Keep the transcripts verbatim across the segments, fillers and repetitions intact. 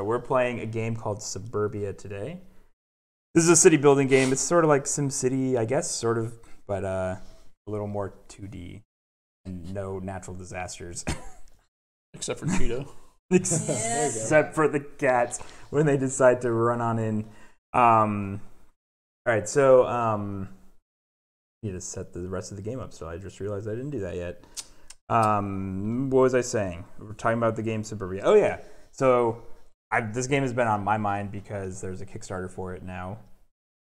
So we're playing a game called Suburbia today. This is a city building game. It's sort of like SimCity, I guess, sort of, but uh, a little more two D and no natural disasters. Except for Cheeto. Except for the cats when they decide to run on in. Um, all right, so um, I need to set the rest of the game up. So I just realized I didn't do that yet. Um, what was I saying? We're talking about the game Suburbia. Oh yeah, so I've, this game has been on my mind because there's a Kickstarter for it now.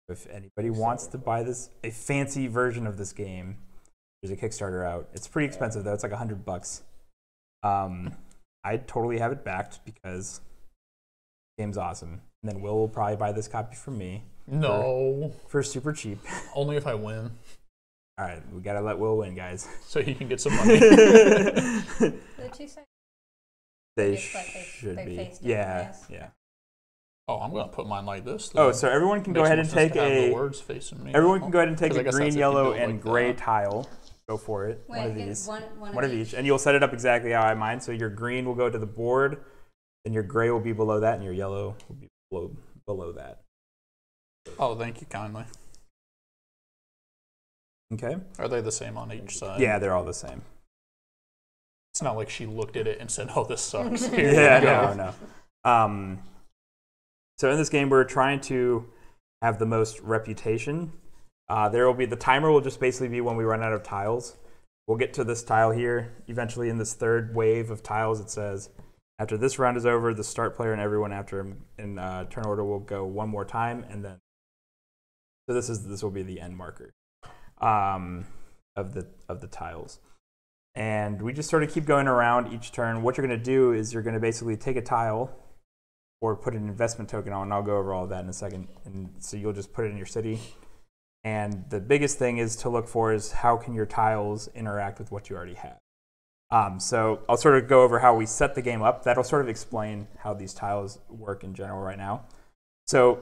If anybody wants to buy this, a fancy version of this game, there's a Kickstarter out. It's pretty expensive though. It's like a hundred bucks. Um, I totally have it backed because the game's awesome. And then Will will probably buy this copy from me. No. For, for super cheap. Only if I win. All right, we gotta let Will win, guys. So he can get some money. They're too sick. They sh like they, should be. Yeah, yes. yeah. Oh, I'm gonna put mine like this. Though. Oh, so everyone can go ahead and take a. The words facing me. Everyone can go ahead and take a green, yellow, and like gray that. tile. Go for it. Wait, one of these. One, one, one of each. each. And you'll set it up exactly how I mine. So your green will go to the board, and your gray will be below that, and your yellow will be below, below that. Oh, thank you kindly. Okay. Are they the same on each side? Yeah, they're all the same. It's not like she looked at it and said, oh, this sucks. Here yeah, no, no. no. Um, so in this game, we're trying to have the most reputation. Uh, there will be, the timer will just basically be when we run out of tiles. We'll get to this tile here. Eventually in this third wave of tiles, it says, after this round is over, the start player and everyone after him in uh, turn order will go one more time. And then, so this is, this will be the end marker um, of the, of the tiles. And we just sort of keep going around each turn. What you're gonna do is you're gonna basically take a tile or put an investment token on, and I'll go over all of that in a second. And so you'll just put it in your city. And the biggest thing is to look for is how can your tiles interact with what you already have. Um, so I'll sort of go over how we set the game up. That'll sort of explain how these tiles work in general right now. So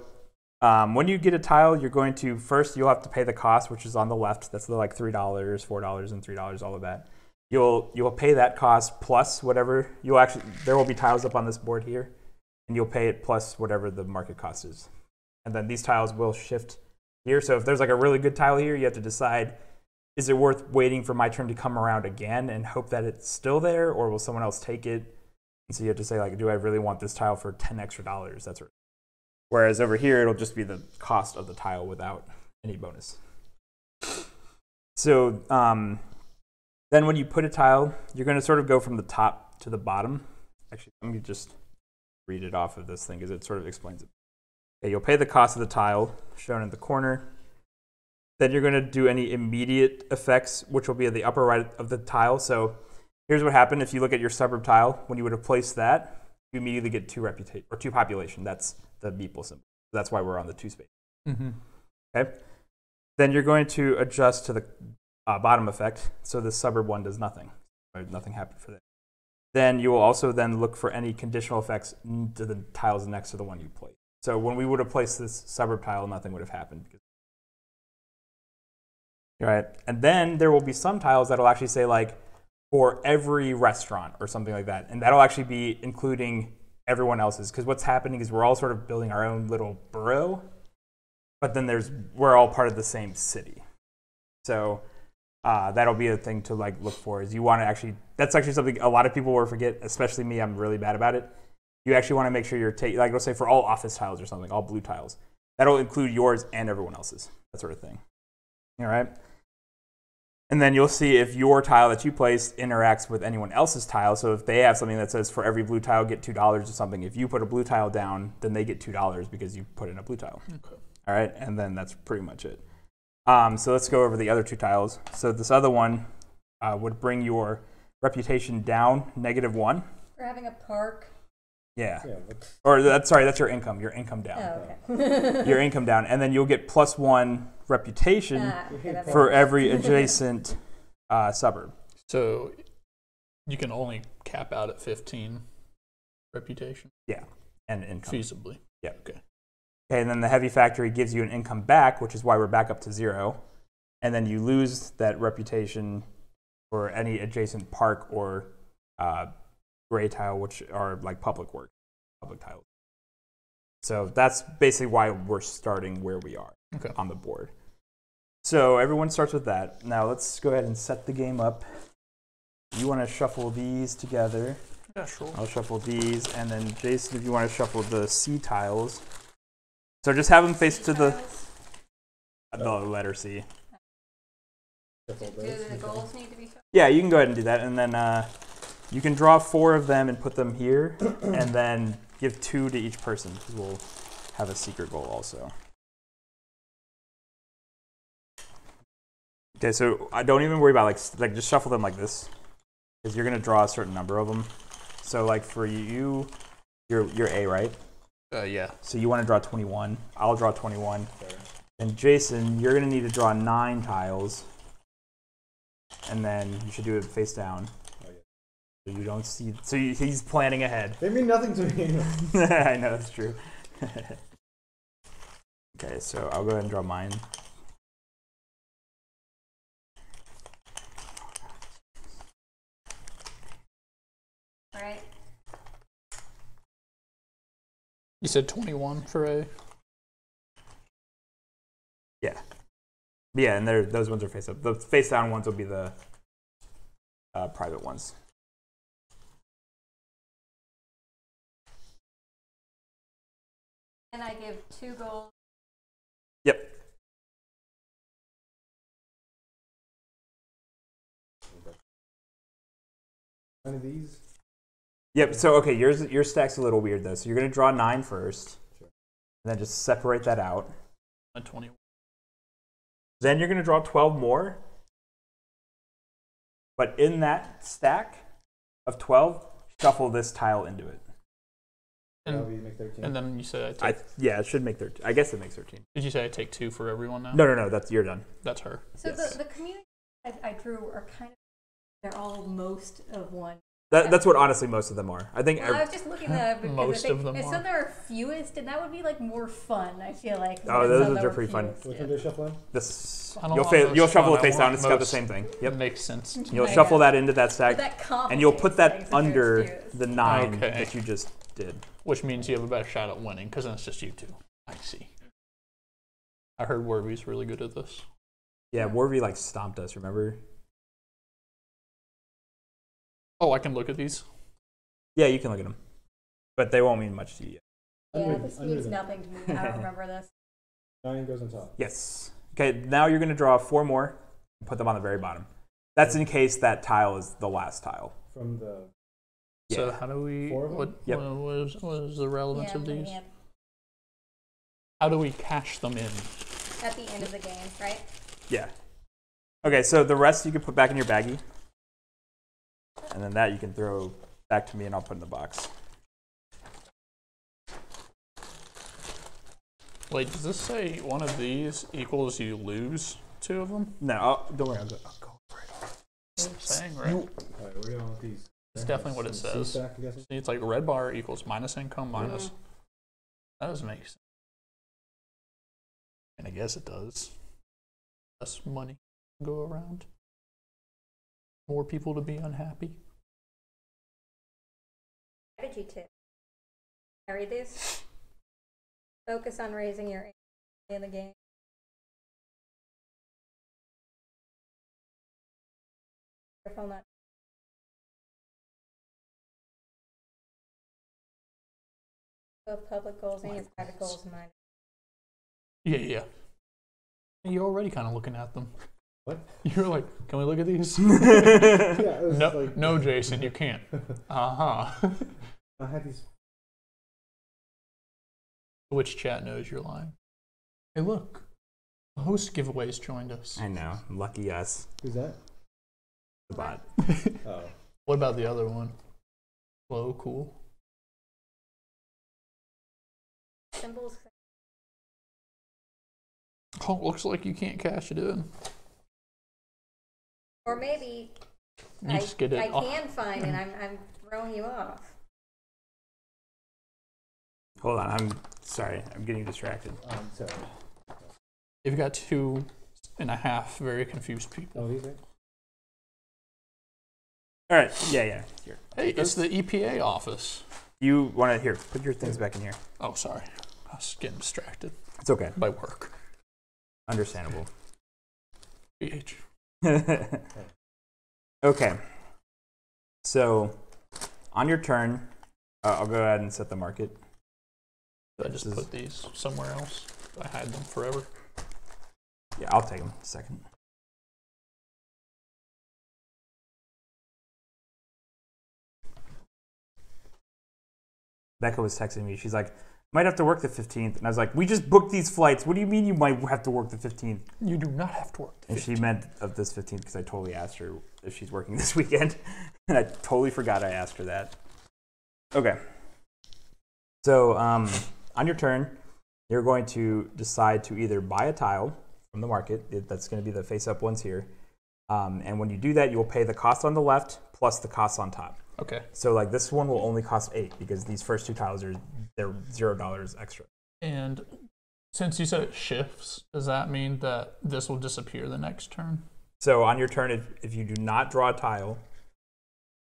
um, when you get a tile, you're going to, first you'll have to pay the cost, which is on the left. That's like three dollars, four dollars, and three dollars, all of that. You'll, you'll pay that cost plus whatever, you'll actually, there will be tiles up on this board here, and you'll pay it plus whatever the market cost is. And then these tiles will shift here. So if there's like a really good tile here, you have to decide, is it worth waiting for my turn to come around again and hope that it's still there, or will someone else take it? And so you have to say like, do I really want this tile for ten extra dollars? That's right. Whereas over here, it'll just be the cost of the tile without any bonus. So um, then when you put a tile, you're gonna sort of go from the top to the bottom. Actually, let me just read it off of this thing because it sort of explains it. Okay, you'll pay the cost of the tile shown in the corner. Then you're going to do any immediate effects, which will be at the upper right of the tile. So here's what happened. If you look at your suburb tile, when you would have placed that, you immediately get two reputation or two population. That's the meeple symbol. That's why we're on the two space. Mm-hmm. Okay. Then you're going to adjust to the uh, bottom effect. So the suburb one does nothing. Nothing happened for that. Then you will also then look for any conditional effects to the tiles next to the one you placed. So when we would have placed this suburb tile, nothing would have happened. Right. And then there will be some tiles that'll actually say like for every restaurant or something like that. And that'll actually be including everyone else's, because what's happening is we're all sort of building our own little borough, but then there's, we're all part of the same city. So uh, that'll be a thing to like look for, is you want to actually, that's actually something a lot of people will forget, especially me, I'm really bad about it. You actually want to make sure you're taking, like, let's say for all office tiles or something, all blue tiles, that'll include yours and everyone else's, that sort of thing. All right. And then you'll see if your tile that you placed interacts with anyone else's tile. So if they have something that says for every blue tile, get two dollars or something, if you put a blue tile down, then they get two dollars because you put in a blue tile. Okay. All right. And then that's pretty much it. Um, so let's go over the other two tiles. So this other one uh, would bring your reputation down negative one. We're having a park. Yeah. yeah or that's, sorry, that's your income. Your income down. Oh, okay. Your income down. And then you'll get plus one reputation ah, okay, for every adjacent uh, suburb. So you can only cap out at fifteen reputation? Yeah. And income. Feasibly. Yeah. Okay. Okay. And then the heavy factory gives you an income back, which is why we're back up to zero. And then you lose that reputation for any adjacent park or uh, gray tile, which are like public work, public tiles. So that's basically why we're starting where we are okay. on the board. So everyone starts with that. Now let's go ahead and set the game up. You want to shuffle these together. Yeah, sure. I'll shuffle these, and then Jason, if you want to shuffle the C tiles. So just have them face to the, uh, the letter C. Do the goals need to be shuffled? Yeah, you can go ahead and do that, and then uh, you can draw four of them and put them here, and then give two to each person, because we'll have a secret goal also. Okay, so I don't even worry about like like just shuffle them like this, because you're gonna draw a certain number of them. So like for you, you're you're A, right? Uh, yeah. So you want to draw twenty-one. I'll draw twenty-one. Okay. And Jason, you're gonna need to draw nine tiles, and then you should do it face down. Oh, yeah. So you don't see. So you, he's planning ahead. They mean nothing to me. I know that's true. Okay, so I'll go ahead and draw mine. Right. You said twenty-one for A? Yeah. Yeah, and those ones are face up. The face down ones will be the uh, private ones. And I give two goals. Yep. One of these? Yep, so okay, yours, your stack's a little weird though. So you're gonna draw nine first, sure. and then just separate that out. twenty-one. Then you're gonna draw twelve more, but in that stack of twelve, shuffle this tile into it. And, and then you said I take... I, yeah, it should make thirteen. I guess it makes thirteen. Did you say I take two for everyone now? No, no, no, that's, you're done. That's her. So yes. the, the communities I, I drew are kind of, they're all most of one. That, that's what honestly most of them are. I think. Well, I was just looking at them because most I think, of them some are. There are fewest, and that would be like more fun. I feel like. Oh, those ones are pretty fun. Which one do you shuffle in? This. You'll fa you'll shuffle it face down. It's got the same thing. Yep. Makes sense. You'll shuffle that into that stack, that and you'll put that under the nine okay. that you just did. Which means you have a better shot at winning because then it's just you two. I see. I heard Warby's really good at this. Yeah, Warby like stomped us. Remember? Oh, I can look at these? Yeah, you can look at them. But they won't mean much to you. Yeah, this means nothing to me. I don't remember this. Nine goes on top. Yes. Okay, now you're going to draw four more and put them on the very bottom. That's in case that tile is the last tile. From the... Yeah. So how do we... What, yep. what, is, what is the relevance yeah, of these? Yep. How do we cash them in? At the end of the game, right? Yeah. Okay, so the rest you can put back in your baggie. And then that you can throw back to me and I'll put in the box. Wait, does this say one of these equals you lose two of them? No, I'll, don't worry, I'll go, I'll go right off. That's what I'm saying, right? Nope. All right, we're going with these. It's definitely what it says. Stack, it's like red bar equals minus income minus. Mm-hmm. That doesn't make sense. And I guess it does. Less money can go around. More people to be unhappy. Strategy tip. Carry this. Focus on raising your aim in the game. Careful not. Both public goals and your private goals in mind. Yeah, yeah. You're already kind of looking at them. What? You were like, can we look at these? yeah, no, like, no, Jason, you can't. Uh-huh. I had these. Which chat knows you're lying? Hey, look. The host giveaways joined us. I know. Lucky us. Who's that? The bot. Oh. What about the other one? Slow, cool. Symbols. Oh, looks like you can't cash it in. Or maybe I, I can find it. I'm, I'm throwing you off. Hold on. I'm sorry. I'm getting distracted. Um, sorry. You've got two and a half very confused people. Oh, these are... All right. Yeah, yeah. Here. Hey, it's the E P A office. You want to... Here, put your things back in here. Oh, sorry. gosh, getting distracted. It's okay. By work. Understandable. B H. Okay. So, on your turn, uh, I'll go ahead and set the market. Should I just this put these somewhere else? I hide them forever. Yeah, I'll take them. A second. Becca was texting me. She's like, might have to work the fifteenth. And I was like, we just booked these flights. What do you mean you might have to work the fifteenth? You do not have to work the fifteenth. And she meant of this fifteenth because I totally asked her if she's working this weekend. And I totally forgot I asked her that. Okay. So um, on your turn, you're going to decide to either buy a tile from the market. It, that's going to be the face-up ones here. Um, and when you do that, you'll pay the cost on the left plus the cost on top. Okay. So like this one will only cost eight because these first two tiles are they're zero dollars extra. And since you said it shifts, does that mean that this will disappear the next turn? So on your turn, if, if you do not draw a tile,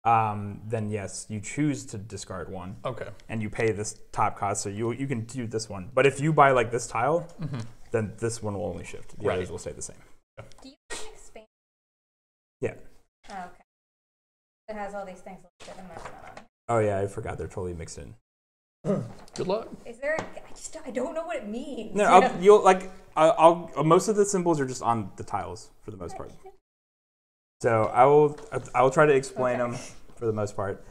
um, then yes, you choose to discard one. Okay. And you pay this top cost, so you you can do this one. But if you buy like this tile, mm-hmm. then this one will only shift. The right. others will stay the same. Yeah. Do you have an expansion? Yeah. Oh, okay. It has all these things listed and that's not on. Oh yeah, I forgot they're totally mixed in. Good luck. Is there? A, I just I don't know what it means. No, I'll, you'll like. I'll, I'll. Most of the symbols are just on the tiles for the most part. So I will. I will try to explain okay. them for the most part.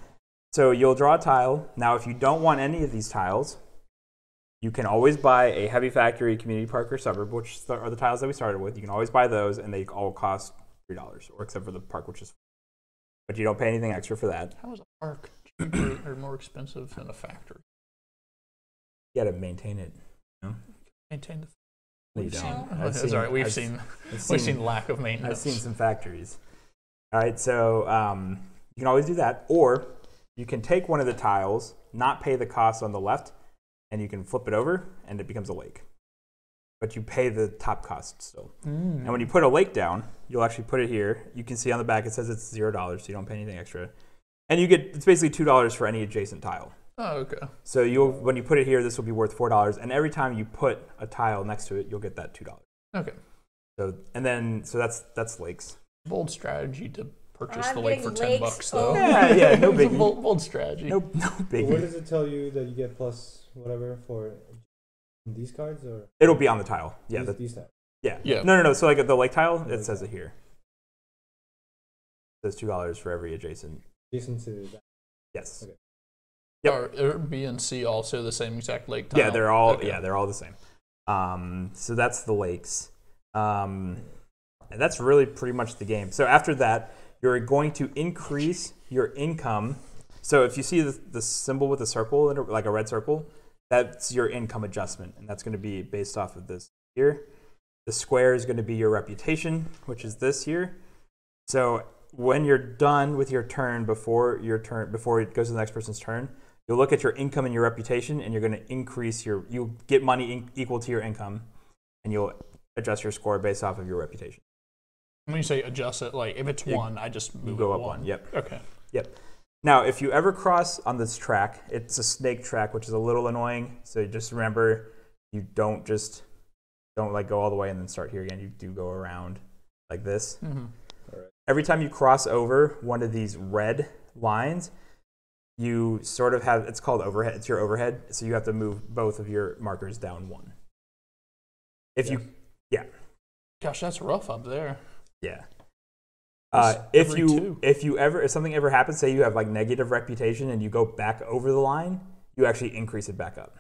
So you'll draw a tile. Now, if you don't want any of these tiles, you can always buy a heavy factory, community park, or suburb, which are the tiles that we started with. You can always buy those, and they all cost three dollars, or except for the park, which is. But you don't pay anything extra for that. How is a park cheaper or more expensive than a factory? You got to maintain it. You know? Maintain the. No, you don't. Oh, that's all right. We've I've, seen we've seen, seen lack of maintenance. I've seen some factories. All right, so um, you can always do that, or you can take one of the tiles, not pay the cost on the left, and you can flip it over, and it becomes a lake. But you pay the top cost still. Mm. And when you put a lake down, you'll actually put it here. You can see on the back it says it's zero dollars, so you don't pay anything extra. And you get it's basically two dollars for any adjacent tile. Oh, okay. So you'll when you put it here, this will be worth four dollars. And every time you put a tile next to it, you'll get that two dollars. Okay. So and then so that's that's lakes. Bold strategy to purchase I'm the lake for ten lakes. bucks though. Yeah, yeah, no biggie. Bold, bold strategy. No, no biggie. What does it tell you that you get plus whatever for these cards or it'll be on the tile. Yeah. These, the, these tiles. Yeah. Yeah. No, no, no. So like the lake tile, it says it here. It says two dollars for every adjacent. Adjacent to that. Yes. Okay. Yep. Are B and C also the same exact lake tile? Yeah, they're all okay. yeah, they're all the same. Um, so that's the lakes. Um, and that's really pretty much the game. So after that, you're going to increase your income. So if you see the, the symbol with a circle, like a red circle, that's your income adjustment, and that's going to be based off of this here. The square is going to be your reputation, which is this here. So when you're done with your turn, before your turn, before it goes to the next person's turn, you'll look at your income and your reputation, and you're going to increase your. You'll get money in, equal to your income, and you'll adjust your score based off of your reputation. When you say adjust it, like if it's you, one, I just move go it up one. one. Yep. Okay. Yep. Now, if you ever cross on this track, it's a snake track, which is a little annoying. So just remember, you don't just don't like go all the way and then start here again. You do go around like this. Mm-hmm. All right. Every time you cross over one of these red lines, you sort of have it's called overhead. It's your overhead, so you have to move both of your markers down one. If yeah. you, yeah. Gosh, that's rough up there. Yeah. Uh, if you two. if you ever if something ever happens, say you have like negative reputation and you go back over the line, you actually increase it back up.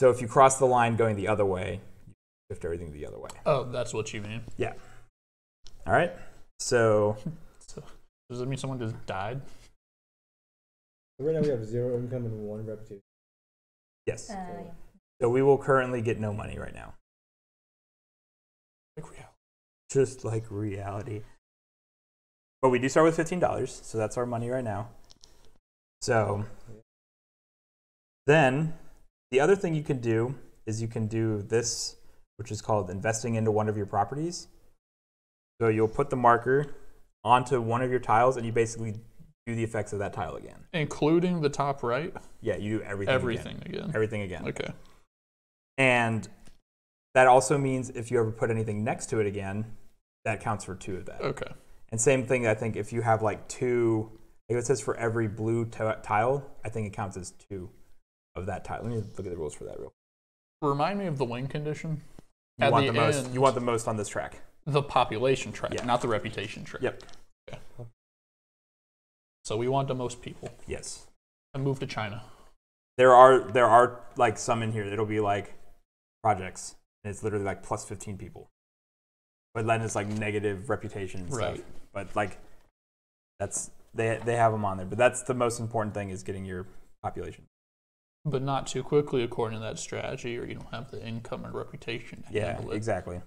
So if you cross the line going the other way, you shift everything the other way. Oh, that's what you mean. Yeah. All right. So, so does that mean someone just died? Right now we have zero income and one reputation. Yes. Uh, yeah. So we will currently get no money right now. Like reality. Just like reality. But we do start with fifteen dollars, so that's our money right now. So then the other thing you can do is you can do this, which is called investing into one of your properties. So you'll put the marker onto one of your tiles, and you basically do the effects of that tile again. Including the top right? Yeah, you do everything Everything again. again. Everything again. Okay. And that also means if you ever put anything next to it again, that counts for two of that. Okay. And same thing, I think, if you have like two, if it says for every blue tile, I think it counts as two of that tile. Let me look at the rules for that real quick. Remind me of the win condition. You want the, the most, end, you want the most on this track. The population track, yeah. Not the reputation track. Yep. Okay. So we want the most people. Yes. And move to China. There are, there are like some in here that'll be like projects, and it's literally like plus fifteen people. But then it's like negative reputation and right. stuff. But like, that's, they, they have them on there. But that's the most important thing, is getting your population. But not too quickly according to that strategy, or you don't have the income and reputation to handle it. Yeah, exactly.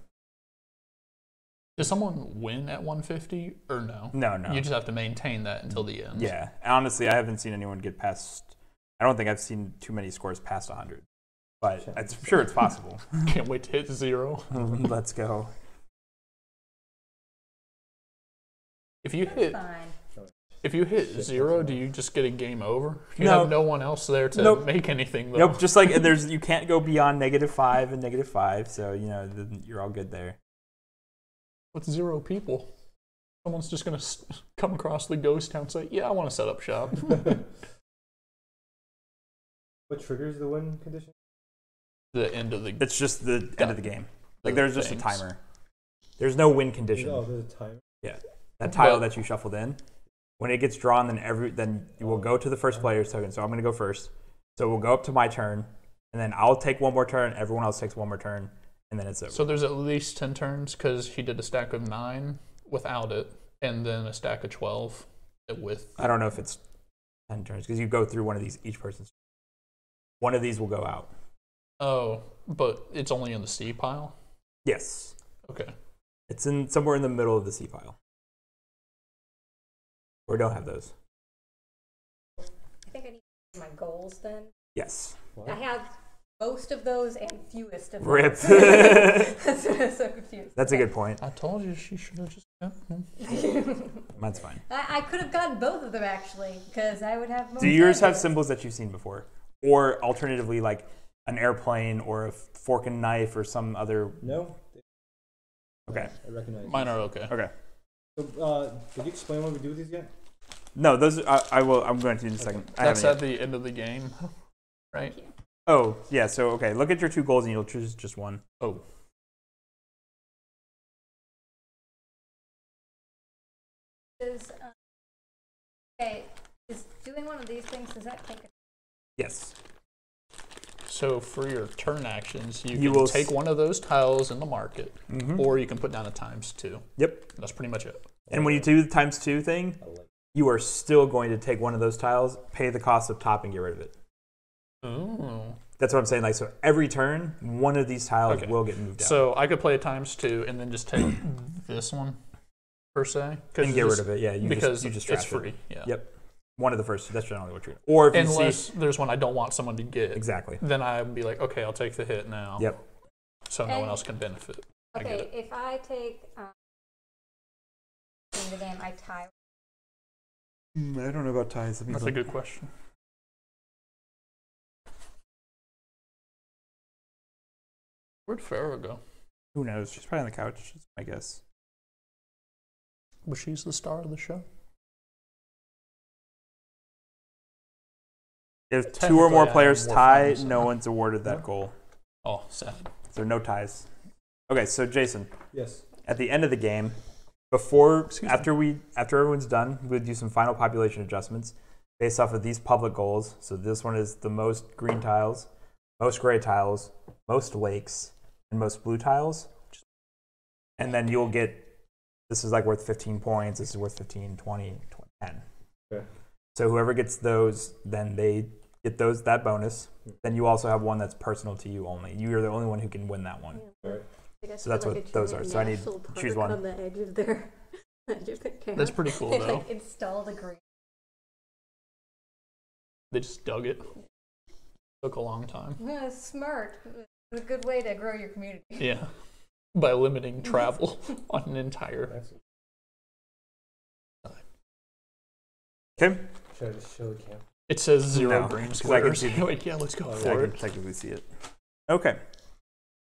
Does someone win at one fifty or no? No, no. You just have to maintain that until the end. Yeah. Honestly, I haven't seen anyone get past, I don't think I've seen too many scores past one hundred. But I'm sure it's possible. Can't wait to hit zero. Let's go. If you hit... Fine. If you hit zero, do you just get a game over? You no. have no one else there to nope. make anything, though. Nope, just like there's, you can't go beyond negative five and negative five, so you know you're all good there. With zero people, someone's just gonna come across the ghost town and say, "Yeah, I want to set up shop." What triggers the win condition? The end of the. It's just the end of the game. Like there's just things. a timer. There's no win condition. Oh, there's a timer. Yeah, that tile but, that you shuffled in. When it gets drawn, then every then you will go to the first player's token. So I'm going to go first. So we'll go up to my turn, and then I'll take one more turn. Everyone else takes one more turn, and then it's over. So there's at least ten turns, because he did a stack of nine without it, and then a stack of twelve with. I don't know if it's ten turns, because you go through one of these each person's. One of these will go out. Oh, but it's only in the C pile. Yes. Okay. It's in somewhere in the middle of the C pile. Or don't have those. I think I need my goals then. Yes. What? I have most of those and fewest of Rip. those. Rip. That's so confused. That's a good point. I told you she should have just kept them. Mine's fine. I, I could have gotten both of them, actually, because I would have most. Do yours have symbols that you've seen before? Or alternatively, like an airplane or a fork and knife or some other? No. Okay. I recognize Mine are okay. Okay. So, uh, did you explain what we do with these yet? No, those I, I will. I'm going to in a second. Okay. That's at the end of the game, right? Oh yeah. So okay, look at your two goals and you'll choose just one. Oh. Is um, okay? Is doing one of these things? Does that take? A yes. So for your turn actions, you, you can will take one of those tiles in the market, mm-hmm. or you can put down a times two. Yep. That's pretty much it. And when you do the times two thing, you are still going to take one of those tiles, pay the cost of top, and get rid of it. Oh. That's what I'm saying. Like, so every turn, one of these tiles okay. will get moved out. So I could play a times two and then just take this one, per se. And get rid of it, yeah. You because just, you just it's free. It. Yeah. Yep. One of the first, that's generally what you're Or if Unless you see, there's one I don't want someone to get. Exactly. Then I would be like, okay, I'll take the hit now. Yep. So and no one else can benefit. Okay, I get it. If I take um, in the game, I tie. Mm, I don't know about ties. That's like, a good question. Where'd Farrah go? Who knows? She's probably on the couch, I guess. But she's the star of the show. If two or more players tie, no one's awarded that goal. Oh, sad. So no ties. Okay, so Jason. Yes. At the end of the game, before after we after everyone's done, we'll do some final population adjustments based off of these public goals. So this one is the most green tiles, most gray tiles, most lakes, and most blue tiles. And then you'll get, this is like worth fifteen points, this is worth fifteen, twenty, ten. Okay. So whoever gets those, then they get those that bonus. Then you also have one that's personal to you only. You are the only one who can win that one. Yeah. Right. So that's like what those are. So I need to choose one. On the edge of their, edge of their that's pretty cool, though. They like installed a green. They just dug it. Took a long time. Yeah, it's smart. It's a good way to grow your community. Yeah, by limiting travel on an entire. Okay. Should I just show the camera? It says zero no, brain squares. I can see Wait, yeah, let's go oh, forward. I can technically see it. Okay.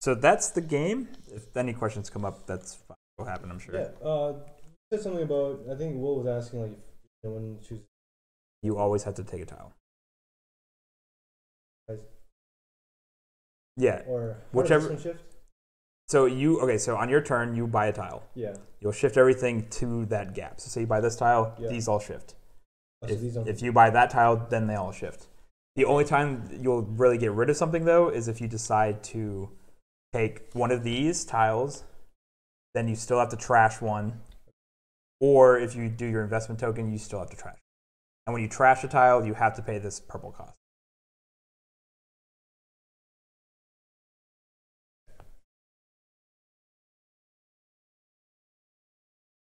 So that's the game. If any questions come up, that's fine. Will happen, I'm sure. Yeah. Uh, you said something about, I think Will was asking, like, if no one chooses. You always have to take a tile. Yeah. Or whichever. Shift? So you, okay, so on your turn, you buy a tile. Yeah. You'll shift everything to that gap. So say you buy this tile, yeah. these all shift. Oh, if, so these if you buy that tile, then they all shift. The only time you'll really get rid of something, though, is if you decide to take one of these tiles, then you still have to trash one. Or if you do your investment token, you still have to trash. And when you trash a tile, you have to pay this purple cost.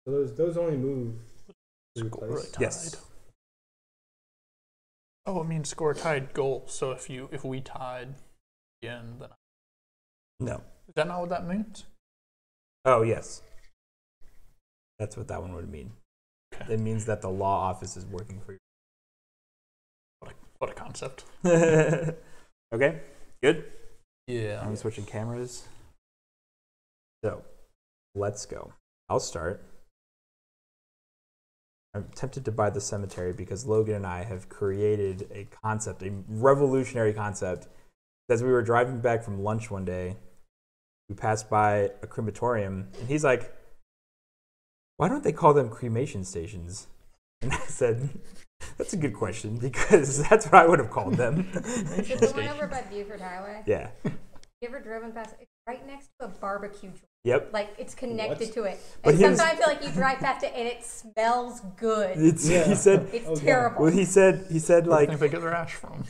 So those, those only move to place. Yes. Oh, I mean score tied goal. So if you if we tied again, then no. Is that not what that means? Oh yes. That's what that one would mean. Okay. It means that the law office is working for you. What a, what a concept. Okay. Good? Yeah. I'm switching cameras. So let's go. I'll start. I'm tempted to buy the cemetery because Logan and I have created a concept, a revolutionary concept. As we were driving back from lunch one day, we passed by a crematorium, and he's like, why don't they call them cremation stations? And I said, that's a good question, because that's what I would have called them. The one over by Buford Highway? Yeah. You ever driven past? It's right next to a barbecue joint. Yep. Like, it's connected what? to it. And but sometimes was, I feel like you drive past it and it smells good. It's, yeah. He said, it's oh, terrible. Well, he said, he said like... I think they get their ash from.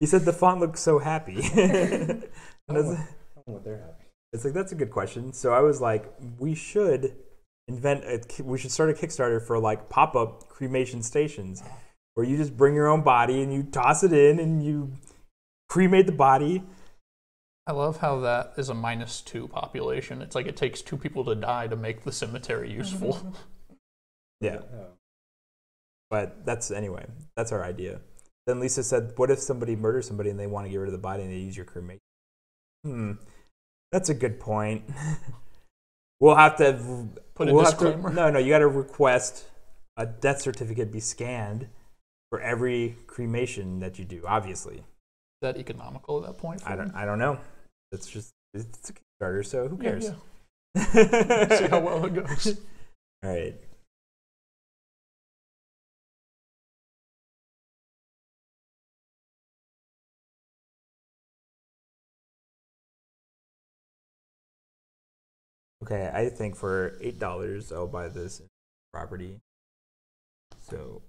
He said, the font looks so happy. And I was, what they're having. It's like, that's a good question. So I was like, we should invent a, we should start a Kickstarter for like pop-up cremation stations where you just bring your own body and you toss it in and you cremate the body. I love how that is a minus two population. It's like it takes two people to die to make the cemetery useful. Yeah. But that's, anyway, that's our idea. Then Lisa said, what if somebody murders somebody and they want to get rid of the body and they use your cremation? Hmm. That's a good point. We'll have to put a we'll disclaimer. To, no, no, you got to request a death certificate be scanned for every cremation that you do. Obviously, is that economical at that point? I don't. You? I don't know. It's just it's a Kickstarter, so who cares? Yeah, yeah. We'll see how well it goes. All right. Okay, I think for eight dollars, I'll buy this property. So.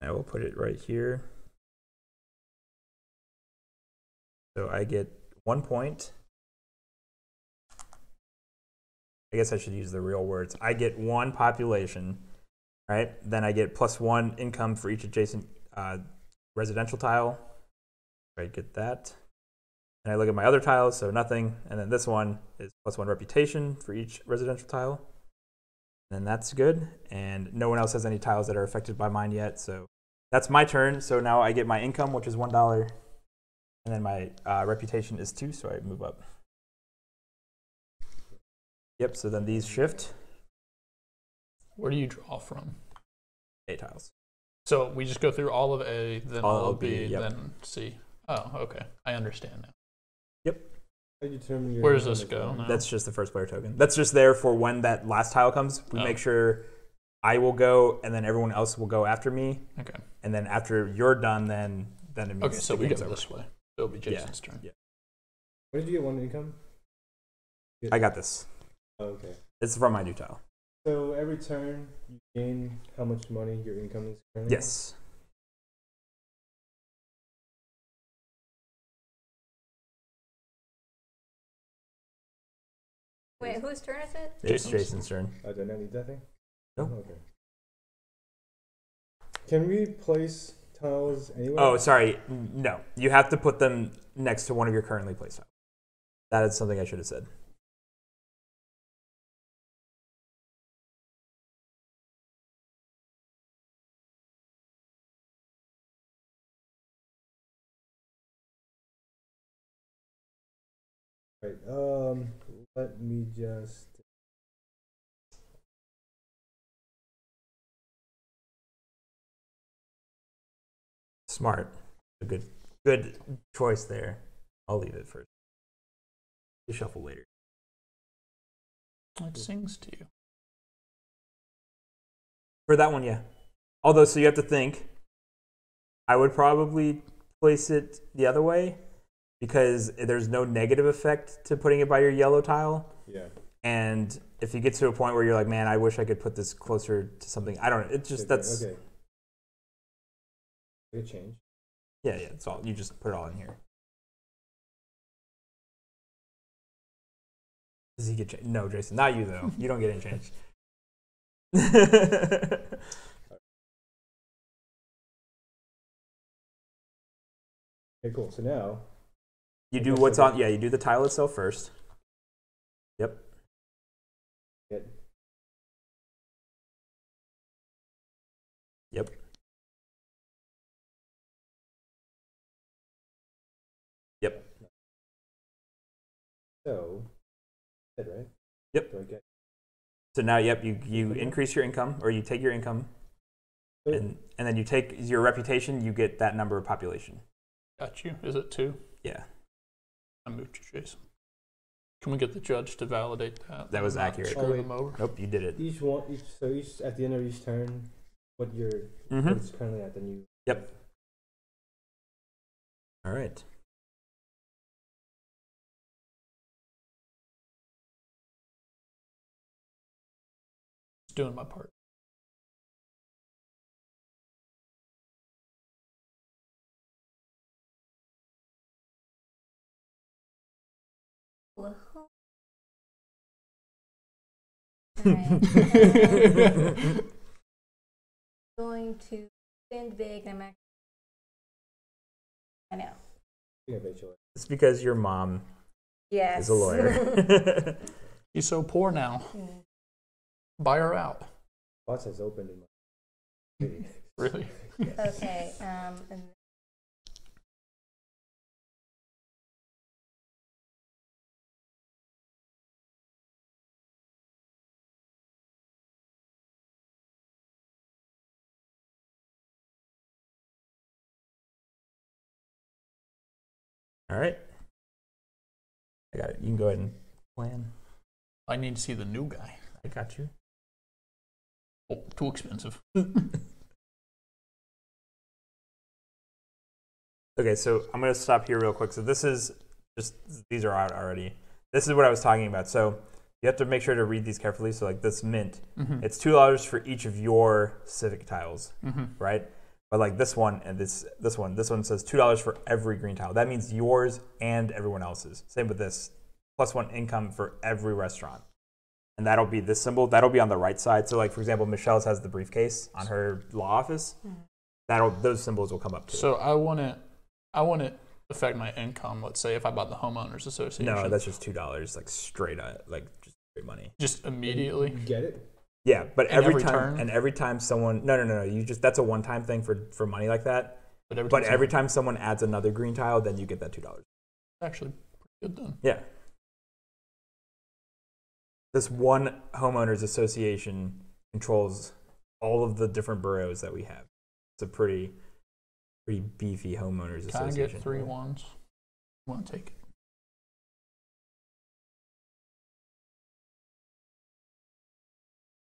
I will put it right here. So I get one point. I guess I should use the real words. I get one population, right? Then I get plus one income for each adjacent uh, residential tile. I get that. And I look at my other tiles, so nothing. And then this one is plus one reputation for each residential tile. And that's good. And no one else has any tiles that are affected by mine yet. So that's my turn. So now I get my income, which is one dollar. And then my uh, reputation is two, so I move up. Yep, so then these shift. Where do you draw from? A tiles. So we just go through all of A, then all, all of B, B yep. then C. Oh, okay. I understand now. Yep. Where does this go? No. That's just the first player token. That's just there for when that last tile comes. We oh. make sure I will go, and then everyone else will go after me. Okay. And then after you're done, then then it means okay. So we go this way. It'll be Jason's yeah. turn. Yeah. Where did you get one income? Good. I got this. Oh, okay. It's from my new tile. So every turn you gain how much money your income is currently. Yes. Wait, whose turn is it? It's Jason's, Jason's turn. I did not need that thing? No. Okay. Can we place tiles anywhere? Oh, sorry. No. You have to put them next to one of your currently placed tiles. That is something I should have said. Right. Um. Let me just. Smart. A good, good choice there. I'll leave it for. You shuffle later. It sings to you. For that one, yeah. Although, so you have to think. I would probably place it the other way because there's no negative effect to putting it by your yellow tile. Yeah. And if you get to a point where you're like, man, I wish I could put this closer to something. I don't know. It's just okay, that's. Okay. Good change. Yeah, yeah. It's all. You just put it all in here. Does he get changed? No, Jason, not you though. You don't get any change. Okay, cool. So now you do what's on. Yeah, you do the tile itself first. Yep. Good. Yep. Yep. So. Right? Yep. So, so now, yep, you, you increase your income, or you take your income, so, and, and then you take your reputation, you get that number of population. Got you. Is it two? Yeah. I moved you, Jason. Can we get the judge to validate that? That was accurate. Oh, them over? Nope, you did it. Each one, each, so each, at the end of each turn, what you're mm-hmm. what it's currently at, then you... Yep. All right. Doing my part. Hello. Right. Going to stand big. I'm actually. I know. It's because your mom. Yes. Is a lawyer. She's so poor now. Mm. Buy her out. Bots has opened in my Really? Yes. Okay. Um, and all right. I got it. You can go ahead and plan. I need to see the new guy. I got you. Oh, too expensive. Okay, so I'm going to stop here real quick. So this is just, these are out already. This is what I was talking about. So you have to make sure to read these carefully. So like this mint, mm-hmm. it's two dollars for each of your civic tiles, mm-hmm. right? But like this one and this this one, this one says two dollars for every green tile. That means yours and everyone else's. Same with this, plus one income for every restaurant. And that'll be this symbol. That'll be on the right side. So, like for example, Michelle's has the briefcase on her law office. That'll those symbols will come up too. So I want it. I want it affect my income. Let's say if I bought the homeowners association. No, that's just two dollars, like straight up, like just straight money. Just immediately you get it. Yeah, but and every, every time turn? and every time someone no no no no you just that's a one time thing for for money like that. But every, but time, every time someone adds another green tile, then you get that two dollars. Actually, pretty good then. Yeah. This one homeowners association controls all of the different boroughs that we have. It's a pretty, pretty beefy homeowners Can association. Can I get three ones? I want to take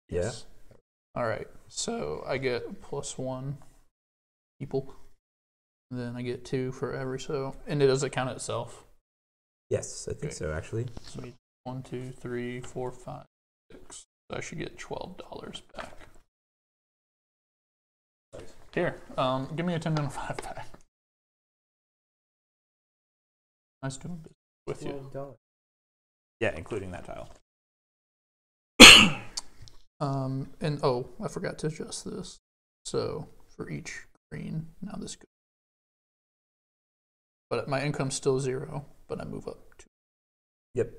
it. Yeah. Yes. All right. So I get plus one people. Then I get two for every so. And it doesn't count itself. Yes, I think okay. so, actually. So One, two, three, four, five, six. So I should get twelve dollars back. Here, um, give me a ten and a five pack. Nice doing business with you. Yeah, including that tile. um, and oh, I forgot to adjust this. So for each green, now this goes. But my income's still zero. But I move up two. Yep.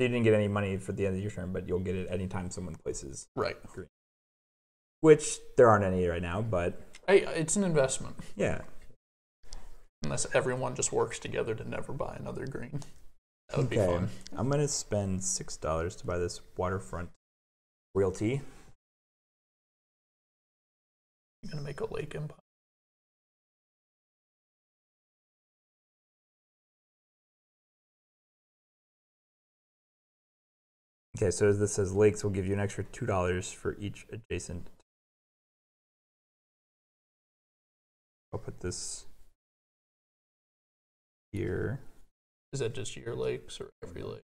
You didn't get any money for the end of your turn, but you'll get it anytime someone places right. green. Which there aren't any right now, but hey, it's an investment. Yeah. Unless everyone just works together to never buy another green. That would okay. be fun. I'm gonna spend six dollars to buy this waterfront realty. You're gonna make a lake empire. Okay, so as this says lakes, we'll give you an extra two dollars for each adjacent. I'll put this here. Is that just your lakes or every lake?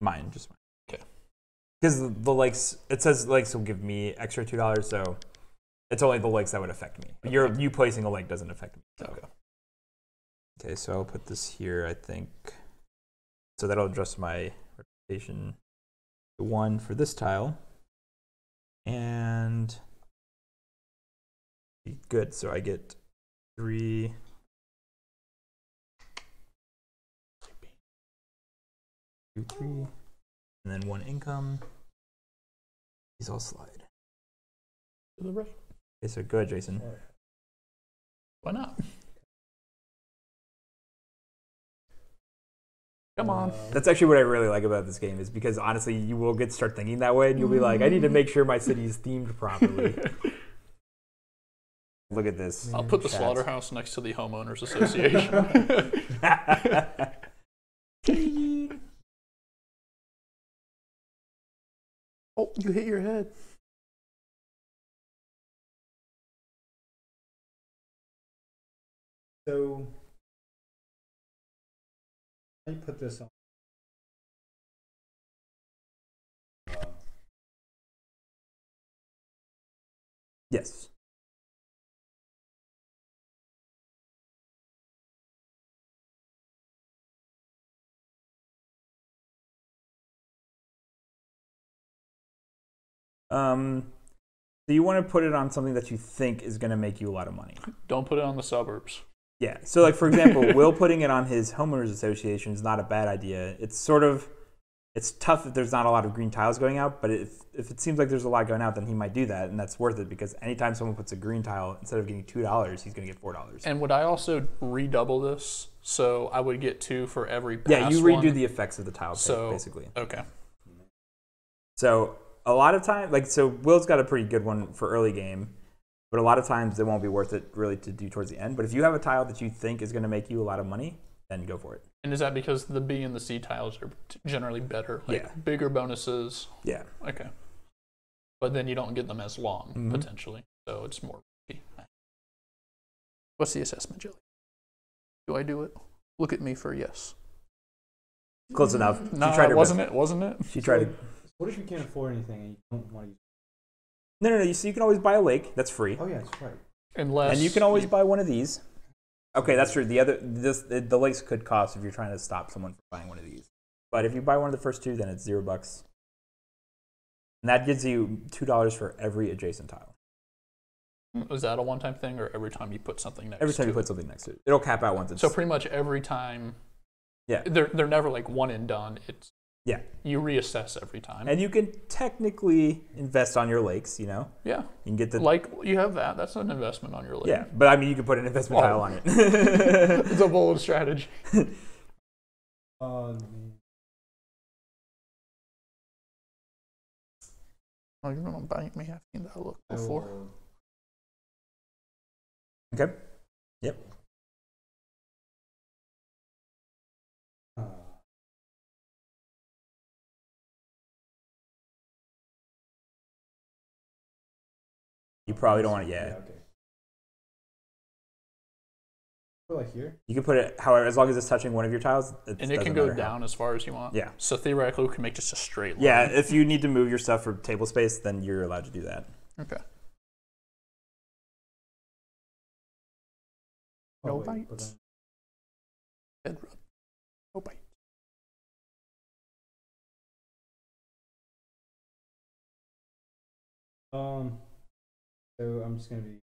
Mine, just mine. Okay. Because the lakes, it says lakes will give me extra two dollars, so it's only the lakes that would affect me. Okay. Your you placing a lake doesn't affect me. So. Okay. Okay, so I'll put this here. I think so that'll address my. The one for this tile and good, so I get three. Two, three, and then one income. These all slide to the right. Okay, so go ahead, Jason. Why not? Come on. That's actually what I really like about this game is because honestly, you will get start thinking that way and you'll be like, I need to make sure my city is themed properly. Look at this. I'll put the Chats. Slaughterhouse next to the Homeowners Association. Oh, you hit your head. So... I put this on. Uh, yes. Um, so you want to put it on something that you think is going to make you a lot of money. Don't put it on the suburbs. Yeah, so like for example, Will putting it on his homeowners association is not a bad idea. It's sort of, it's tough if there's not a lot of green tiles going out, but if, if it seems like there's a lot going out, then he might do that, and that's worth it because anytime someone puts a green tile, instead of getting two dollars, he's gonna get four dollars. And would I also redouble this? So I would get two for every pass Yeah, you redo one. The effects of the tile, so, basically. Okay. So a lot of time, like so Will's got a pretty good one for early game. But a lot of times it won't be worth it really to do towards the end. But if you have a tile that you think is going to make you a lot of money, then go for it. And is that because the B and the C tiles are generally better? Like yeah. Bigger bonuses? Yeah. Okay. But then you don't get them as long, mm-hmm. potentially. So it's more risky. What's the assessment, Joey? Do I do it? Look at me for yes. Close enough. Mm-hmm. No, nah, wasn't it? Wasn't it? She tried so, to... What if you can't afford anything and you don't want to use it? No, no, no. You see, you can always buy a lake. That's free. Oh yeah, that's right. Unless and you can always you... buy one of these. Okay, that's true. The other, this, the lakes could cost if you're trying to stop someone from buying one of these. But if you buy one of the first two, then it's zero bucks, and that gives you two dollars for every adjacent tile. Is that a one-time thing, or every time you put something next? Every time to you put it? something next to it, it'll cap out once. It's... So pretty much every time. Yeah. They're they're never like one and done. It's. Yeah. You reassess every time. And you can technically invest on your lakes, you know? Yeah. You can get the... Like, you have that. That's an investment on your lake. Yeah, but I mean, you can put an investment oh. tile on it. It's a bold strategy. Um, I don't know, buying me. I've seen that look before. Okay. Yep. You probably don't want to, yeah. yeah okay. Put like here. You can put it, however, as long as it's touching one of your tiles. It and it can go down how. as far as you want. Yeah. So theoretically, we can make just a straight line. Yeah, if you need to move your stuff for table space, then you're allowed to do that. Okay. No oh, wait, bites. Head rub. No bites. Um. So I'm just going to be.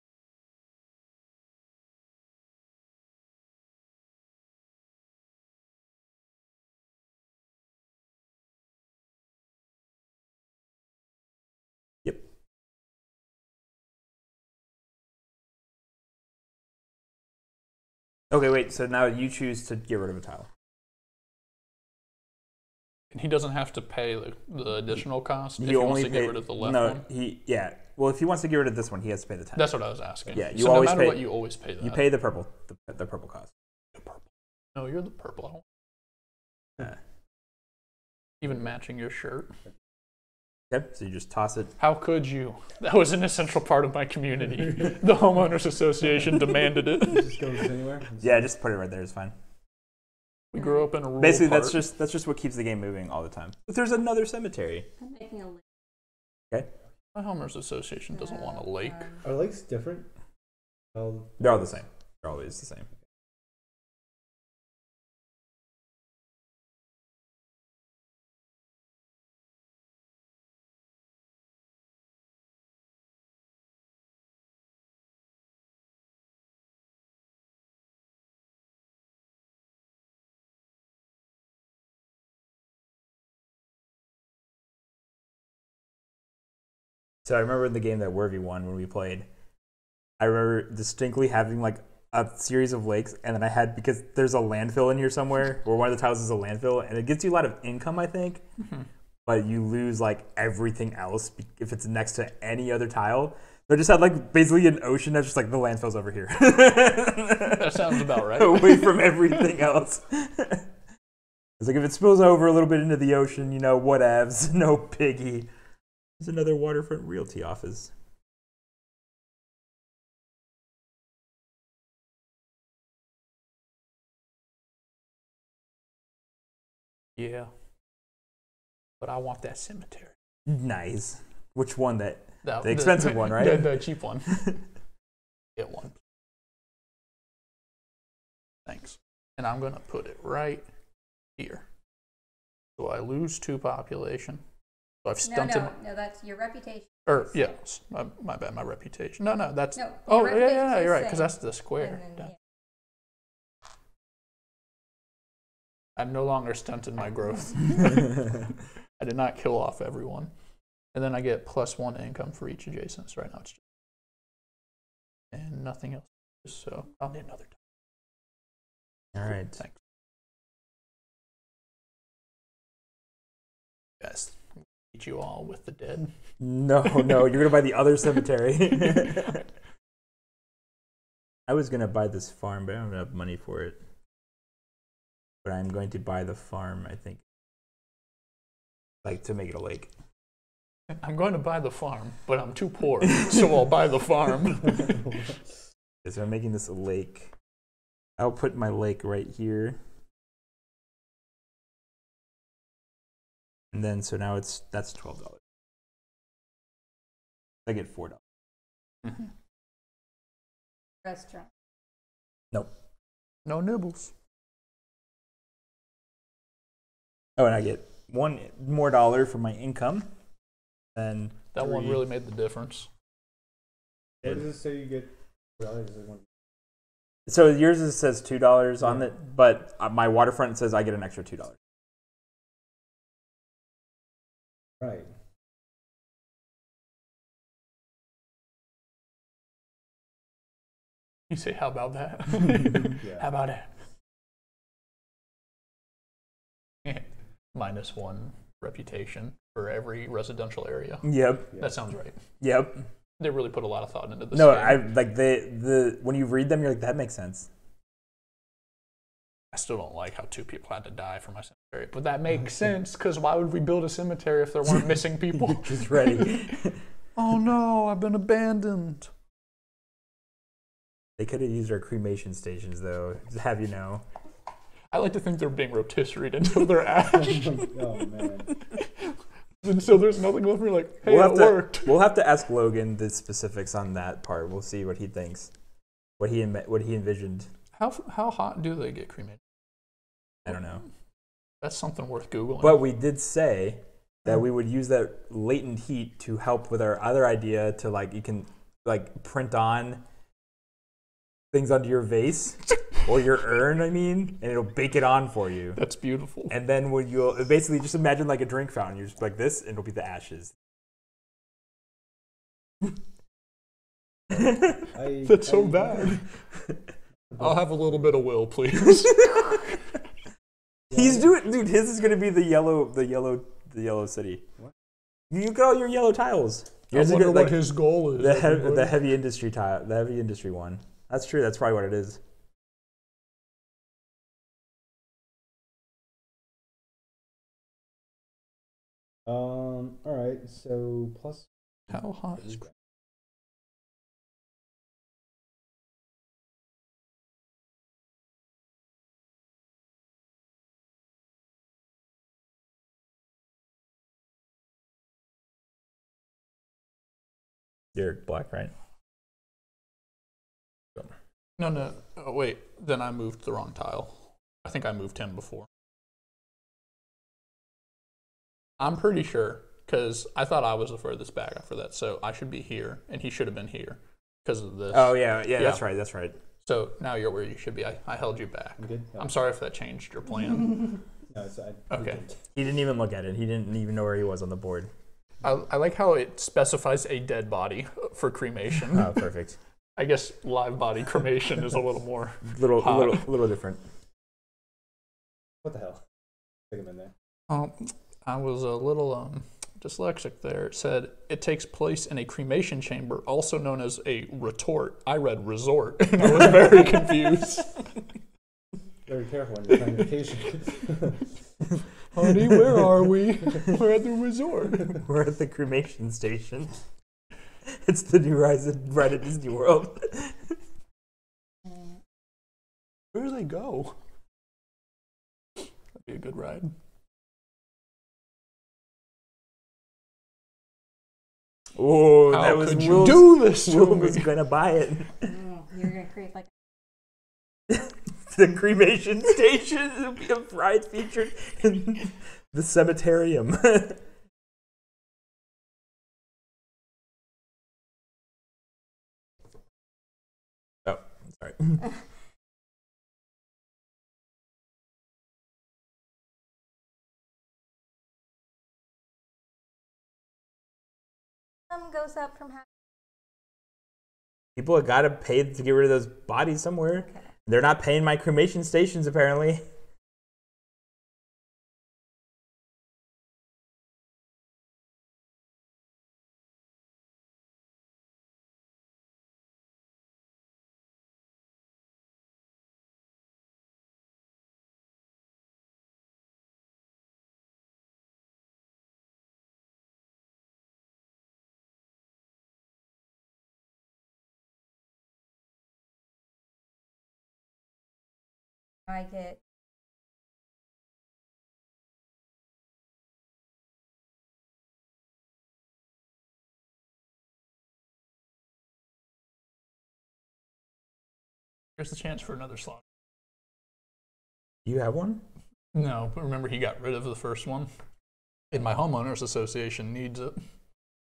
Yep. Okay, wait, so now you choose to get rid of a tile. He doesn't have to pay the, the additional cost if he wants to pay, get rid of the left no, one? No, he, yeah. Well, if he wants to get rid of this one, he has to pay the ten. That's what I was asking. Yeah, you so always no matter pay, what, you always pay that. You pay the purple, the, the purple cost. The purple. No, you're the purple. Yeah. Even matching your shirt. Yep, so you just toss it. How could you? That was an essential part of my community. The Homeowners Association demanded it. It just goes anywhere? Yeah, just put it right there, it's fine. We grew up in a rural Basically, part. that's just that's just what keeps the game moving all the time. But there's another cemetery. I'm making a lake. Okay. My Homeowners Association doesn't uh, want a lake. Are lakes different? Well, they're all the same. They're always the same. So I remember in the game that Warby won when we played, I remember distinctly having like a series of lakes, and then I had, because there's a landfill in here somewhere, where one of the tiles is a landfill, and it gives you a lot of income, I think, mm-hmm. but you lose like everything else if it's next to any other tile. They just had like basically an ocean that's just like, the landfill's over here. That sounds about right. Away from everything else. It's like, if it spills over a little bit into the ocean, you know, whatevs, no piggy. There's another Waterfront Realty office. Yeah. But I want that cemetery. Nice. Which one? That the, the expensive the, one, right? The, the cheap one. Get one. Thanks. And I'm going to put it right here. So I lose two population. So I've stunted. No, no, no, that's your reputation. Or yeah, my, my bad, my reputation. No, no, that's. No, oh, yeah, yeah, yeah, you're right, because that's the square. Then, yeah. I've no longer stunted my growth. I did not kill off everyone, and then I get plus one income for each adjacent. So right now it's just and nothing else. So I'll need another time. All right, thanks. Yes. You all with the dead? No, no, you're gonna buy the other cemetery. I was gonna buy this farm, but I don't have money for it. But I'm going to buy the farm, I think, like to make it a lake. I'm going to buy the farm, but I'm too poor, so I'll buy the farm. So I'm making this a lake. I'll put my lake right here. And then, so now it's, that's twelve dollars. I get four dollars. Mm-hmm. Restaurant. Nope. No nibbles. Oh, and I get one more dollar for my income. And that three. One really made the difference. What does it say you get? So yours is, says two dollars on it, yeah. But my Waterfront says I get an extra two dollars. Right. You say, how about that? Yeah. How about it? Minus one reputation for every residential area. Yep. That sounds right. Yep. They really put a lot of thought into this. No, game. I like they the when you read them, you're like, that makes sense. I still don't like how two people had to die for my cemetery, but that makes sense, because why would we build a cemetery if there weren't missing people? Just ready. Oh no, I've been abandoned. They could have used our cremation stations, though, to have you know. I like to think they're being rotisseried until they're ash. Oh man. And so there's nothing left. We're like, hey, we'll it to, worked. We'll have to ask Logan the specifics on that part. We'll see what he thinks, what he what he envisioned. How how hot do they get cremated? I don't know. That's something worth Googling. But we did say that we would use that latent heat to help with our other idea to, like, you can, like, print on things onto your vase or your urn, I mean, and it'll bake it on for you. That's beautiful. And then when you'll basically just imagine like a drink fountain. You're just like this, and it'll be the ashes. I, That's I, so I, bad. I'll have a little bit of will, please. He's doing, dude. His is gonna be the yellow, the yellow, the yellow city. What? You got all your yellow tiles. Yours I wonder gonna, what like, his goal is. The, he the heavy industry tile, the heavy industry one. That's true. That's probably what it is. Um. All right. So plus. How hot is? You're black, right? No, no. Oh, wait. Then I moved the wrong tile. I think I moved him before. I'm pretty sure, because I thought I was the furthest back after that, so I should be here, and he should have been here because of this. Oh, yeah, yeah. Yeah, that's right. That's right. So now you're where you should be. I, I held you back. You did? Yeah. I'm sorry if that changed your plan. No, it's, I, okay. Didn't. He didn't even look at it. He didn't even know where he was on the board. I, I like how it specifies a dead body for cremation. Oh, perfect. I guess live body cremation is a little more little, hot. little, little different. What the hell? Stick him in there. Um, I was a little um, dyslexic there. It said it takes place in a cremation chamber, also known as a retort. I read resort, and I was very confused. Very careful when you're on vacation. Honey, where are we? We're at the resort. We're at the cremation station. It's the new rise right at Disney World. Where do they go? That'd be a good ride. Oh, how that was could Will's, you do this to Will me? Was gonna buy it. Oh, you're gonna create like the cremation station. It'll be a ride featured in the cemeterium. Oh, sorry. Goes up from people have got to pay to get rid of those bodies somewhere. Okay. They're not paying my cremation stations apparently. I get Here's the chance for another slot. You have one? No, but remember he got rid of the first one. And my homeowners association needs it.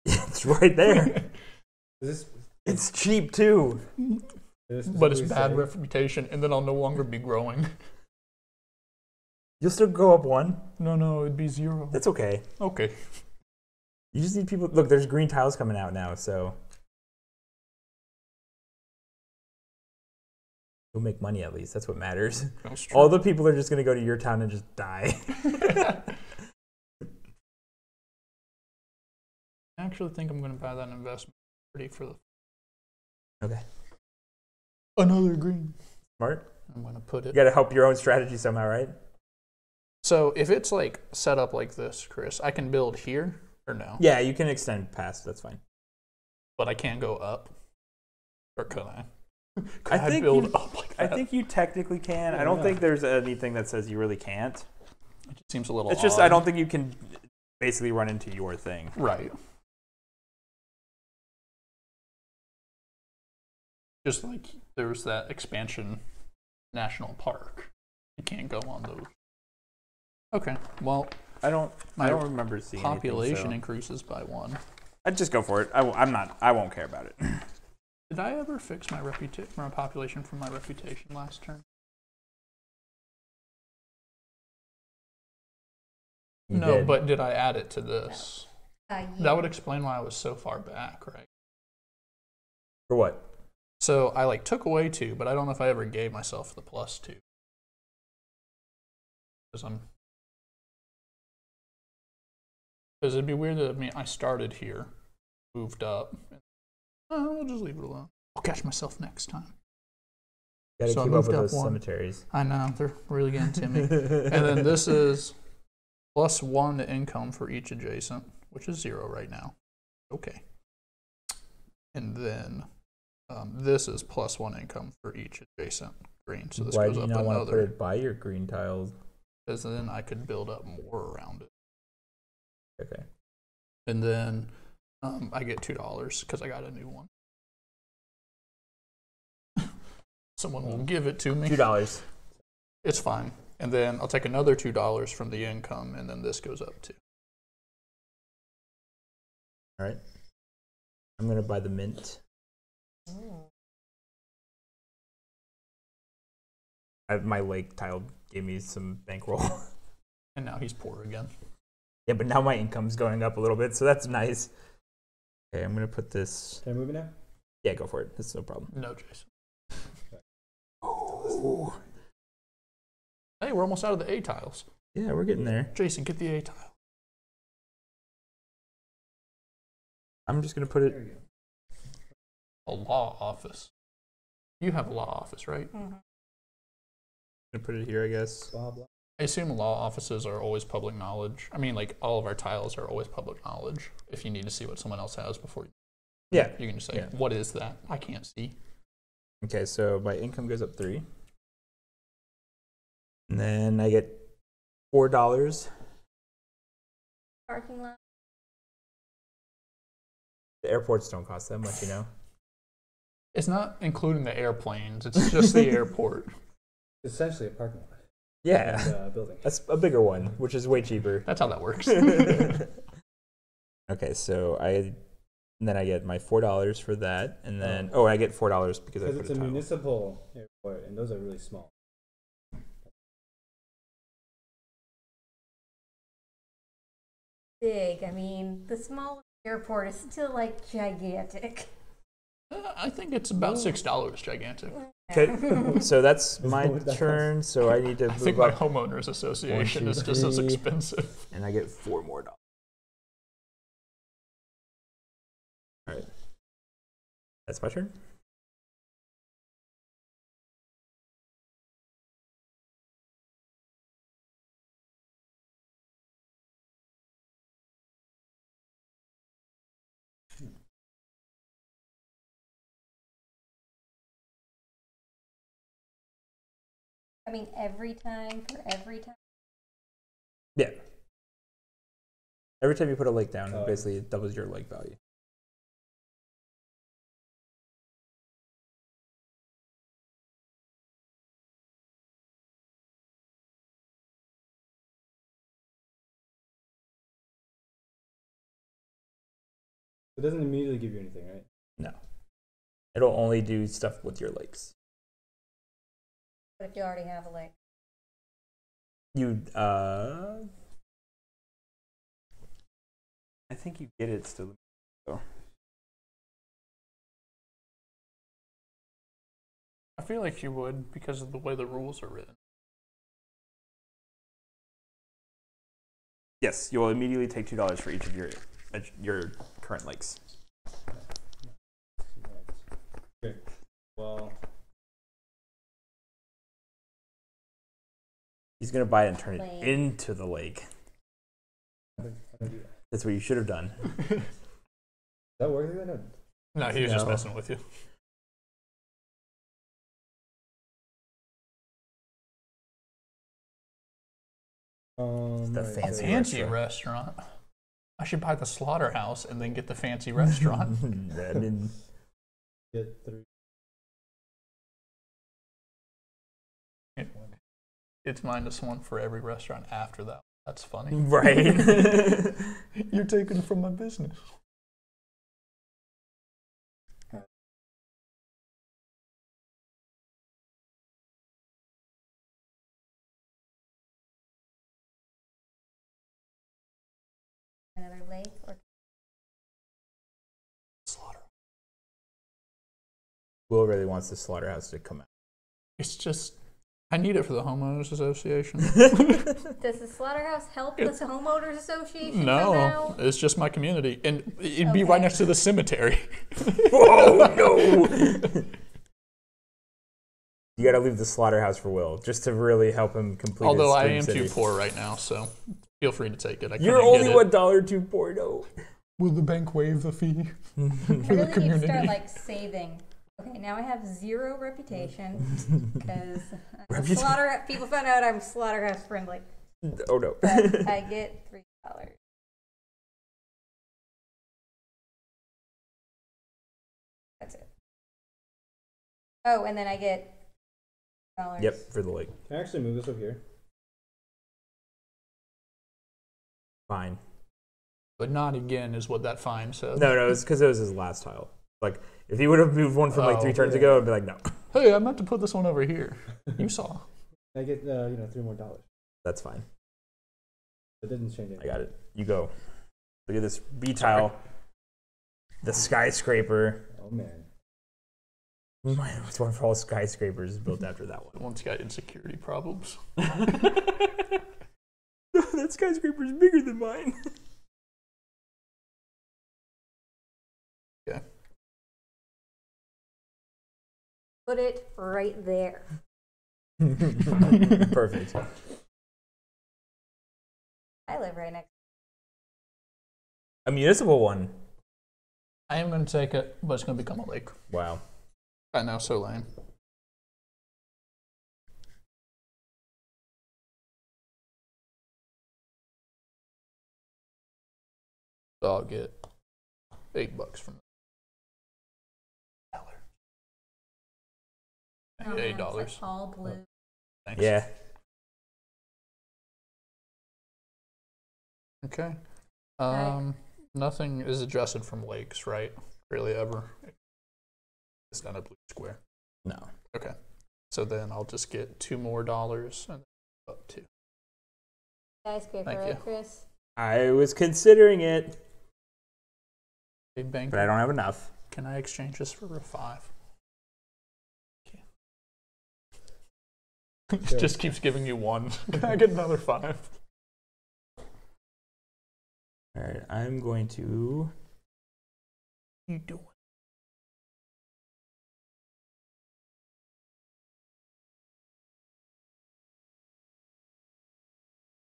It's right there. Is this it's cheap too. But it's bad reputation, and then I'll no longer be growing. You'll still go up one? No, no, it'd be zero. That's okay. Okay. You just need people... Look, there's green tiles coming out now, so... You'll make money at least. That's what matters. That's true. All the people are just going to go to your town and just die. I actually think I'm going to buy that investment pretty for the... Okay. Another green. Smart. I'm going to put it. You got to help your own strategy somehow, right? So if it's like set up like this, Chris, I can build here or no? Yeah, you can extend past. That's fine. But I can't go up? Or could I? Could I, I think build you, up like that? I think you technically can. I don't yeah. think there's anything that says you really can't. It just seems a little It's odd. Just I don't think you can basically run into your thing. Right. Just like there's that expansion national park. You can't go on those. Okay. Well, I don't my I don't remember seeing population anything, so. Increases by one. I'd just go for it. I, I'm not I won't care about it. Did I ever fix my reputation my population from my reputation last turn? You no, did. But did I add it to this? No. Uh, yeah. That would explain why I was so far back, right? For what? So I like took away two, but I don't know if I ever gave myself the plus two. because I'm because it'd be weird that I mean I started here, moved up. Oh, we'll just leave it alone. I'll catch myself next time. Gotta so keep I moved up with up those one. Cemeteries. I know they're really getting to me. And then this is plus one to income for each adjacent, which is zero right now. Okay. And then um, this is plus one income for each adjacent green. So this Why goes do you up not another. Put it by your green tiles? Because then I could build up more around it. Okay. And then um, I get two dollars because I got a new one. Someone will give it to me. Two dollars. It's fine. And then I'll take another two dollars from the income, and then this goes up too. All right. I'm gonna buy the mint. Oh. I, my lake tile gave me some bankroll, and now he's poor again. Yeah, but now my income's going up a little bit, so that's nice. Okay, I'm gonna put this. Can I move it now? Yeah, go for it. That's no problem. No, Jason. Oh. Hey, we're almost out of the A tiles. Yeah, we're getting there. Jason, get the A tile. I'm just gonna put it. A law office. You have a law office, right? Mm-hmm. I'm gonna put it here, I guess. Blah, blah. I assume law offices are always public knowledge. I mean, like all of our tiles are always public knowledge. If you need to see what someone else has before you, yeah, you can just say, yeah. "What is that? I can't see." Okay, so my income goes up three. And then I get four dollars. Parking lot. The airports don't cost that much, you know. It's not including the airplanes, it's just the airport. It's essentially a parking lot. Yeah. And a building. That's a bigger one, which is way cheaper. That's how that works. Okay, so I And then I get my four dollars for that, and then oh, I get four dollars because I put it's a, a municipal airport, and those are really small. Big. I mean, the smallest airport is still like gigantic. Uh, I think it's about six dollars gigantic. Okay, so that's my turn. So I need to. I move think my up. Homeowners association One, two, is just three. As expensive. And I get four more dollars. All right, that's my turn. I mean, every time for every time. Yeah. Every time you put a lake down, oh. basically it doubles your lake value. It doesn't immediately give you anything, right? No. It'll only do stuff with your lakes. But if you already have a lake? You, uh... I think you get it still. Oh. I feel like you would because of the way the rules are written. Yes, you'll immediately take two dollars for each of your... your current lakes. Okay. Well, he's gonna buy it and turn it into the lake. That's what you should have done. Does that work? No, he was no. just messing with you. Um, the fancy restaurant. restaurant. I should buy the slaughterhouse and then get the fancy restaurant. I mean, get through. It, it's minus one for every restaurant after that. That's funny. Right. You're taking it from my business. Another lake or slaughter. Will really wants the slaughterhouse to come out. It's just I need it for the homeowners association. Does the Slaughterhouse help the homeowners association? No, somehow? It's just my community, and it'd okay. be right next to the cemetery. Oh no! You got to leave the Slaughterhouse for Will, just to really help him complete. Although his I am city. too poor right now, so feel free to take it. I You're only one dollar too poor, though. Will the bank waive the fee for the community? I really need to start like saving. Okay, now I have zero reputation because slaughter people found out I'm slaughterhouse friendly. Oh no! But I get three dollars. That's it. Oh, and then I get dollars. Yep, for the lake. Can I actually move this over here? Fine, but not again is what that fine says. No, no, it's because it was his last tile. Like. If he would have moved one from like three oh, turns yeah. ago, I'd be like, no. Hey, I meant to put this one over here. You saw. I get uh, you know three more dollars. That's fine. It didn't change anything. I got it. You go. Look at this B tile. The skyscraper. Oh man. It's one for all skyscrapers built after that one. One's got insecurity problems. No, that skyscraper's bigger than mine. Yeah. Put it right there. Perfect. I live right next. A municipal one. I am going to take it, but it's going to become a lake. Wow. I know, so lame. So I'll get eight bucks from. Oh, Eight dollars. Like all blue. Thanks. Yeah. Okay. Um, nothing is adjusted from lakes, right? Really, ever. It's not a blue square. No. Okay. So then I'll just get two more dollars and up two. Skyscraper, right, Chris? I was considering it. Big bank. But I don't have enough. Can I exchange this for a five? It just keeps giving you one. Can I get another five? All right, I'm going to. You do it.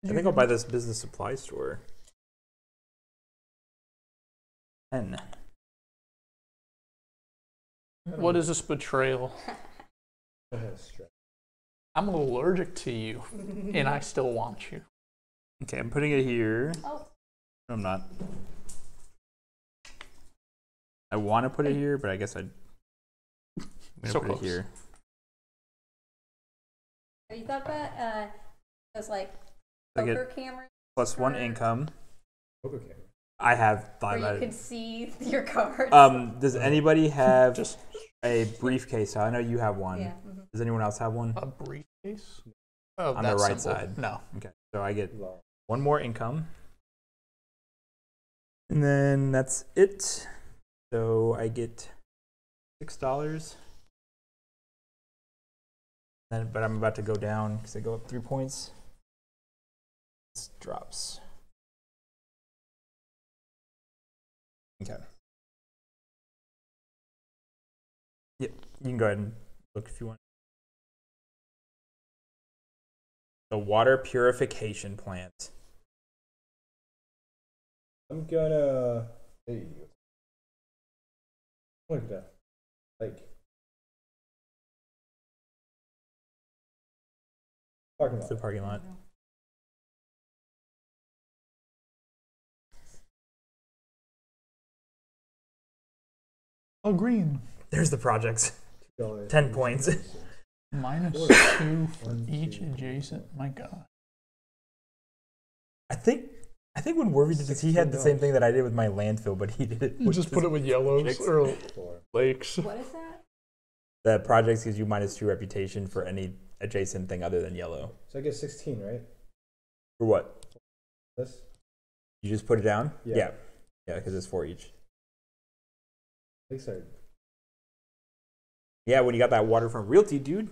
I think I'll buy this business supply store. Ten. What is this betrayal? I'm allergic to you, and I still want you. Okay, I'm putting it here. Oh. No, I'm not. I want to put it here, but I guess I'd I'm gonna so put close. it here. Have you thought about uh, those like poker cameras? Plus one income. Poker camera. I have thought Where about it. Where you can see your cards. Um, does anybody have just a briefcase? I know you have one. Yeah. Mm-hmm. Does anyone else have one? A briefcase? Oh, on the right simple. side. No. Okay. So I get one more income. And then that's it. So I get six dollars. Then, but I'm about to go down because I go up three points. This drops. Okay. Yep. You can go ahead and look if you want. The water purification plant. I'm gonna. Hey. Look at that. Like. Parking lot. It's the parking lot. Oh, green. There's the projects. Ten points. Minus two for each adjacent. My God. I think I think when Warby did this, he had the same thing that I did with my landfill, but he did it. With just put it with yellows or lakes. What is that? The projects gives you minus two reputation for any adjacent thing other than yellow. So I get sixteen, right? For what? This. You just put it down. Yeah. Yeah, yeah, because it's four each. I think so. Yeah, when you got that waterfront realty, dude.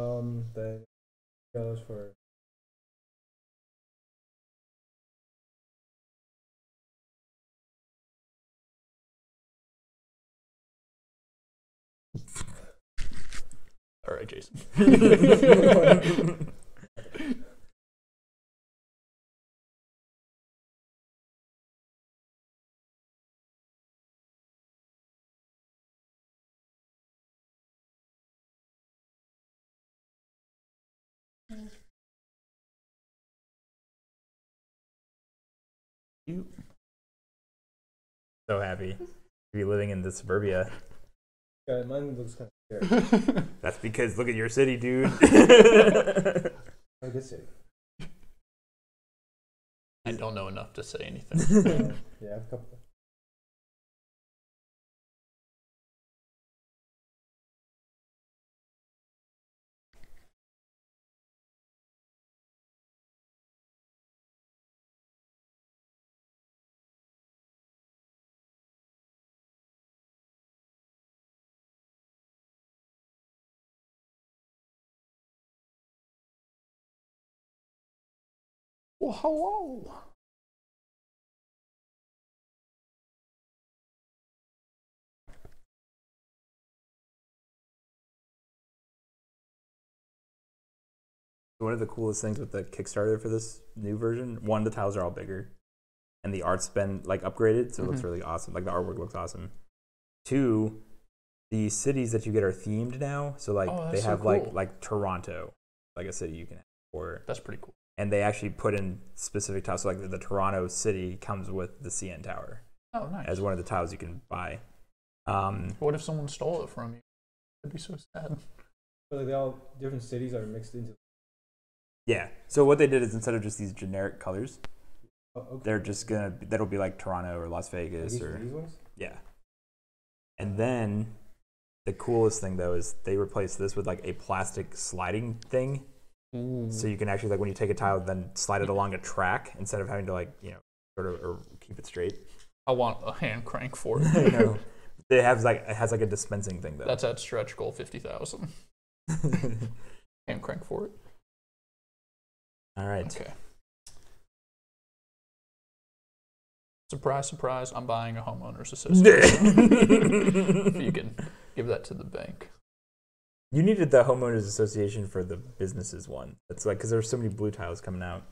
Um, then goes for all right, Jason. So happy to be living in the suburbia. God, mine looks kind of scary. That's because look at your city, dude. Oh, good city. I don't know enough to say anything. Yeah, I've couple. Well, hello. One of the coolest things with the Kickstarter for this new version, one, the tiles are all bigger, and the art's been like upgraded, so it mm-hmm. looks really awesome. Like the artwork looks awesome. Two, the cities that you get are themed now, so like oh, they have so cool. like like Toronto, like a city you can have. Or that's pretty cool. And they actually put in specific tiles. So like the, the Toronto city comes with the C N Tower. Oh, nice. As one of the tiles you can buy. Um, what if someone stole it from you? That'd be so sad. But like they all, different cities are mixed into. Yeah. So what they did is instead of just these generic colors, oh, okay. they're just gonna, that'll be like Toronto or Las Vegas these, or. These ones? Yeah. And then the coolest thing though is they replaced this with like a plastic sliding thing. Mm. So you can actually, like, when you take a tile, then slide it along a track instead of having to, like, you know, sort of or keep it straight. I want a hand crank for it. You know, it has like it has like a dispensing thing though. That's at stretch goal fifty thousand. Hand crank for it. All right. Okay. Surprise, surprise! I'm buying a homeowners association. So you can give that to the bank. You needed the homeowners association for the businesses one. That's like because there's so many blue tiles coming out.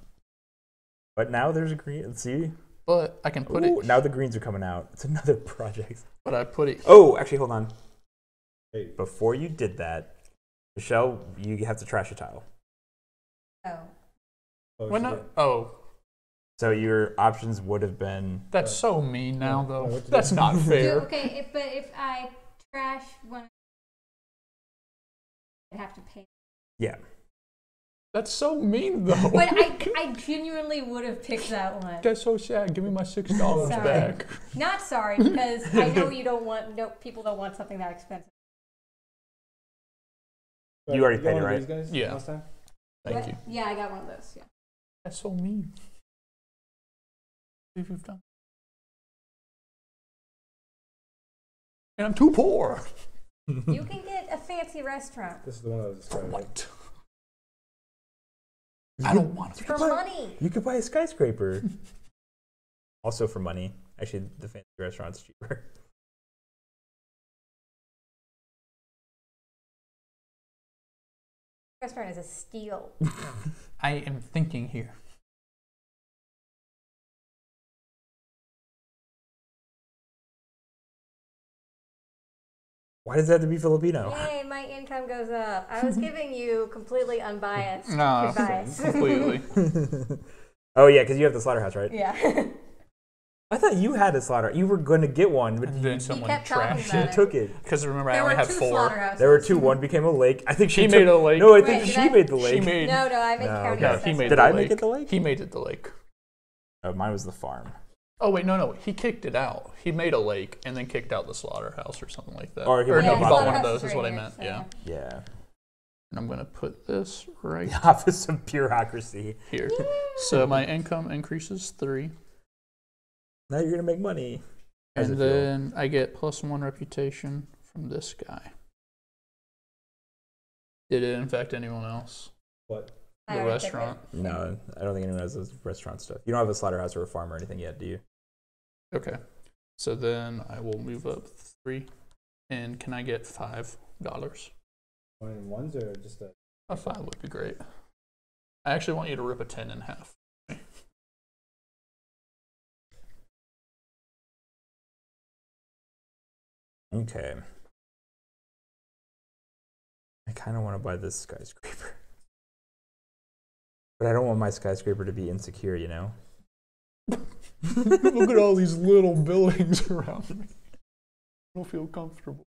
But now there's a green. Let's see. But I can put Ooh, it. Now the greens are coming out. It's another project. But I put it. Oh, actually, hold on. Hey. Before you did that, Michelle, you have to trash a tile. Oh. Oh. When I, oh. So your options would have been. That's uh, so mean now, yeah, though. That's not fair. Okay, if, but if I trash one. I'd have to pay. Yeah. That's so mean, though. But I, I genuinely would have picked that one. That's so sad. Give me my six dollars back. Not sorry, because I know you don't want. No, people don't want something that expensive. You, you already paid it, right? Guys yeah. Last time? Thank but, you. Yeah, I got one of those. Yeah. That's so mean. If you've done. And I'm too poor. You can get a fancy restaurant. This is the one I was describing. For what? I don't want to. For money. You could buy a skyscraper. Also for money. Actually, the fancy restaurant's cheaper. Restaurant is a steal. I am thinking here. Why does it have to be Filipino? Hey, my income goes up. I was giving you completely unbiased no, advice. Completely. Oh, yeah, because you have the slaughterhouse, right? Yeah. I thought you had a slaughter. You were going to get one, but then someone trashed it. You took it. Because remember, I only had four. There were two. One became a lake. I think she, she took, made a lake. No, I think Wait, she I, made the lake. She made, no, no, I made no, the no, he made Did the I lake. make it the lake? He made it the lake. Oh, mine was the farm. Oh wait, no, no, he kicked it out. He made a lake and then kicked out the slaughterhouse or something like that. Or he, or yeah, he bought one of those is what I meant, so. yeah. Yeah. And I'm gonna put this right. The office of bureaucracy. Here. Yeah. So my income increases three. Now you're gonna make money. And then I get plus one reputation from this guy. Did it infect anyone else? What? The restaurant? No, I don't think anyone has those restaurant stuff. You don't have a slaughterhouse or a farm or anything yet, do you? Okay. So then I will move up three. And can I get five dollars? One and ones or just a... A five would be great. I actually want you to rip a ten in half. Okay. I kind of want to buy this skyscraper. But I don't want my skyscraper to be insecure, you know? Look at all these little buildings around me. I don't feel comfortable.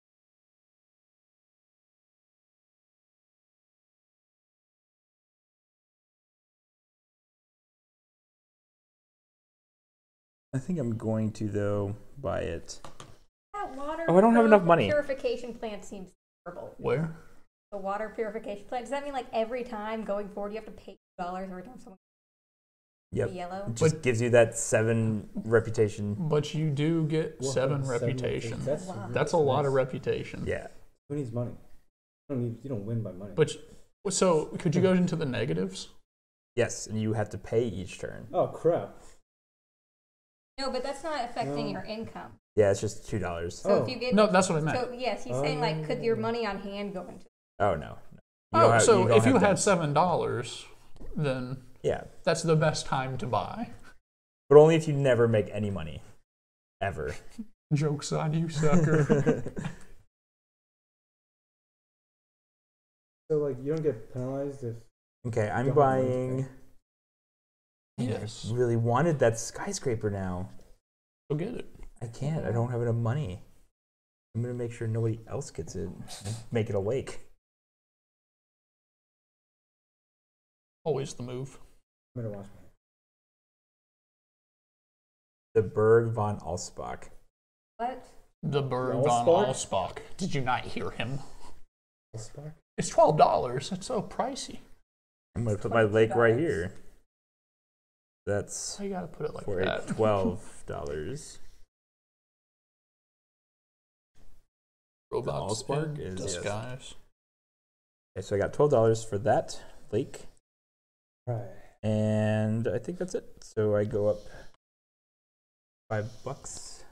I think I'm going to, though, buy it. That water oh, I don't have enough money. Purification plant seems terrible. Where? The water purification plant. Does that mean like every time going forward you have to pay two dollars every time someone yep. yellow? It just but, gives you that seven reputation. But you do get well, seven, seven reputation. That's, wow. that's a lot of reputation. Yeah. Who needs money? You don't, need, you don't win by money. But so could you go into the negatives? Yes, and you have to pay each turn. Oh crap. No, but that's not affecting no. your income. Yeah, it's just two dollars. So oh. if you get no, that's what I meant. So yes, he's um, saying like, could your money on hand go into? Oh no. no. Oh, have, so you if you had seven dollars, then yeah, that's the best time to buy. But only if you never make any money, ever. Joke's on you, sucker. So like, you don't get penalized if. Okay, I'm buying. Yes. I really wanted that skyscraper now. Go get it. I can't. I don't have enough money. I'm going to make sure nobody else gets it. Make it a lake. Always the move. I'm going to watch my hair. The Berg von Allsbach. What? The Berg the von Allsbach. Did you not hear him? Allsbach? It's twelve dollars. That's so pricey. I'm going to put my lake right here. That's oh, you gotta put it like for that. twelve dollars. Roblox Allspark is disguise. Yes. Okay, so I got twelve dollars for that lake, right? And I think that's it. So I go up five bucks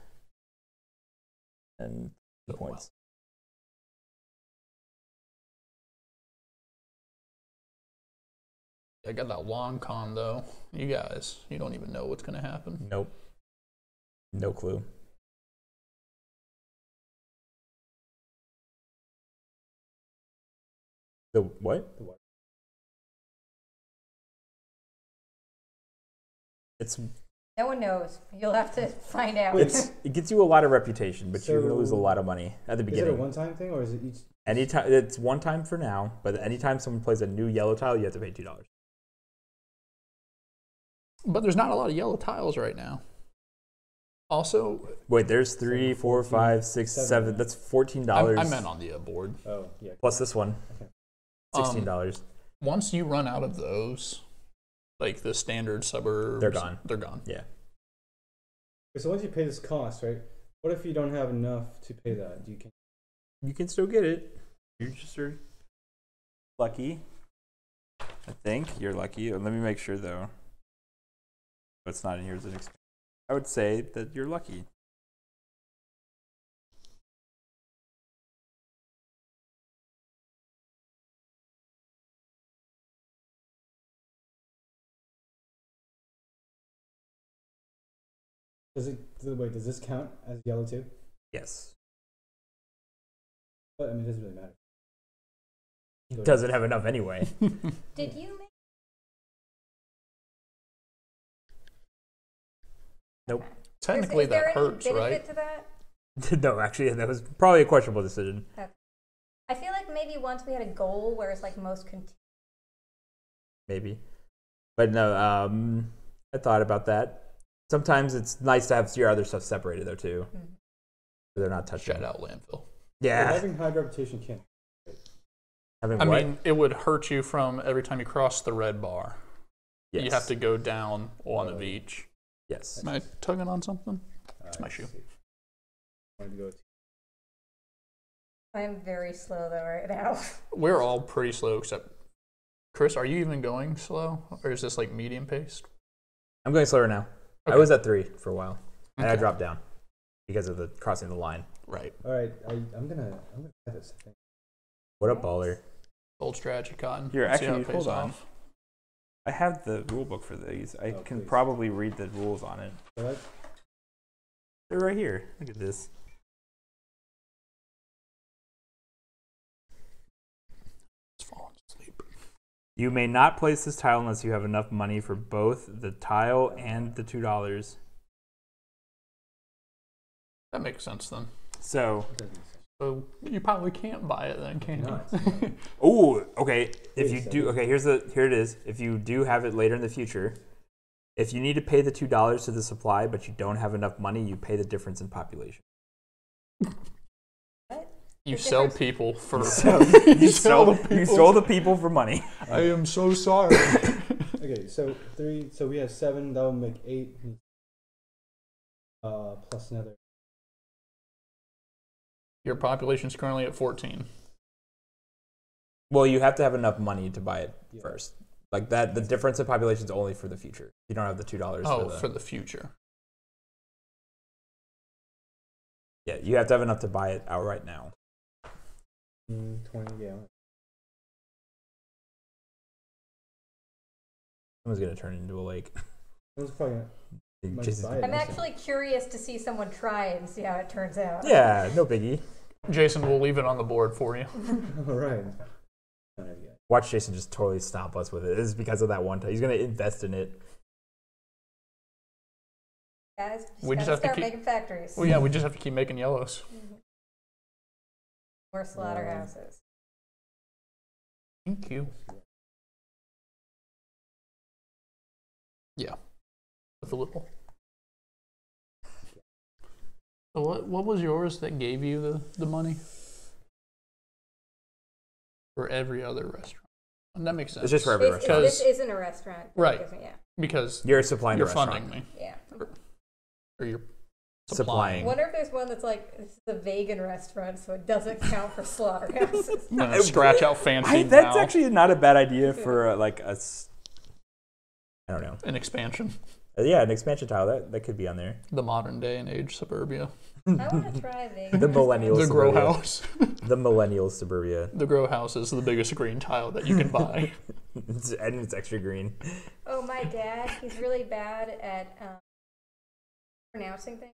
and two oh, points. Wow. I got that long con though. You guys, you don't even know what's gonna happen. Nope. No clue. The what? The what? It's. No one knows. You'll have to find out. It's, it gets you a lot of reputation, but so you're gonna lose a lot of money at the beginning. Is it a one-time thing, or is it each? Anytime it's one time for now, but anytime someone plays a new yellow tile, you have to pay two dollars. But there's not a lot of yellow tiles right now. Also, wait, there's three, four, five, six, seven. That's fourteen dollars. I, I meant on the board. Oh, yeah. Plus this one, okay. sixteen dollars. Um, once you run out of those, like the standard suburbs, they're gone. They're gone. Yeah. So once you pay this cost, right? What if you don't have enough to pay that? Do you can? You can still get it. You just are lucky. I think you're lucky. Let me make sure though. What's not in here is an expense. I would say that you're lucky. Does it? Wait, does this count as yellow too? Yes. But I mean, it doesn't really matter. It doesn't have enough anyway. Did you? Make Nope. Technically, is, is that hurts, right? To that? No, actually, that was probably a questionable decision. Okay. I feel like maybe once we had a goal where it's like most continuous. Maybe, but no. Um, I thought about that. Sometimes it's nice to have your other stuff separated though too, mm-hmm. so they're not touched. Shout out landfill. Yeah. Well, having high reputation can't. Having I what? mean, it would hurt you from every time you cross the red bar. Yes. You have to go down one uh, of each. Yes. Am I tugging on something? Uh, it's my shoe. I'm very slow though right now. We're all pretty slow except Chris. Are you even going slow, or is this like medium paced? I'm going slower now. Okay. I was at three for a while, and okay. I dropped down because of the crossing the line. Right. All right. I, I'm gonna. I'm gonna try this thing. What up, baller? Old strategy, Cotton. You're actually hold on. Off. I have the rule book for these. I oh, can please. probably read the rules on it. What? They're right here. Look at this. It's falling asleep. You may not place this tile unless you have enough money for both the tile and the two dollars. That makes sense then. So. So you probably can't buy it then, can no, you? Oh, okay. If you do, okay, here's the, here it is. If you do have it later in the future, if you need to pay the two dollars to the supply, but you don't have enough money, you pay the difference in population. What? You the sell difference? people for... You sell, you you sell, the people. You sell the people for money. I am so sorry. Okay, so three, so we have seven, that'll make eight, uh, plus another. Your population is currently at fourteen. Well, you have to have enough money to buy it yeah. first. Like that, the difference in population is only for the future. You don't have the two dollars. Oh, for the, for the future. Yeah, you have to have enough to buy it outright now. Mm, twenty, yeah. Someone's gonna turn into a lake. Someone's probably gonna. I'm actually curious to see someone try it and see how it turns out. Yeah, no biggie. Jason, we'll leave it on the board for you. All right. Watch Jason just totally stomp us with it. This is because of that one time. He's going to invest in it. Guys, we just have to keep making factories. Well, yeah, we just have to keep making yellows. Mm-hmm. More slaughterhouses. Thank you. Yeah. With a little. So what what was yours that gave you the, the money? For every other restaurant. And that makes sense. It's just for every restaurant. This isn't a restaurant. Right. It me, yeah. Because you're supplying You're funding me. Yeah. Or, or you're supplying. supplying. I wonder if there's one that's like, this is a vegan restaurant, so it doesn't count for slaughterhouses. No, scratch out fancy. I, that's now. actually not a bad idea for uh, like a, I don't know. An expansion. Yeah, an expansion tile that that could be on there. The modern day and age Suburbia. I want to try Vegas. The millennial the Suburbia. Grow house. The millennial Suburbia. The grow house is the biggest green tile that you can buy, it's, and it's extra green. Oh, my dad, he's really bad at um, pronouncing things.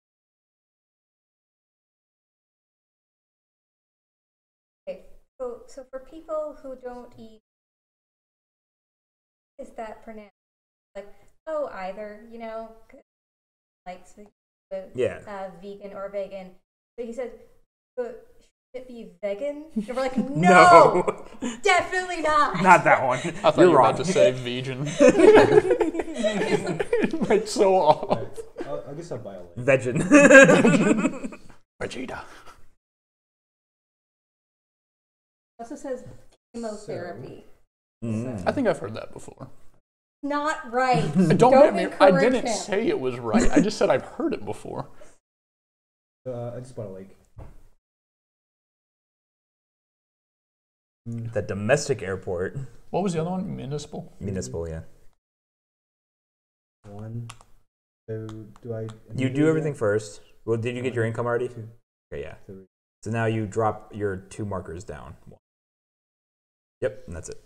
Okay, so so for people who don't eat, is that pronounced like? Oh, either, you know, like the yeah. uh, vegan or vegan. But he said, but should it be vegan? And we're like, no, no, definitely not. Not that one. I thought You're you were wrong. about to say vegan. It's so off. Right. I'll, I guess I'll buy a link. Vegan. Vegeta. It also says chemotherapy. So. Mm. So. I think I've heard that before. Not right. Don't, Don't get me. I didn't him. say it was right. I just said I've heard it before. Uh, I just want to like the domestic airport. What was the other one? Municipal. Municipal, yeah. One. So do I? You do everything that? first. Well, did you get your income already? Two. Okay, yeah. Three. So now you drop your two markers down. Yep, and that's it.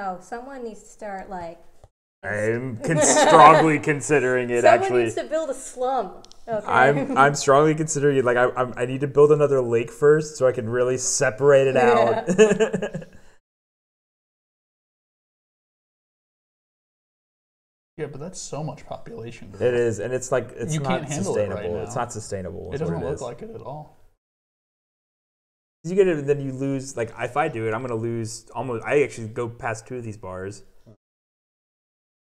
Oh, someone needs to start like. I'm con strongly considering it. Someone actually needs to build a slum. Okay. I'm I'm strongly considering it. Like I I'm, I need to build another lake first, so I can really separate it yeah. out. Yeah, but that's so much population growth. It is, and it's like it's you not can't sustainable. It right it's not sustainable. It doesn't it look is. like it at all. You get it, then you lose. Like if I do it, I'm gonna lose almost. I actually go past two of these bars.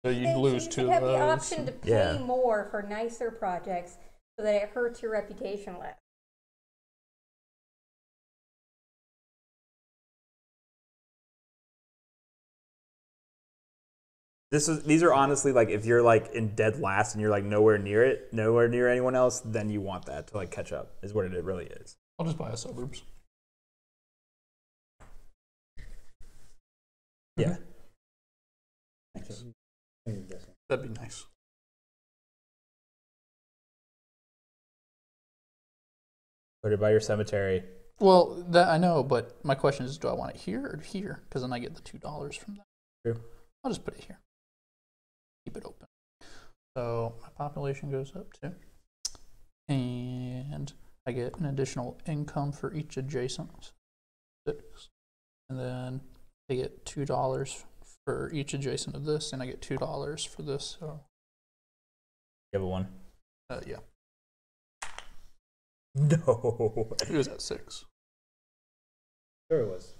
So you'd and lose you two. You have of those. the option to pay yeah. more for nicer projects, so that it hurts your reputation less. This is, these are honestly like if you're like in dead last and you're like nowhere near it, nowhere near anyone else, then you want that to like catch up is what it really is. I'll just buy a Suburbs. Yeah. Okay. That'd be nice. Put it by your cemetery. Well, that I know, but my question is, do I want it here or here? Because then I get the two dollars from that. True. I'll just put it here. Keep it open. So my population goes up too. And I get an additional income for each adjacent. And then I get two dollars for each adjacent of this, and I get two dollars for this. So. You have a one? Uh, yeah. No. It was at six. Sure it was.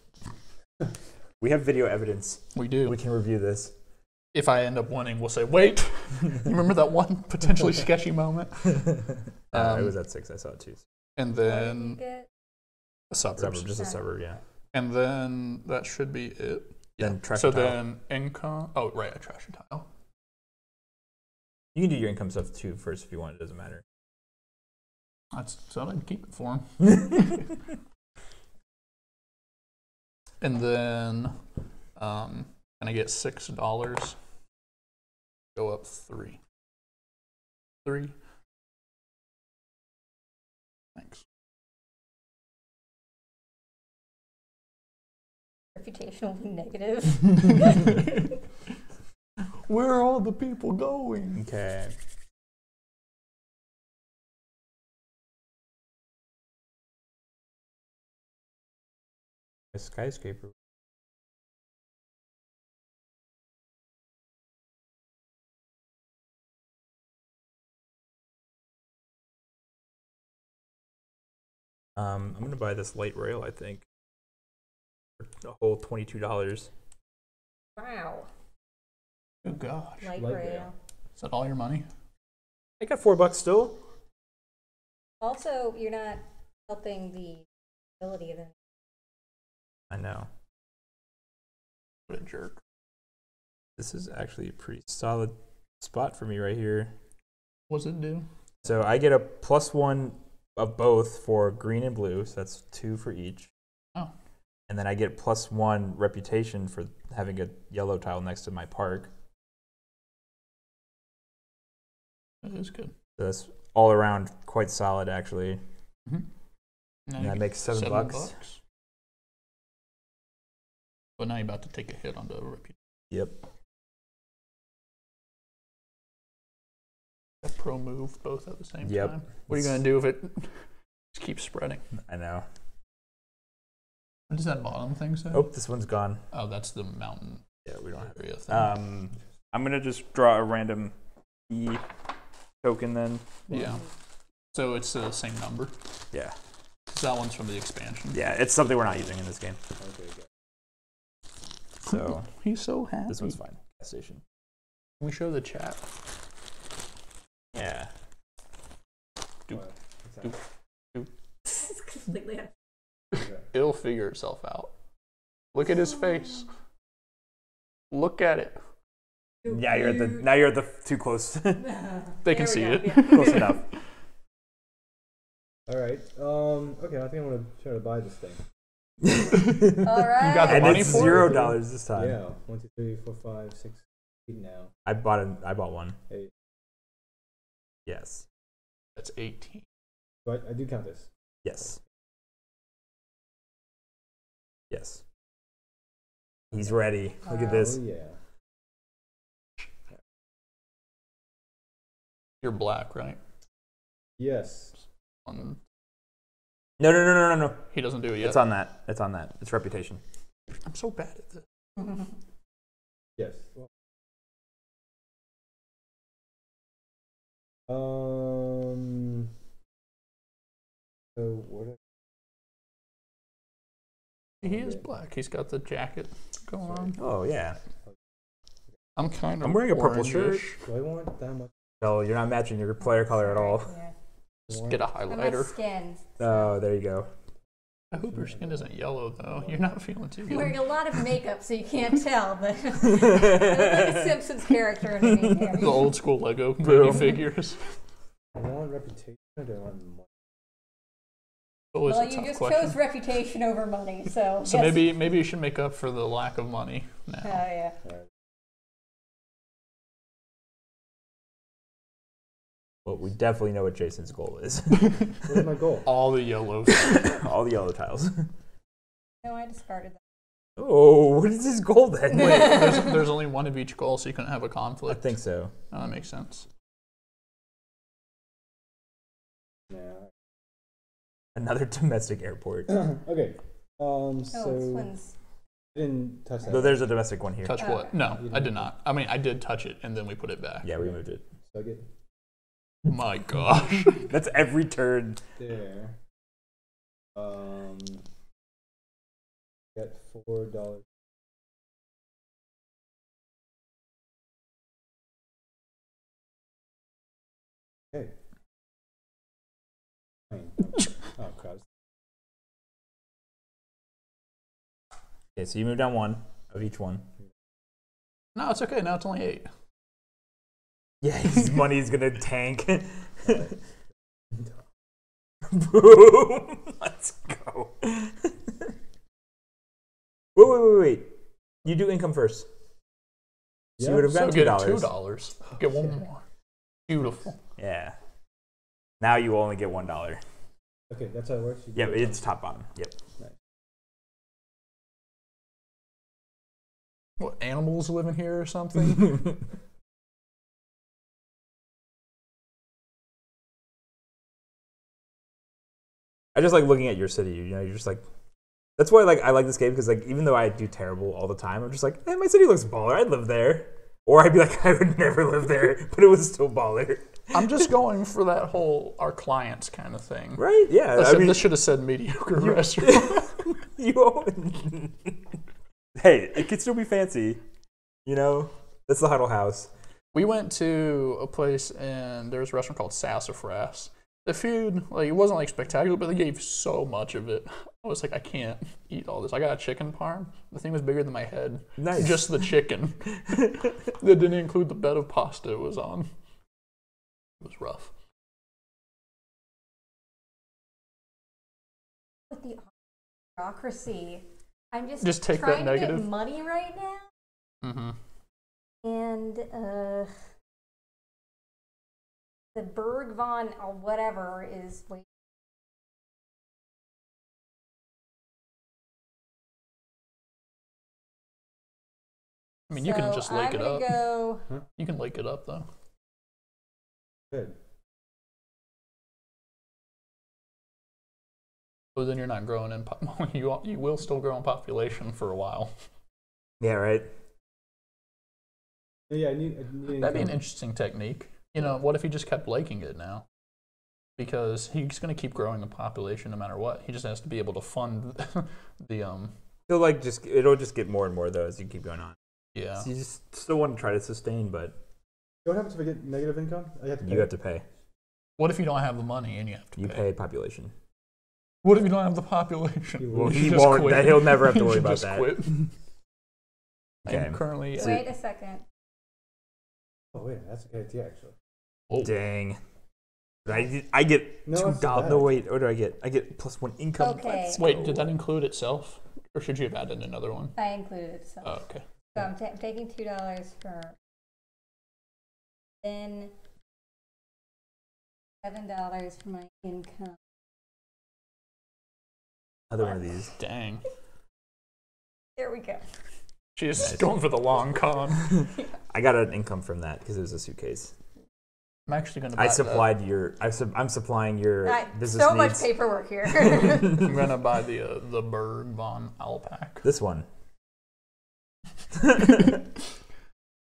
We have video evidence. We do. We can review this. If I end up winning, we'll say, wait, you remember that one potentially sketchy moment? Um, it was at six. I saw it too. And then a suburb, just a suburb, yeah. And then that should be it. Yeah. Then trash so and tile. then income. Oh, right, I trash and tile. You can do your income stuff too first if you want. It doesn't matter. That's so I can keep it for him. And then, um, and I get six dollars. Go up three. Three. Thanks. Reputationally negative. Where are all the people going? Okay. A skyscraper. Um, I'm gonna buy this light rail, I think. For a whole twenty-two dollars. Wow. Oh gosh. Light, light rail. rail. Is that all your money? I got four bucks still. Also, you're not helping the ability of it. I know. What a jerk. This is actually a pretty solid spot for me right here. What's it do? So I get a plus one of both for green and blue, so that's two for each. Oh. And then I get plus one reputation for having a yellow tile next to my park. That is good. So that's all around quite solid, actually. Mm-hmm. And that makes seven, seven bucks. bucks. But now you're about to take a hit on the reputation. Yep. Pro move both at the same yep. time. What are you going to do if it just keeps spreading? I know. What does that bottom thing say? Oh, this one's gone. Oh, that's the mountain. Yeah, we don't have it. Um, I'm going to just draw a random E token then. Yeah. So it's the same number? Yeah. So that one's from the expansion. Yeah, it's something we're not using in this game. Okay, good. So he's so happy. This one's fine. Gas station. Can we show the chat? Yeah. Doop, doop, doop. This is completely unfair. It'll figure itself out. Look at his face. Look at it. Yeah, you're at the now you're at the too close. They can see go. it. Yeah. Close enough. All right. Um. Okay. I think I'm gonna try to buy this thing. All right. You got the and money it's for zero dollars this time. Yeah. One, two, three, four, five, six, eight. Now. I bought an, I bought one. Eight. Yes. That's eighteen. But I do count this. Yes. Yes. He's ready. Wow. Look at this. Oh, yeah. You're black, right? Yes. On... No, no, no, no, no, no. He doesn't do it yet. It's on that. It's on that. It's reputation. I'm so bad at this. Yes. Well, So what? He is black. He's got the jacket going on. Oh yeah. I'm kind of. I'm wearing a purple shirt. Do I want that much? No, you're not matching your player color at all. Yeah. Just get a highlighter. Skin. Oh, there you go. I hope your skin isn't yellow though. You're not feeling too good. I'm wearing a lot of makeup, so you can't tell. But I look like a Simpsons character underneath here. The old school Lego figures. I want reputation. I don't want money. Well, you just question. chose reputation over money, so. So yes. maybe maybe you should make up for the lack of money now. Oh yeah. Well, we definitely know what Jason's goal is. What's my goal? All the yellow. All the yellow tiles. No, I discarded that. Oh, what is his goal then? Wait, there's, there's only one of each goal, so you couldn't have a conflict. I think so. Oh, that makes sense. Yeah. Another domestic airport. Okay. Um, so oh, this one's... I didn't touch that. So there's a domestic one here. Touch oh, what? Okay. No, I did not. I mean, I did touch it, and then we put it back. Yeah, we moved it. Suck it. My gosh. That's every turn. There. Um, get four dollars. Okay. Oh, crap. Okay, so you move down one of each one. No, it's okay. Now it's only eight. Yeah, his money's gonna tank. Boom! Let's go. wait, wait, wait, wait. You do income first. So yep. you would have gotten so two dollars. Two dollars. Get one more. Beautiful. Yeah. Now you only get one dollar. Okay, that's how it works. Yeah, it's top bottom. Yep. Nice. What, animals living here or something? I just like looking at your city. You know, you're just like. That's why like I like this game because like even though I do terrible all the time, I'm just like, hey, my city looks baller. I'd live there. Or I'd be like, I would never live there, but it was still baller. I'm just going for that whole our clients kind of thing. Right? Yeah. Listen, I mean, this should have said mediocre you, restaurant. you own. Hey, it could still be fancy. You know? That's the Huddle House. We went to a place and there was a restaurant called Sassafras. The food, like, it wasn't like spectacular, but they gave so much of it. I was like, I can't eat all this. I got a chicken parm. The thing was bigger than my head. Nice. Just the chicken. That didn't include the bed of pasta it was on. It was rough. With the bureaucracy, I'm just, just take trying that negative. to get money right now. Mm-hmm. And uh, the Berg von or whatever is waiting. I mean, you so can just lake I'm it up. Go... You can lake it up, though. Good. So then you're not growing in pop. you you will still grow in population for a while. Yeah, right. Yeah, I need. I need That'd be an interesting technique. You know, what if he just kept laking it now? Because he's going to keep growing the population no matter what. He just has to be able to fund the um. He'll like just it'll just get more and more though as you keep going on. Yeah. So you just still want to try to sustain, but. What happens if I get negative income? I have to pay. You have to pay. What if you don't have the money and you have to you pay? You pay population. What if you don't have the population? He well, he won't. Quit. He'll never have to worry about just that. Quit. Okay. I'm currently. Wait at... a second. Oh wait, that's a good idea actually. Oh. Dang. I I get no, two dollars. No wait, what do I get? I get plus one income. Okay. Wait, did that include itself, or should you have added another one? I included itself. Oh, okay. So I'm ta taking two dollars for. Then seven dollars for my income. Another one of these. Dang. There we go. She's nice. Going for the long con. Yeah. I got an income from that because it was a suitcase. I'm actually going to. I supplied the, your. I su I'm supplying your I, business so needs. So much paperwork here. I'm going to buy the uh, the Berg von Alpac. This one.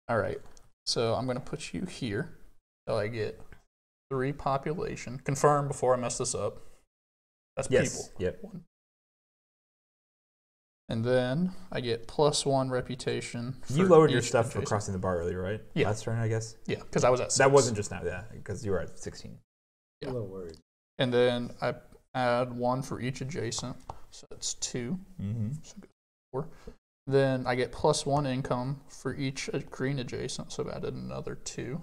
All right. So I'm going to put you here, so I get three population. Confirm before I mess this up. That's yes. people. Yep. One. And then I get plus one reputation. For you lowered your stuff adjacent. for crossing the bar earlier, right? Yeah. Last turn, I guess? Yeah, because I was at six. That wasn't just now, yeah, because you were at sixteen. Yeah. A little worried. And then I add one for each adjacent, so that's two. Mm-hmm. So four. Then I get plus one income for each green adjacent, so I've added another two.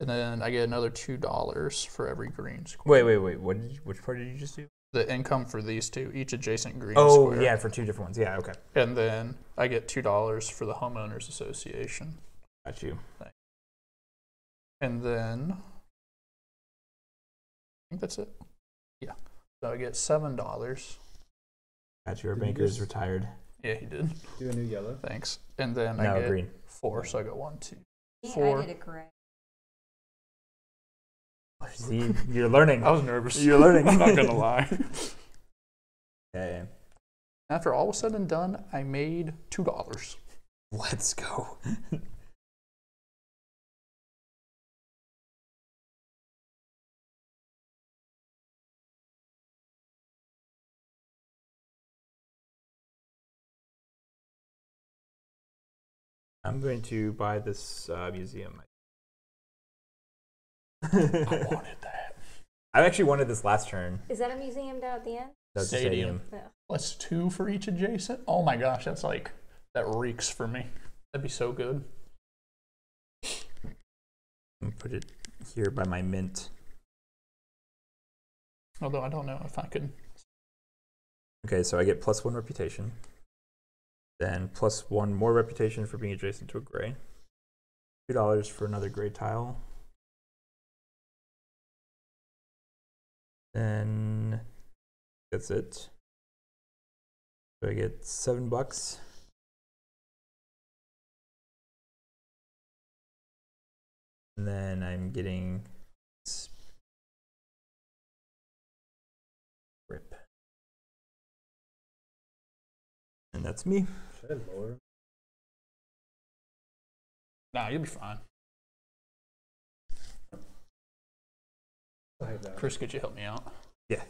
And then I get another two dollars for every green square. Wait, wait, wait. What did you, which part did you just do? The income for these two, each adjacent green oh, square. Oh, yeah, for two different ones. Yeah, okay. And then I get two dollars for the Homeowners Association. Got you. Thanks. And then, I think that's it. Yeah. So I get seven dollars. Got you. Our banker's retired. Yeah, he did. Do a new yellow. Thanks. And then no, I get green. four, so I got one, two, four. Yeah, I did it correct. See, you're learning. I was nervous. You're learning. I'm not going to lie. Okay. After all was said and done, I made two dollars. Let's go. I'm going to buy this uh, museum. I wanted that. I actually wanted this last turn. Is that a museum down at the end? That's stadium. stadium. Oh. Plus two for each adjacent. Oh my gosh, that's like, that reeks for me. That'd be so good. I'm gonna put it here by my mint. Although I don't know if I could. Okay, so I get plus one reputation. Then plus one more reputation for being adjacent to a gray. two dollars for another gray tile. Then that's it. So I get seven bucks. And then I'm getting rip. And that's me. Should I lower? Nah, you'll be fine. Chris, could you help me out? Yeah.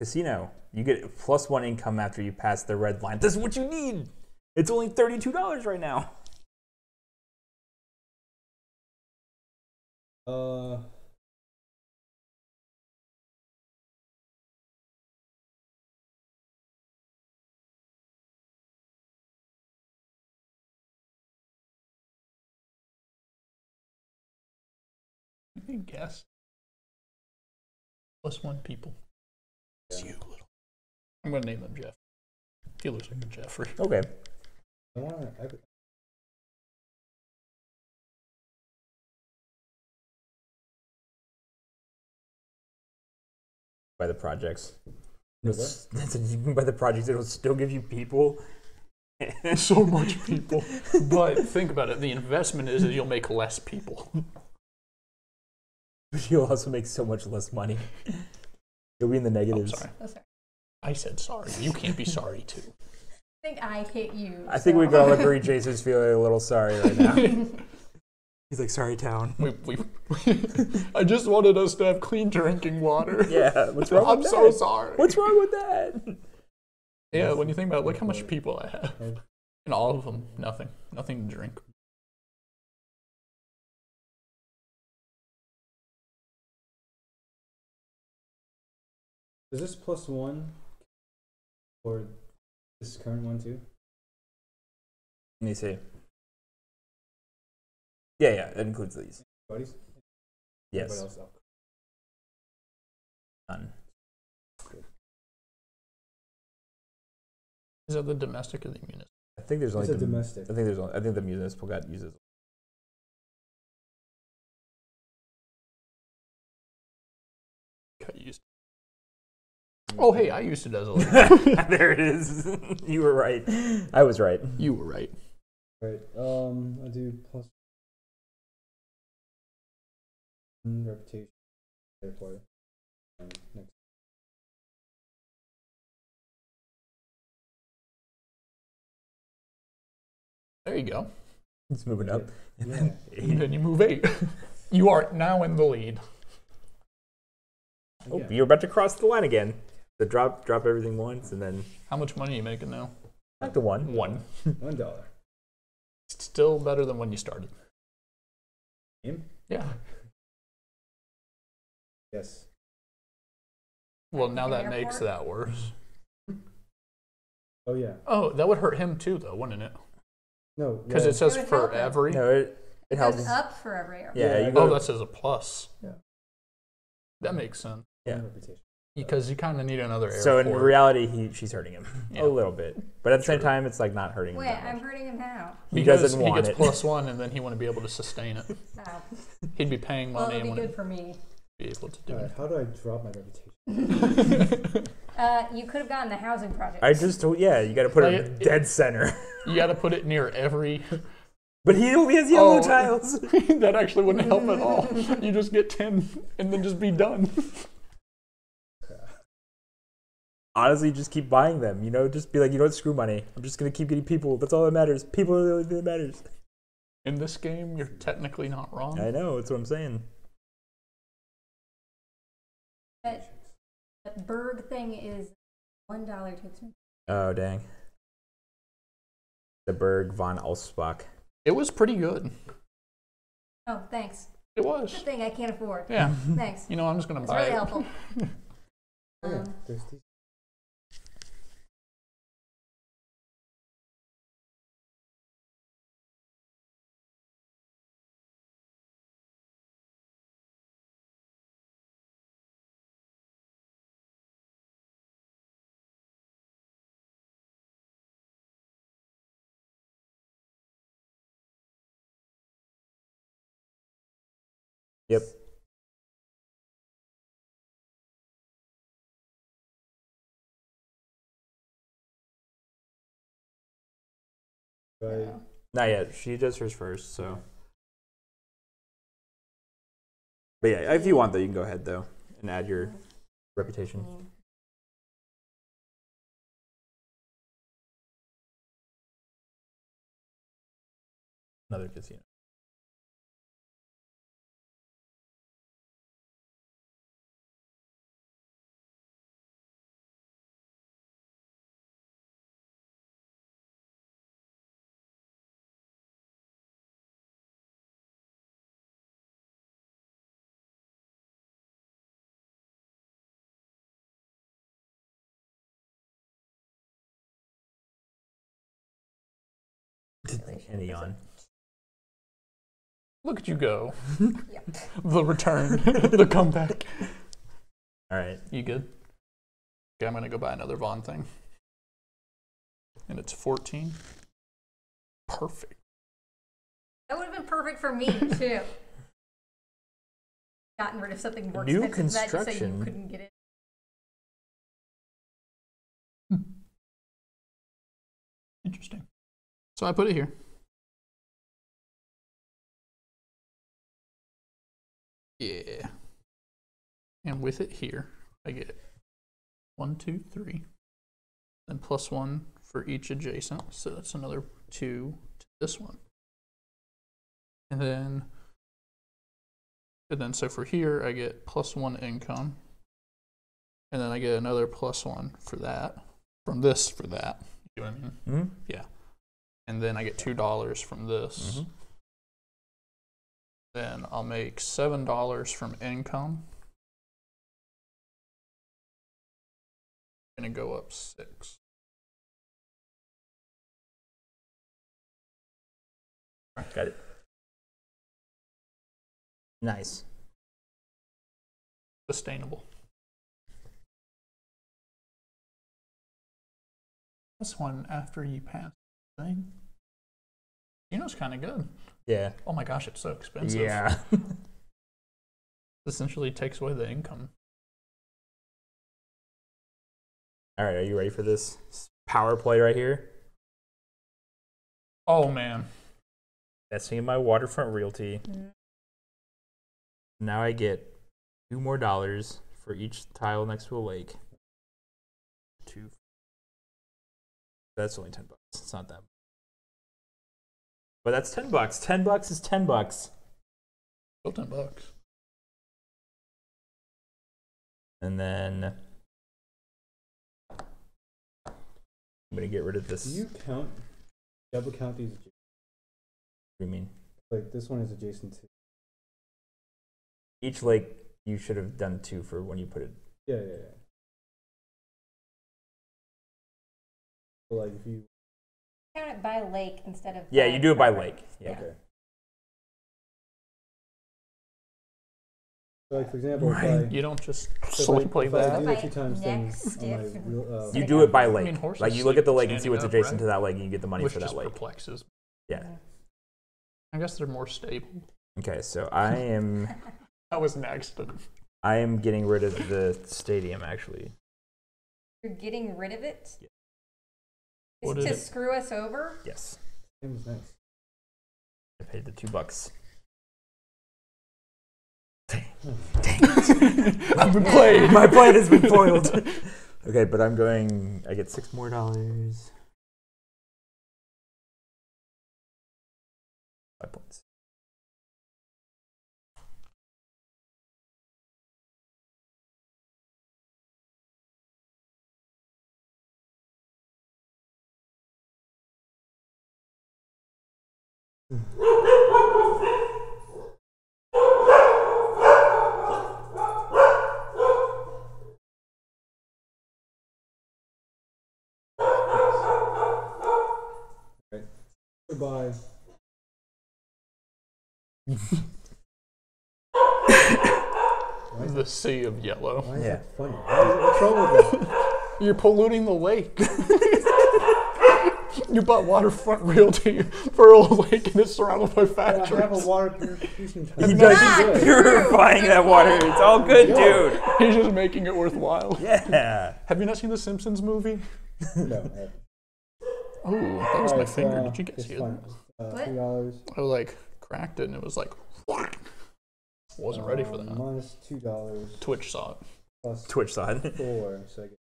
Casino, you get plus one income after you pass the red line. This is what you need. It's only thirty-two dollars right now. Uh. I guess. Plus one people. Yeah. It's you, little. I'm going to name him Jeff. He looks like a Jeffrey. Okay. I wanna, I... By the projects. That's by the projects, it'll still give you people. So much people. But think about it. The investment is that you'll make less people. But you'll also make so much less money. You'll be in the negatives. Oh, sorry. Oh, sorry. I said sorry. You can't be sorry, too. I think I hit you. I so. think we can all agree Jason's feeling a little sorry right now. He's like, sorry, town. We, we, I just wanted us to have clean drinking water. Yeah, what's wrong I'm with that? I'm so sorry. What's wrong with that? Yeah, when you think about it, look how much people I have. And all of them, nothing. Nothing to drink. Is this plus one or this current one too? Let me see. Yeah, yeah, that includes these. Buddies? Yes. Else up? None. Okay. Is that the domestic or the municipal? I think there's only the domestic. I think there's only, I think the municipal got uses. Got used. Oh, hey, I used it as a little. There it is. You were right. I was right. You were right. Right. Um, I do plus one reputation. Therefore, um, next. There you go. It's moving up. Yeah. And then you move eight. You are now in the lead. Oh, yeah. You're about to cross the line again. So drop, drop everything once, and then. How much money are you making now? Back to one. One. One dollar. Still better than when you started. Him? Yeah. Yes. Well, now that airport? Makes that worse. Oh yeah. Oh, that would hurt him too, though, wouldn't it? No. Because yeah. it says it for every. No, it, it, it helps. Up for every airport. Yeah. yeah you oh, to... that says a plus. Yeah. That makes sense. Yeah. Because you kind of need another airport. So in reality, he she's hurting him yeah. a little bit, but at the same time, it's like not hurting him. Wait, I'm hurting him how? He because doesn't want it. He gets it. Plus one, and then he wouldn't be able to sustain it. No. He'd be paying money. Well, it'd be good for me. Be able to do All right, it. How do I drop my reputation? uh, you could have gotten the housing project. I just told yeah, you got to put like it, it dead center. You got to put it near every. But he only has yellow oh, tiles. That actually wouldn't help at all. You just get ten, and then just be done. Honestly, just keep buying them, you know? Just be like, you know what, screw money. I'm just going to keep getting people. That's all that matters. People are the only thing that matters. In this game, you're technically not wrong. I know, that's what I'm saying. That, that Berg thing is one dollar takes me. Oh, dang. The Berg von Alsbach. It was pretty good. Oh, thanks. It was. It's a thing I can't afford. Yeah. Thanks. You know, I'm just going to buy really it. It's really helpful. um, Yep. Yeah. Not yet. She does hers first, so. But yeah, if you want though, you can go ahead though and add your reputation. Another casino. Any on. Look at you go. Yep. The return. The comeback. All right. You good? Okay, I'm going to go buy another Vaughn thing. And it's fourteen. Perfect. That would have been perfect for me, too. Gotten rid of something more new expensive than that just so you couldn't get it. Hmm. Interesting. So I put it here. Yeah. And with it here, I get one, two, three, then plus one for each adjacent. So that's another two to this one. And then, and then so for here, I get plus one income. And then I get another plus one for that, from this for that. You know what I mean? Mm-hmm. Yeah. And then I get two dollars from this. Mm-hmm. Then I'll make seven dollars from income. I'm going to go up six. Got it. Nice. Sustainable. This one after you pass. Thing. You know, it's kind of good. Yeah. Oh my gosh, it's so expensive. Yeah. Essentially takes away the income. All right, are you ready for this power play right here? Oh man. Investing in my waterfront realty. Mm. Now I get two more dollars for each tile next to a lake. Two. That's only ten bucks. It's not that. But that's ten bucks. Ten bucks is ten bucks. Still ten bucks. And then I'm gonna get rid of this. Do you count, double count these? What do you mean? Like this one is adjacent to each. Like you should have done two for when you put it. Yeah, yeah, yeah. So like if you count it by lake instead of. Yeah, you do it by lake. Yeah. Okay. So like for example, right. You don't just slowly play that. You do it by lake. I mean, like you look at the lake and see what's adjacent up, right? to that lake, and you get the money Which for that just lake. Perplexes. Yeah. I guess they're more stable. Okay, so I am. That was an accident. I am getting rid of the stadium. Actually, you're getting rid of it. Yeah. Is what it to it? Screw us over? Yes. It was nice. I paid the two bucks. Dang it. I've been played. My plan has been foiled. Okay, but I'm going, I get six more dollars. Five points. Goodbye. The sea of yellow. Why is yeah. that funny? What's wrong with that? You're polluting the lake. You bought Waterfront Realty for a lake and it's surrounded by factories. Yeah, I have a water purification tank. He does, he's purifying that water. It's all good, Yo. dude. He's just making it worthwhile. Yeah. Have you not seen the Simpsons movie? No, I haven't. Oh, that was my right, finger. Uh, Did you guys hear that? Uh, what? I like cracked it and it was like, what? Wasn't uh, ready for that. Minus two dollars. Twitch saw it. Plus Twitch saw it. Four. So I get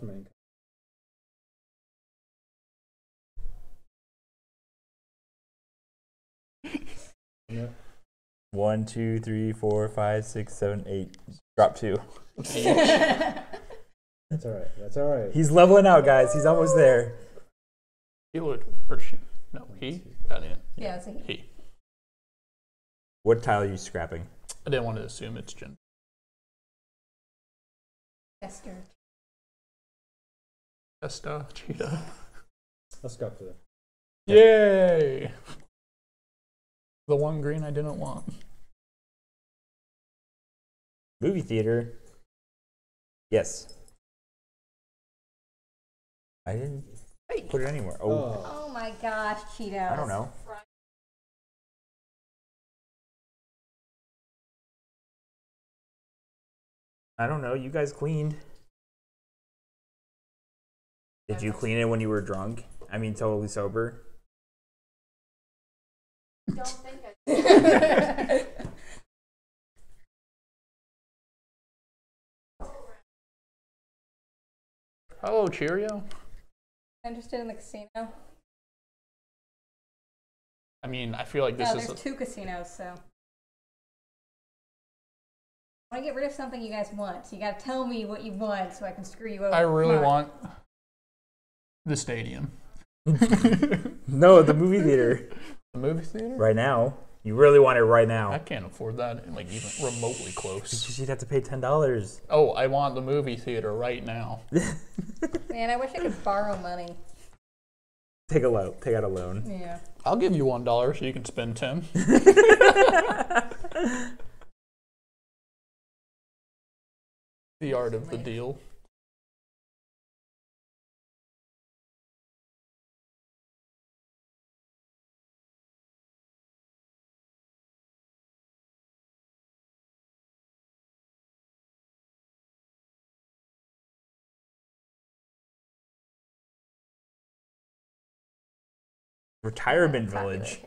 from income. Yep. One, two, three, four, five, six, seven, eight. Drop two. That's all right. That's all right. He's leveling out, guys. He's almost there. He would, or she? No, he. That in. Yeah, it's a he. he. What tile are you scrapping? I didn't want to assume it's gender. Esther. Testa, Cheeto. Let's go up to them. Yay! The one green I didn't want. Movie theater. Yes. I didn't put it anywhere. Oh, oh, oh my gosh, Cheeto. I don't know. I don't know. You guys cleaned. Did you clean it when you were drunk? I mean, totally sober? Don't think I did. Hello, Cheerio. I'm interested in the casino. I mean, I feel like this no, is... there's a... two casinos, so... I want to get rid of something you guys want, so you gotta tell me what you want so I can screw you over. I really want... the stadium. No, the movie theater. The movie theater? Right now. You really want it right now. I can't afford that, like even remotely close. Because you'd have to pay ten dollars. Oh, I want the movie theater right now. Man, I wish I could borrow money. Take a loan. Take out a loan. Yeah. I'll give you one dollar so you can spend ten. The art of the deal. Retirement village.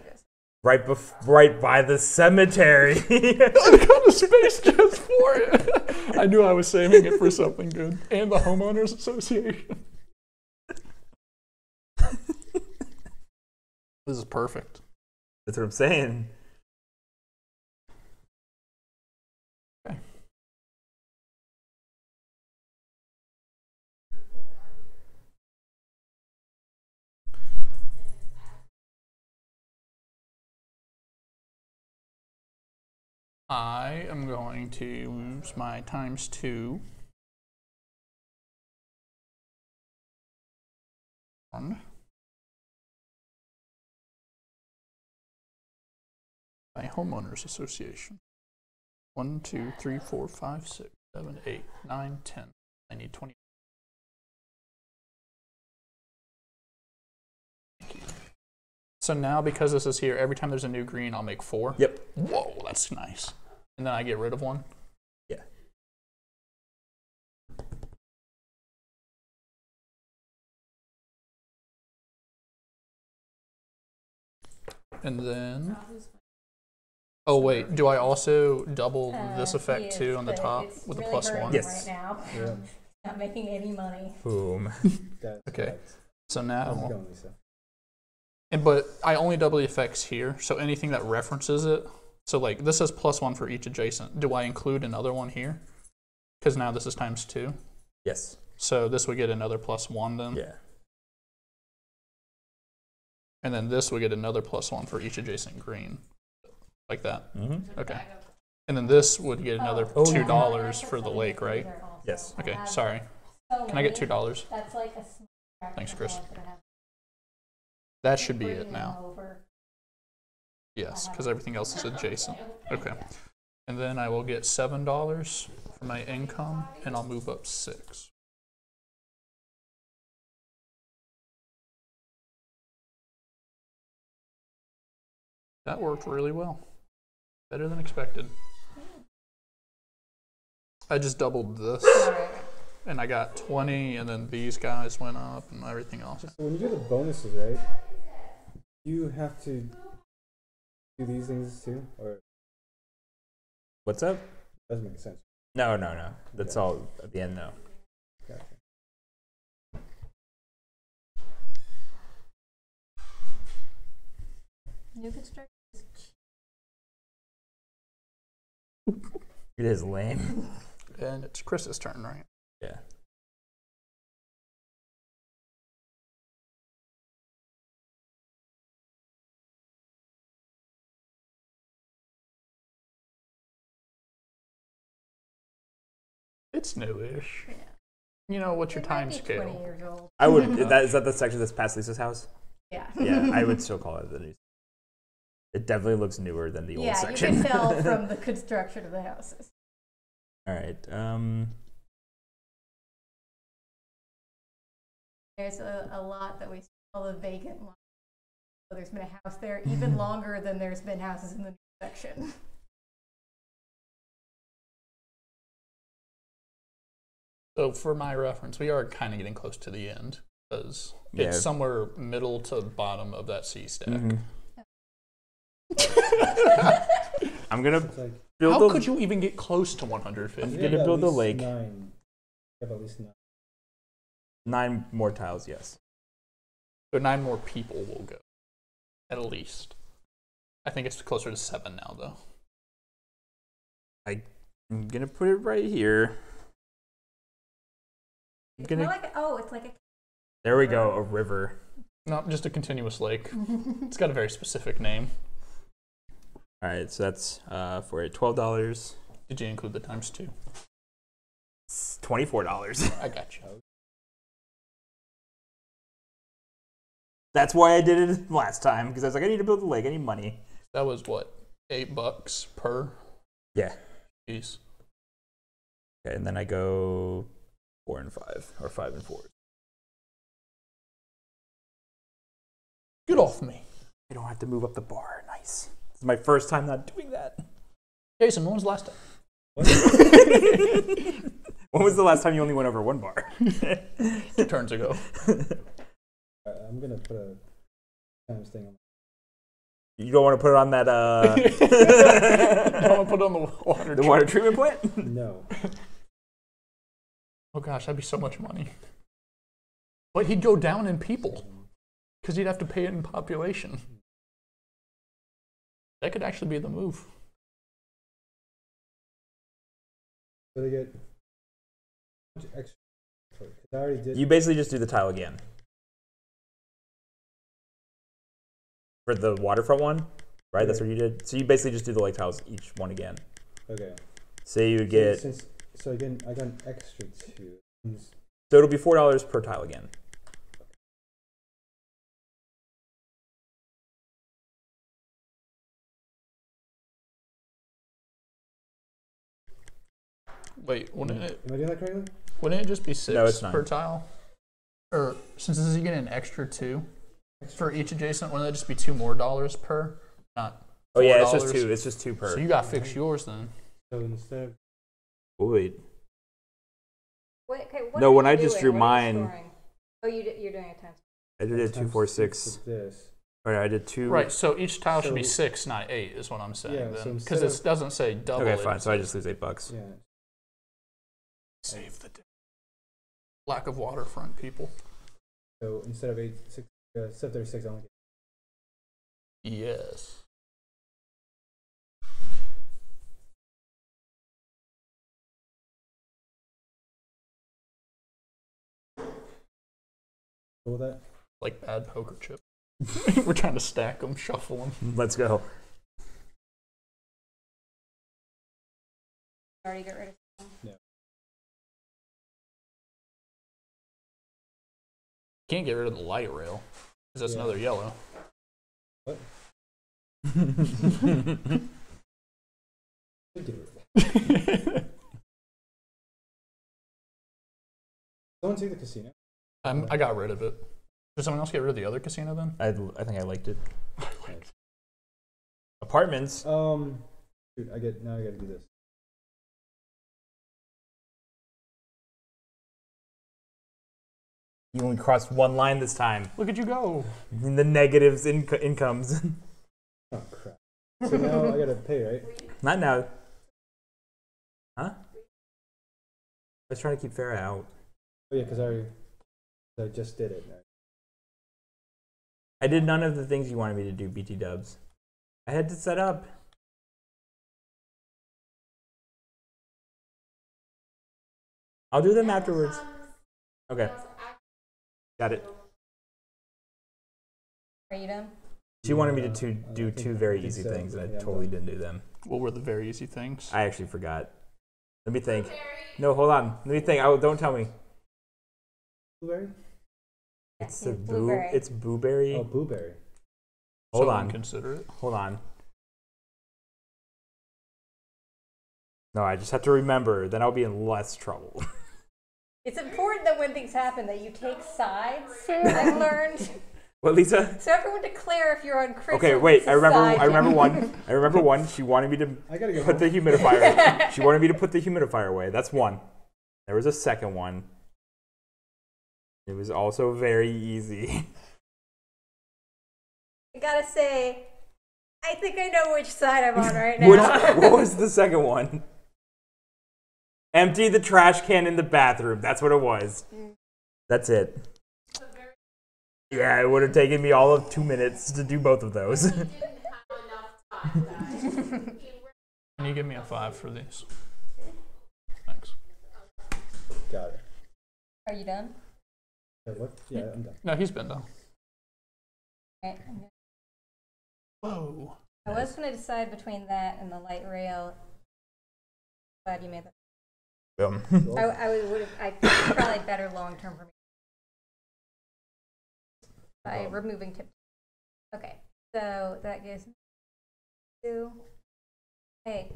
Right bef right by the cemetery. I got a space just for it. I knew I was saving it for something good. And the homeowners association. This is perfect. That's what I'm saying. Okay. I am going to use my times two. One. My homeowners association. One, two, three, four, five, six, seven, eight, nine, ten. I need twenty. Thank you. So now, because this is here, every time there's a new green, I'll make four. Yep. Whoa, that's nice. And then I get rid of one. Yeah. And then. Oh wait, do I also double uh, this effect is, too on the top with really a plus one? Yes. Right now. Yeah. Not making any money. Boom. Okay. So now. And but I only double the effects here, so anything that references it. So like this is plus one for each adjacent. Do I include another one here? Because now this is times two. Yes. So this would get another plus one then. Yeah. And then this would get another plus one for each adjacent green. Like that. Mm-hmm. Okay. And then this would get another oh, two dollars yeah. for the lake, right? Yes. Okay, sorry. Can I get two dollars? That's like a Thanks, Chris. That should be it now. Yes, because everything else is adjacent. Okay. And then I will get seven dollars for my income, and I'll move up six. That worked really well. Better than expected. I just doubled this, and I got twenty, and then these guys went up, and everything else. So when you do the bonuses, right, you have to do these things too, or what's up? Doesn't make sense. No, no, no. That's okay. All at the end, though. Gotcha. New construction. It is lame. And it's Chris's turn, right? Yeah. It's newish. Yeah. You know, what's it your time scale? I would. Is that, is that the section that's past Lisa's house? Yeah. Yeah, I would still call it the new. It definitely looks newer than the yeah, old section. Yeah, you can tell from the construction of the houses. All right. Um. There's a, a lot that we call a vacant lot. So there's been a house there even longer than there's been houses in the new section. So for my reference, we are kind of getting close to the end, because yeah. it's somewhere middle to bottom of that C stack. Mm-hmm. I'm gonna build. How a, could you even get close to one hundred fifty? I'm gonna build a lake. Nine. I have at least nine. Nine more tiles, yes. So nine more people will go, at least. I think it's closer to seven now, though. I, I'm gonna put it right here. I'm gonna, it's like, oh, it's like a. There we go, a river. No, just a continuous lake. It's got a very specific name. All right, so that's uh, for twelve dollars. Did you include the times two? It's twenty-four dollars. I got you. That's why I did it last time, because I was like, I need to build a lake, I need money. That was what, eight bucks per? Yeah. Jeez. Okay, and then I go four and five, or five and four. Get off me. I don't have to move up the bar, nice. It's my first time not doing that. Jason, when was the last time? When was the last time you only went over one bar? Two turns ago. I'm going to put a times thing on. You don't want to put it on that. Uh... you don't want to put it on the water. The water treatment plant? No. Oh gosh, that'd be so much money. But he'd go down in people because he'd have to pay it in population. That could actually be the move. But I get extra. I already did. You basically just do the tile again. For the waterfront one, right? Yeah. That's what you did. So you basically just do the lake tiles each one again. Okay. So you would get. So, since, so again, I got an extra two. So it'll be four dollars per tile again. Wait, wouldn't it? Am I doing that correctly? Wouldn't it just be six no, it's per tile? Or since this is you get an extra two. For each adjacent, wouldn't that just be two more dollars per? Not. Oh yeah, it's just two. It's just two per. So you gotta fix yours then. So instead of void. Wait, okay, what no, when I just doing? drew mine. Oh, you did, you're doing a times. I did a two, four, six. This. All right, I did two. Right, so each tile so should be six, not eight, is what I'm saying. Yeah, then, because so it doesn't say double. Okay, fine. It. So I just lose eight bucks. Yeah. Save the day. Lack of waterfront people. So instead of eight, six. Uh, seven thirty-six only. Yes. Cool with that? Like bad poker chip. We're trying to stack them, shuffle them. Let's go. Already get rid of them? No. Can't get rid of the light rail. Because that's yeah. another yellow. What? Someone take the casino. I'm, I got rid of it. Did someone else get rid of the other casino then? I, I think I liked it. I liked it. Apartments. Um, dude, I get now. I gotta do this. You only crossed one line this time. Look at you go. And the negatives in incomes. Oh, crap. So now I gotta pay, right? Not now. Huh? I was trying to keep Farrah out. Oh, yeah, because I, already, I just did it. I did none of the things you wanted me to do, B T dubs. I had to set up. I'll do them afterwards. Okay. Got it. Are you done? She wanted me to two, do two very easy so. things, and I yeah, totally didn't do them. What were the very easy things? I actually forgot. Let me think. No, hold on. Let me think. I, don't tell me. Blueberry? It's a boo. It's blueberry. Oh, blueberry. Hold Someone on. Consider it. Hold on. No, I just have to remember. Then I'll be in less trouble. It's important that when things happen that you take sides. I've learned. What, Lisa? So everyone declare if you're on Chris's Okay, wait. I remember. Side. I remember one. I remember one. She wanted me to go put home. the humidifier. She wanted me to put the humidifier away. That's one. There was a second one. It was also very easy. I gotta say, I think I know which side I'm on right now. Which, what was the second one? Empty the trash can in the bathroom. That's what it was. That's it. Yeah, it would have taken me all of two minutes to do both of those. Can you give me a five for these? Thanks. Got it. Are you done? What? Yeah, I'm done. No, he's been done. Okay. Whoa. I was going to decide between that and the light rail. Glad you made that. Um. I, I would have. I probably better long term for me by um. removing tip. Okay, so that gives me two. Hey.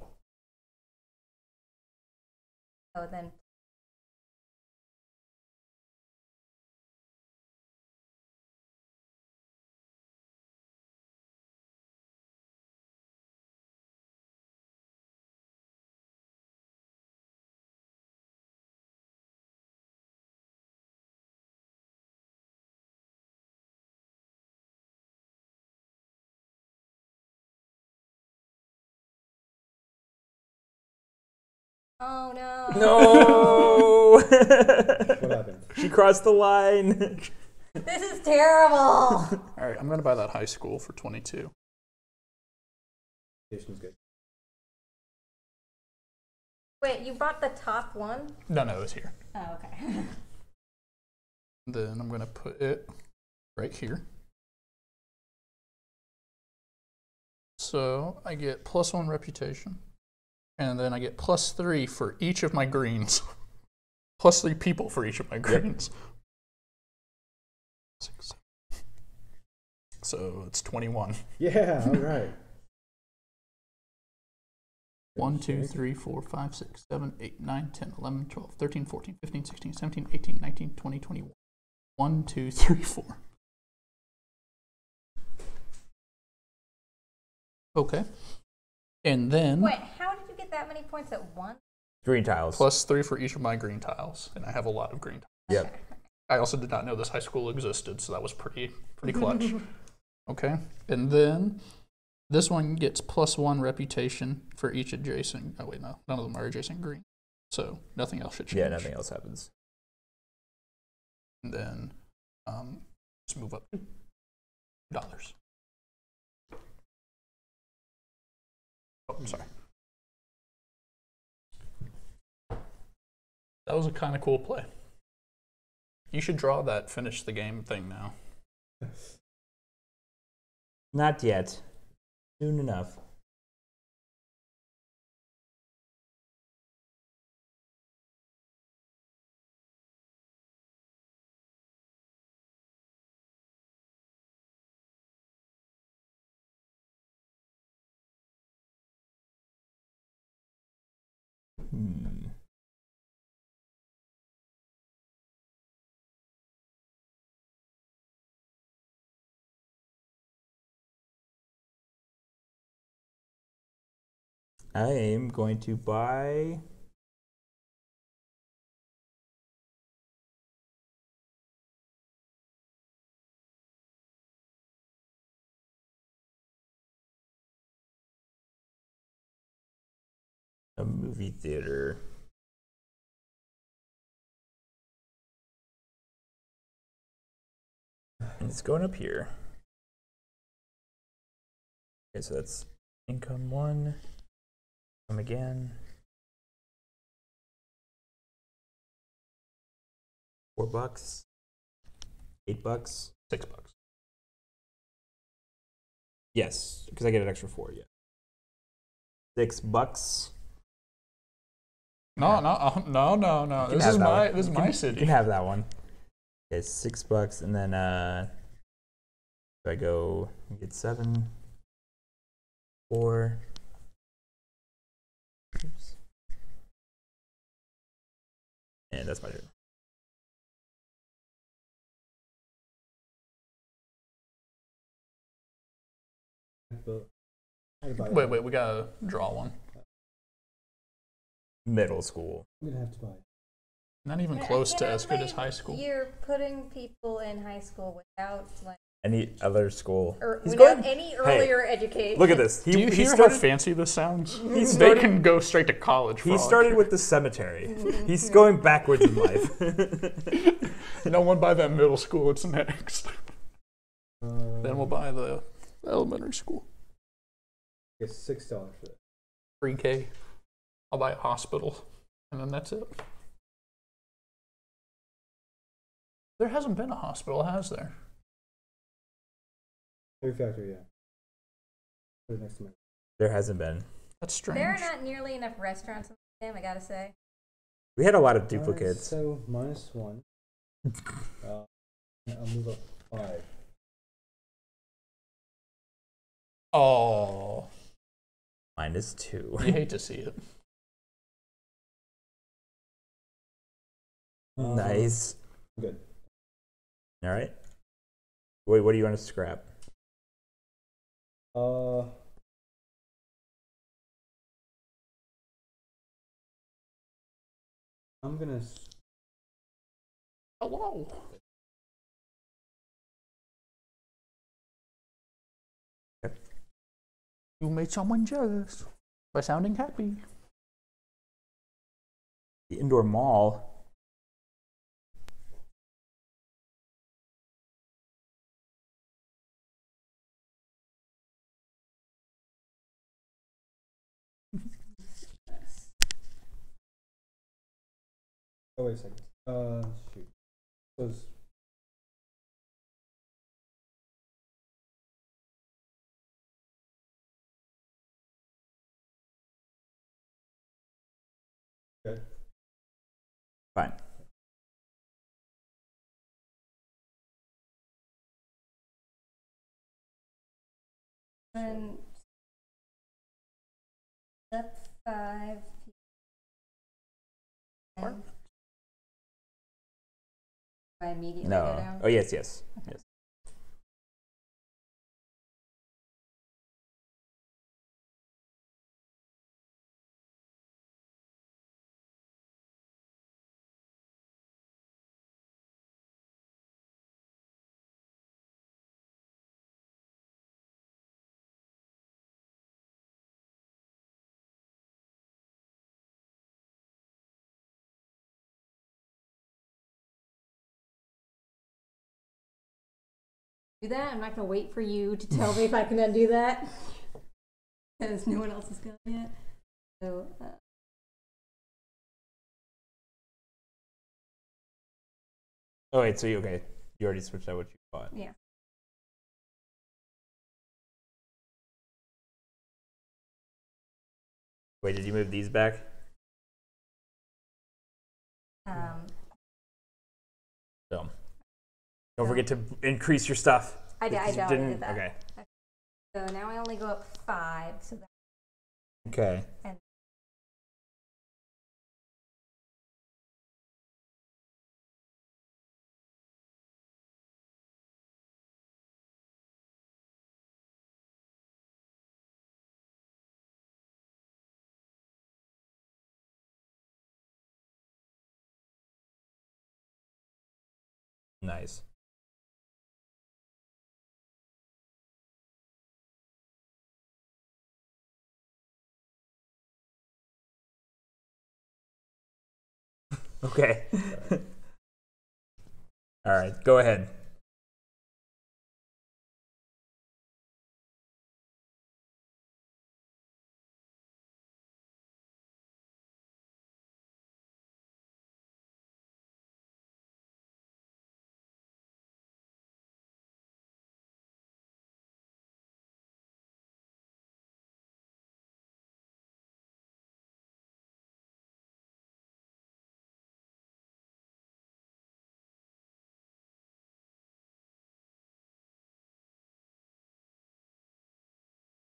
Oh, then. Oh no. No. What happened? She crossed the line. This is terrible. All right, I'm gonna buy that high school for twenty-two. Good. Wait, you bought the top one? No, no, it was here. Oh, okay. Then I'm gonna put it right here. So I get plus one reputation, and then I get plus three for each of my greens. Plus three people for each of my greens. Six. So it's twenty-one. Yeah, all right. one, two, three, four, five, six, seven, eight, nine, ten, eleven, twelve, thirteen, fourteen, fifteen, sixteen, seventeen, eighteen, nineteen, twenty, twenty-one. one, two, three, four. Okay. And then... Wait, how did you get that many points at once? Green tiles. Plus three for each of my green tiles, and I have a lot of green tiles. Yep. I also did not know this high school existed, so that was pretty, pretty clutch. Okay, and then... This one gets plus one reputation for each adjacent. Oh wait, no, none of them are adjacent green, so nothing else should change. Yeah, nothing else happens. And then um, just move up two dollars. Oh, I'm sorry. That was a kind of cool play. You should draw that finish the game thing now. Not yet. Soon enough. Hmm. I am going to buy a movie theater. And it's going up here. Okay, so that's income one. Come again. Four bucks. Eight bucks. Six bucks. Yes, because I get an extra four. Yeah. Six bucks. No, no, no, no, no. This is my, this is my city. You can have that one. It's six bucks, and then uh, if I go and get seven, four. Oops. And that's my turn. Wait, wait, we gotta draw one. Middle school. I'm gonna have to buy it. Not even but close to as good as high school. You're putting people in high school without like any other school. Or he's without going, any earlier hey, education. Look at this. He, Do you hear he started, how fancy this sounds? He started, they can go straight to college for He started care. with the cemetery. Mm-hmm. He's going backwards in life. No one buy that middle school. It's next. Um, then we'll buy the elementary school. It's six dollars for that. three K. I'll buy a hospital. And then that's it. There hasn't been a hospital, has there? Every factory, yeah. For the next month. There hasn't been. That's strange. There are not nearly enough restaurants in the game, I gotta say. We had a lot of duplicates. Right, so, minus one. uh, I'll move up five. Oh. Minus two. You hate to see it. Um, nice. Good. All right. Wait, what do you want to scrap? Uh, I'm gonna. Hello. You made someone jealous by sounding happy. the indoor mall. Oh, wait a second. Uh, shoot. Close. Okay. Fine. And that's five. Four? I immediately no. Go down? Oh, yes, yes. Okay. Yes. That I'm not gonna wait for you to tell me if I can undo that, because no one else has done yet. So uh, oh wait, so you okay? You already switched out what you bought. Yeah. Wait, did you move these back? Um. So. Don't forget to increase your stuff. I did. I, did, didn't, I did that. Okay. So now I only go up five. So that okay. And nice. Okay. All right, go ahead.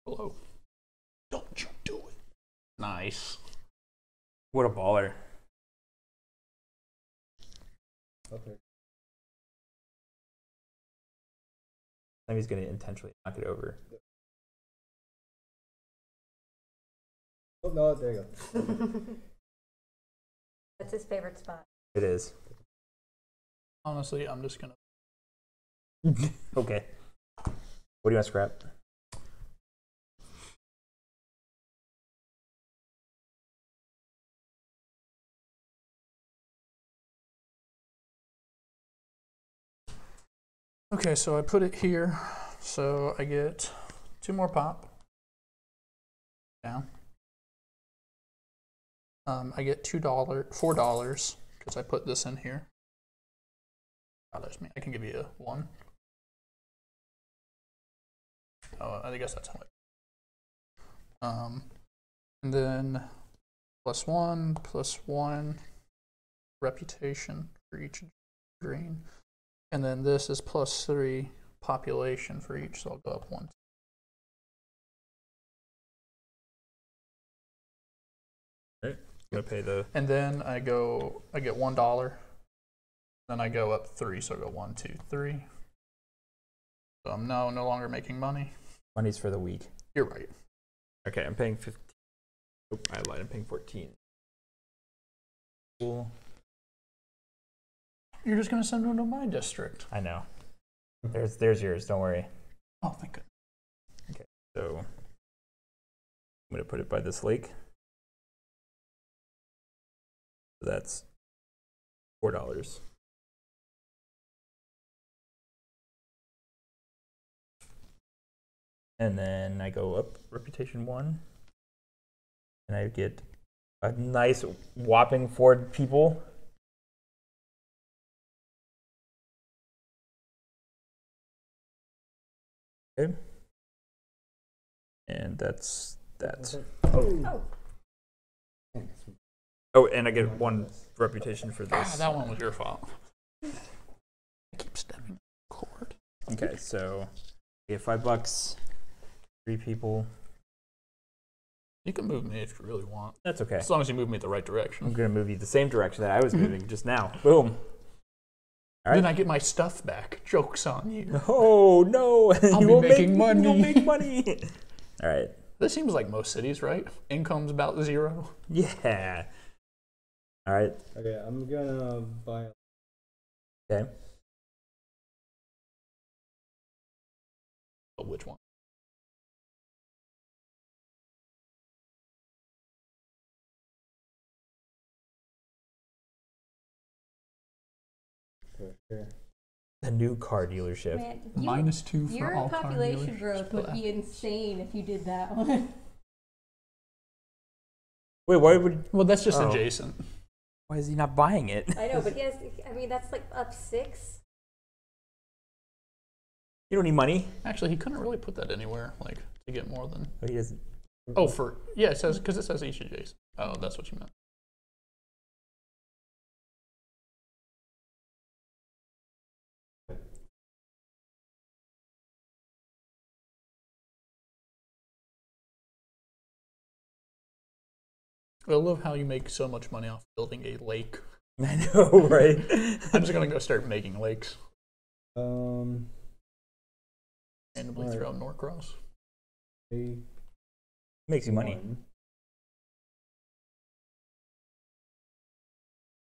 Hello. Don't you do it. Nice. What a baller. Okay. Then he's going to intentionally knock it over. Oh, no, there you go. That's his favorite spot. It is. Honestly, I'm just going to. Okay. What do you want to scrap? Okay, so I put it here, so I get two more pop, down. Um, I get two dollars, four dollars, because I put this in here. Oh, there's me. I can give you a one. Oh, I guess that's how I. Um, and then plus one, plus one, reputation for each green. And then this is plus three population for each, so I'll go up one. Right. Gonna pay the. And then I go, I get one dollar. Then I go up three, so I go one, two, three. So I'm now no longer making money. Money's for the week. You're right. Okay, I'm paying fifteen. Oh, I lied. I'm paying fourteen. Cool. You're just gonna send one to my district. I know. There's there's yours. Don't worry. Oh, thank God. Okay, so I'm gonna put it by this lake. So that's four dollars. And then I go up reputation one, and I get a nice whopping four people. Okay. And that's that. Oh. Oh. Oh, and I get one reputation for this. Ah, that one was your fault. I keep stepping the cord. Okay, so I get five bucks, three people. You can move me if you really want. That's okay. As long as you move me the right direction. I'm going to move you the same direction that I was moving just now. Boom. All right. Then I get my stuff back. Joke's on you. Oh, no. I'll you be won't making make, money. You'll make money. All right. This seems like most cities, right? Income's about zero. Yeah. All right. Okay, I'm going to buy. Okay. But which one? A new car dealership. Man, you, minus two for your all population car growth would be insane if you did that one. Wait, why would? Well, that's just oh. adjacent. Why is he not buying it? I know, but he has. I mean, that's like up six. You don't need money. Actually, he couldn't really put that anywhere, like to get more than. Oh, he doesn't. Oh, for yeah, it says because it says each adjacent. Oh, that's what you meant. I love how you make so much money off building a lake. I know, right? I'm just gonna go start making lakes. Um, randomly right. throughout Norcross. Eight, Makes you one. money.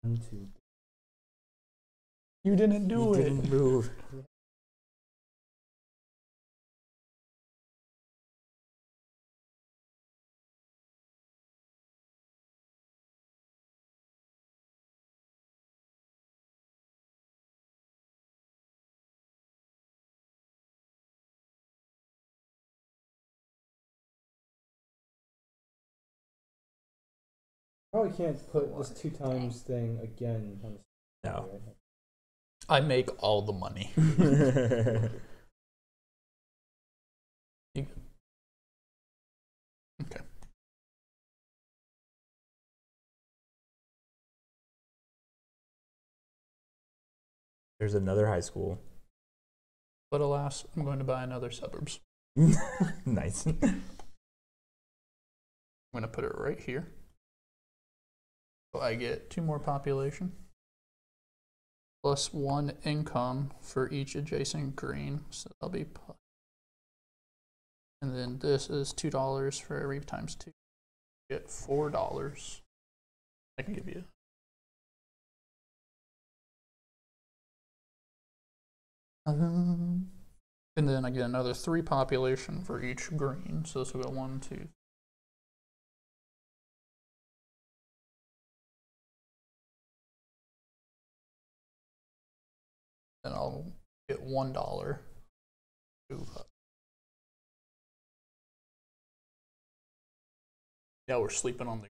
One, two. You didn't do you it. Didn't move. Probably can't put this two times thing again. No. I make all the money. Okay. There's another high school. But alas, I'm going to buy another suburbs. Nice. I'm going to put it right here. I get two more population, plus one income for each adjacent green, so that'll be, and then this is two dollars for every times two, get four dollars, I can give you. Um, and then I get another three population for each green, so this will go one, two, three. And I'll get one dollar. Now we're sleeping on the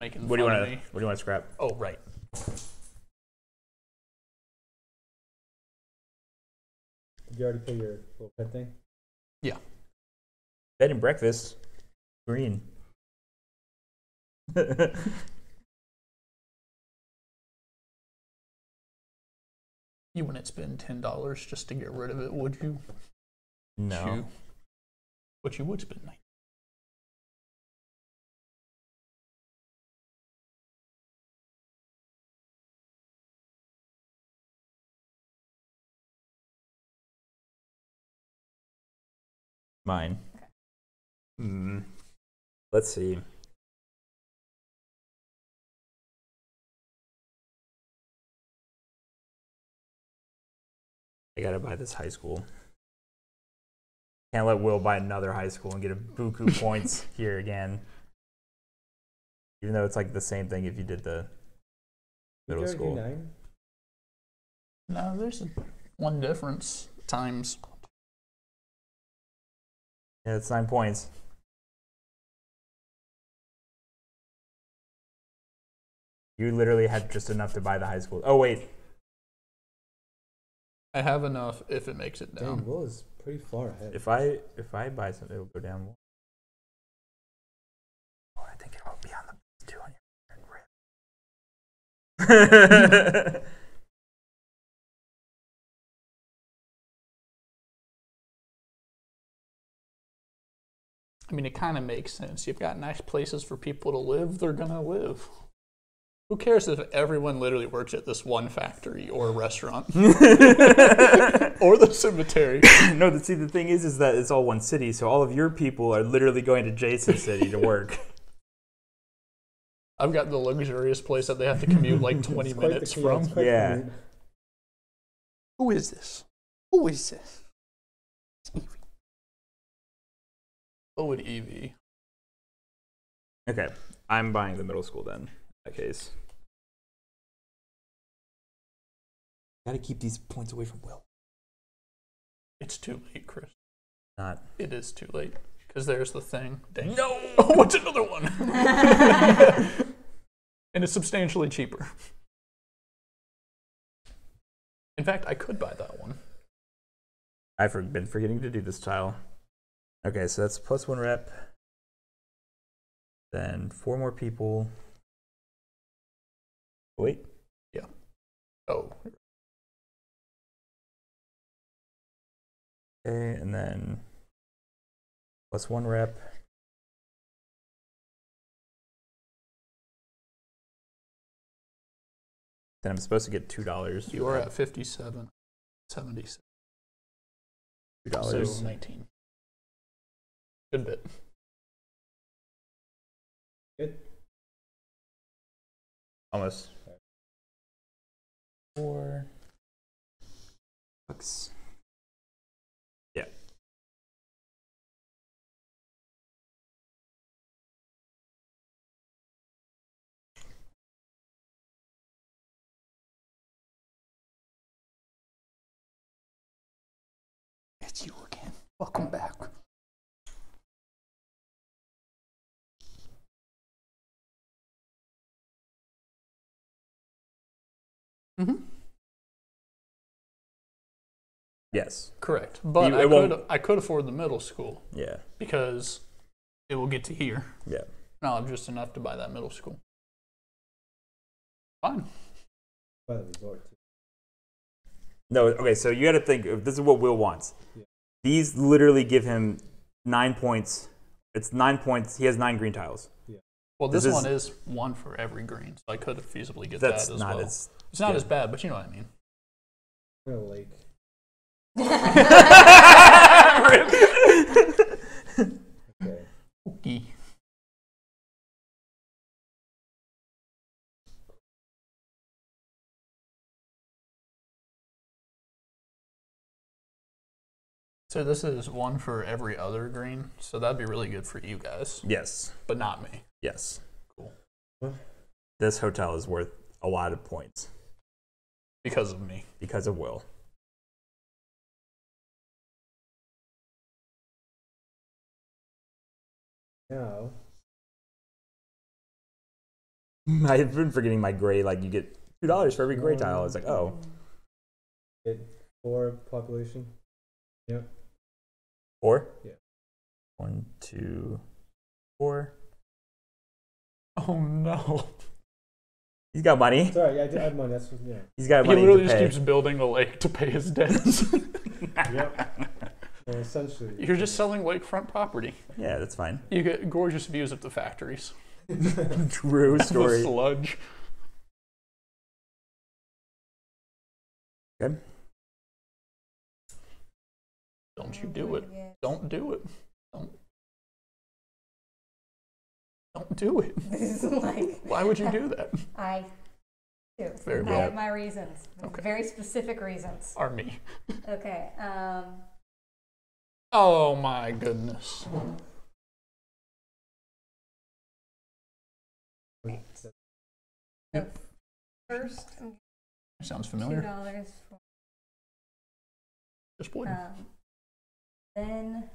making. What do you want to? What do you want to scrap? Oh, right. Did you already pay your little pet thing? Yeah. Bed and breakfast, green. You wouldn't spend ten dollars just to get rid of it, would you? No. You, but you would spend nine. Mine. Okay. Mm. Let's see. I gotta buy this high school. Can't let Will buy another high school and get a buku points here again. Even though it's like the same thing if you did the middle school. No, there's one difference. Times. Yeah, it's nine points. You literally had just enough to buy the high school. Oh, wait. I have enough if it makes it down. Dang, Will is pretty far ahead. If I if I buy something, it'll go down more. Oh, I think it'll be on the two on your rib. I mean, it kind of makes sense. You've got nice places for people to live. They're gonna live. Who cares if everyone literally works at this one factory or restaurant or the cemetery? No, the, see, the thing is, is that it's all one city, so all of your people are literally going to Jason's city to work. I've got the luxurious place that they have to commute like twenty minutes from. Yeah. Who is this? Who is this? It's Evie. So would Evie. Okay, I'm buying the middle school then. In that case. Gotta keep these points away from Will. It's too late, Chris. Not. It is too late. Because there's the thing. Dang. No! Oh, what's another one? And it's substantially cheaper. In fact, I could buy that one. I've been forgetting to do this tile. Okay, so that's plus one rep. Then four more people. Wait. Yeah. Oh. Okay, and then plus one rep. Then I'm supposed to get two dollars. You are at fifty-seven seventy-six. Two dollars. So nineteen. Good bit. Good. Almost. Four bucks. Yeah. It's you again. Welcome back. Mm-hmm. Yes. Correct. But you, I, could, I could afford the middle school. Yeah. Because it will get to here. Yeah. And I'll have just enough to buy that middle school. Fine. By the resort. No, okay, so you got to think, this is what Will wants. Yeah. These literally give him nine points. It's nine points. He has nine green tiles. Yeah. Well, this, this one is, is one for every green, so I could feasibly get that's that as not well. As, it's not yeah. as bad, but you know what I mean. We're like... Okay. Okay. So this is one for every other green, so that'd be really good for you guys. Yes. But not me. Yes. Cool. This hotel is worth a lot of points. Because of me. Because of Will. No. I've been forgetting my gray, like you get two dollars for every gray tile. It's like, oh. Get four population. Yep. Four? Yeah. One, two, four. Oh no. He's got money. Sorry, yeah, I did have money. That's what, yeah. He's got money. He literally just keeps building a lake to pay his debts. Yep. Well, essentially, you're just selling lakefront property. Yeah, that's fine. You get gorgeous views of the factories. True story. The sludge. Okay. Don't you do it. Don't do it. Don't. Don't do it. Like, why would you do that? I do. Very well. I have my reasons. Okay. Very specific reasons. Are me. Okay. Um, oh my goodness. Yep. first. I'm Sounds familiar. two dollars for just um, then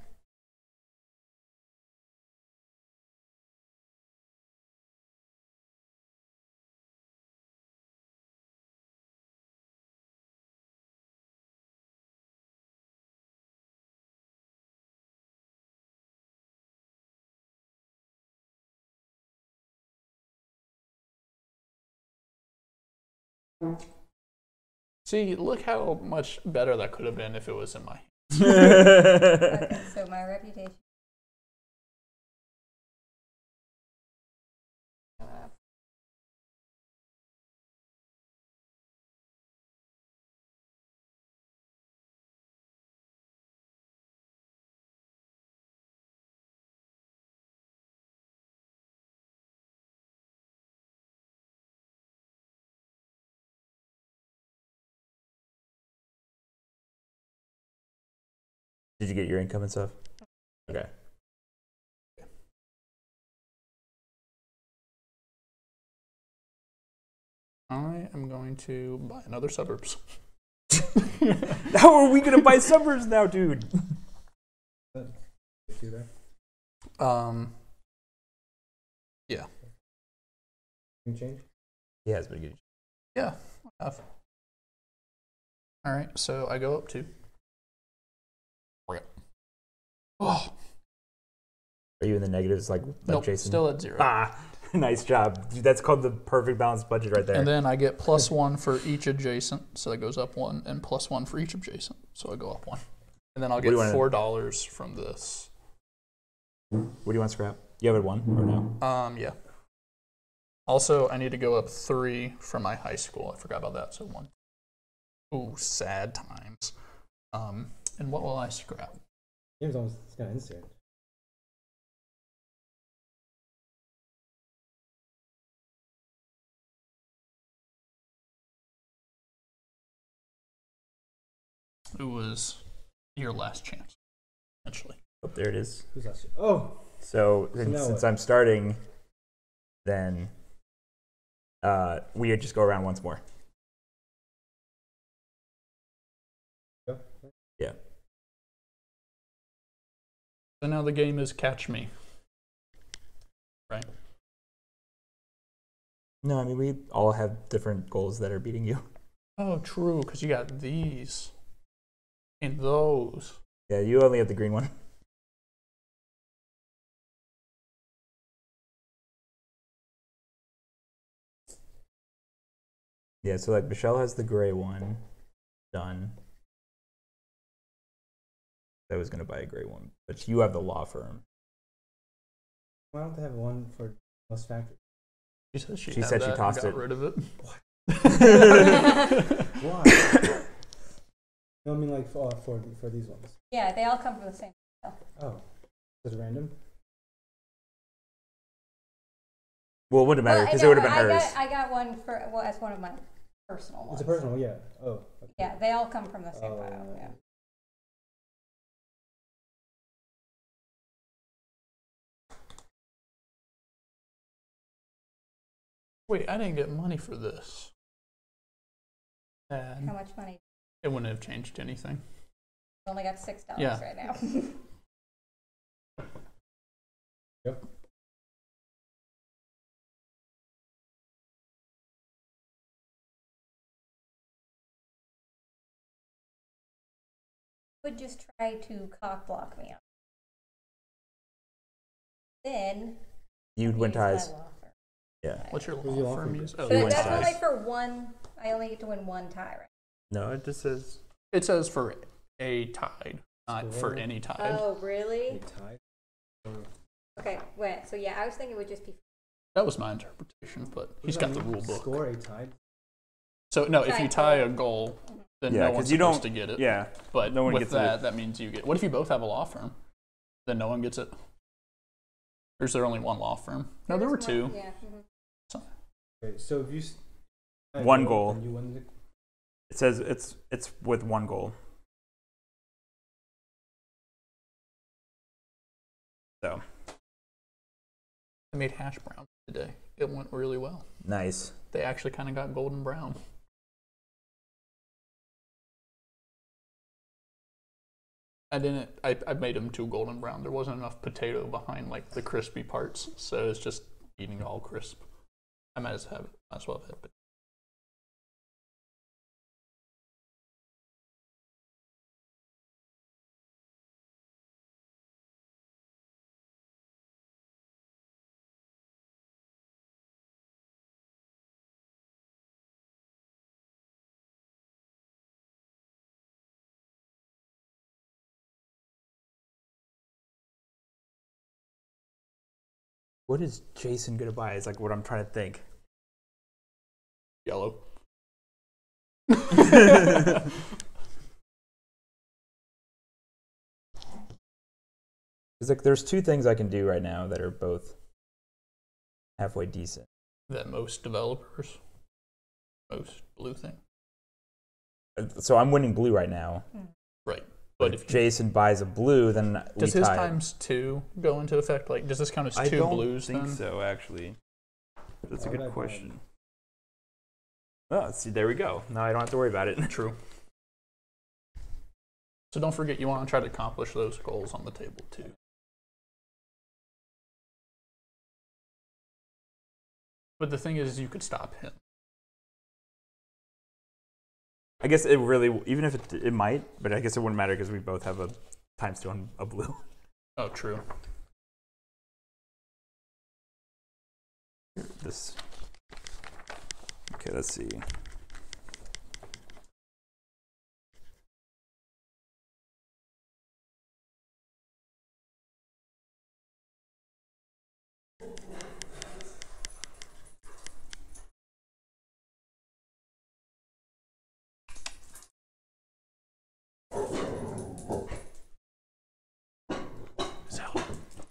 see, look how much better that could have been if it was in my hands. Okay, so my reputation. Did you get your income and stuff? Okay. I am going to buy another Suburbs. How are we going to buy Suburbs now, dude? Um. Yeah. Good change? Yeah, it's been good. Yeah. Enough. All right, so I go up to. Oh. Are you in the negatives like, like nope, Jason? Still at zero. Ah, nice job. Dude, that's called the perfect balanced budget right there. And then I get plus one for each adjacent, so that goes up one, and plus one for each adjacent, so I go up one. And then I'll get four dollars to... from this. What do you want to scrap? You have it one or no? Um, yeah. Also, I need to go up three from my high school. I forgot about that, so one. Ooh, sad times. Um, and what will I scrap? Game's almost it's gonna end soon. It was your last chance, actually. Oh, there it is. Who's last chance? Oh. So, so since, since I'm starting, then uh, we just go around once more. Yeah. So now the game is catch me, right? No, I mean, we all have different goals that are beating you. Oh, true, because you got these and those. Yeah, you only have the green one. Yeah, so like Michelle has the gray one done. I was going to buy a gray one, but you have the law firm. Why don't they have one for most factory? She said she, she, said she tossed got it. Rid of it. What? Why? No, I mean like for, for for these ones. Yeah, they all come from the same. Oh, is it random? Well, it wouldn't matter because well, it would have been I hers. Got, I got one for well, as one of my personal ones. It's a personal, yeah. Oh. Okay. Yeah, they all come from the same uh, file. Yeah. Wait, I didn't get money for this. And how much money? It wouldn't have changed anything. I only got six dollars yeah. right now. Yep. Would just try to cock block me up. Then you'd win ties. Yeah. What's your law firm use? Oh, so that's only for one. I only get to win one tie, right? No, it just says it says for a tide, not for any tide. Oh, really? Okay, wait. So yeah, I was thinking it would just be. That was my interpretation, but he's got the rule book. Score a tide. So no, if you tie a goal, then no one's supposed to get it. Yeah, but with that, that means you get. What if you both have a law firm? Then no one gets it. Or is there only one law firm? No, there were two. Yeah. Mm-hmm. So, okay, so if you one goal, goal. You win the... It says it's it's with one goal. So I made hash brown today. It went really well. Nice. They actually kind of got golden brown. I didn't. I, I made them too golden brown. There wasn't enough potato behind like the crispy parts, so it's just eating all crisp. I might as well have it. Might as well have it. What is Jason gonna buy? Is like what I'm trying to think. Yellow. It's like there's two things I can do right now that are both halfway decent. That most developers, most blue thing. So I'm winning blue right now. Right. But if, if Jason buys a blue, then does we his tie times it. two go into effect? Like, does this count as I two blues? I don't think then? so. Actually, that's a good question. Oh, see, there we go. Now I don't have to worry about it. True. So don't forget, you want to try to accomplish those goals on the table too. But the thing is, you could stop him. I guess it really, even if it, it might, but I guess it wouldn't matter because we both have a times two on a blue. Oh, true. This. Okay, let's see.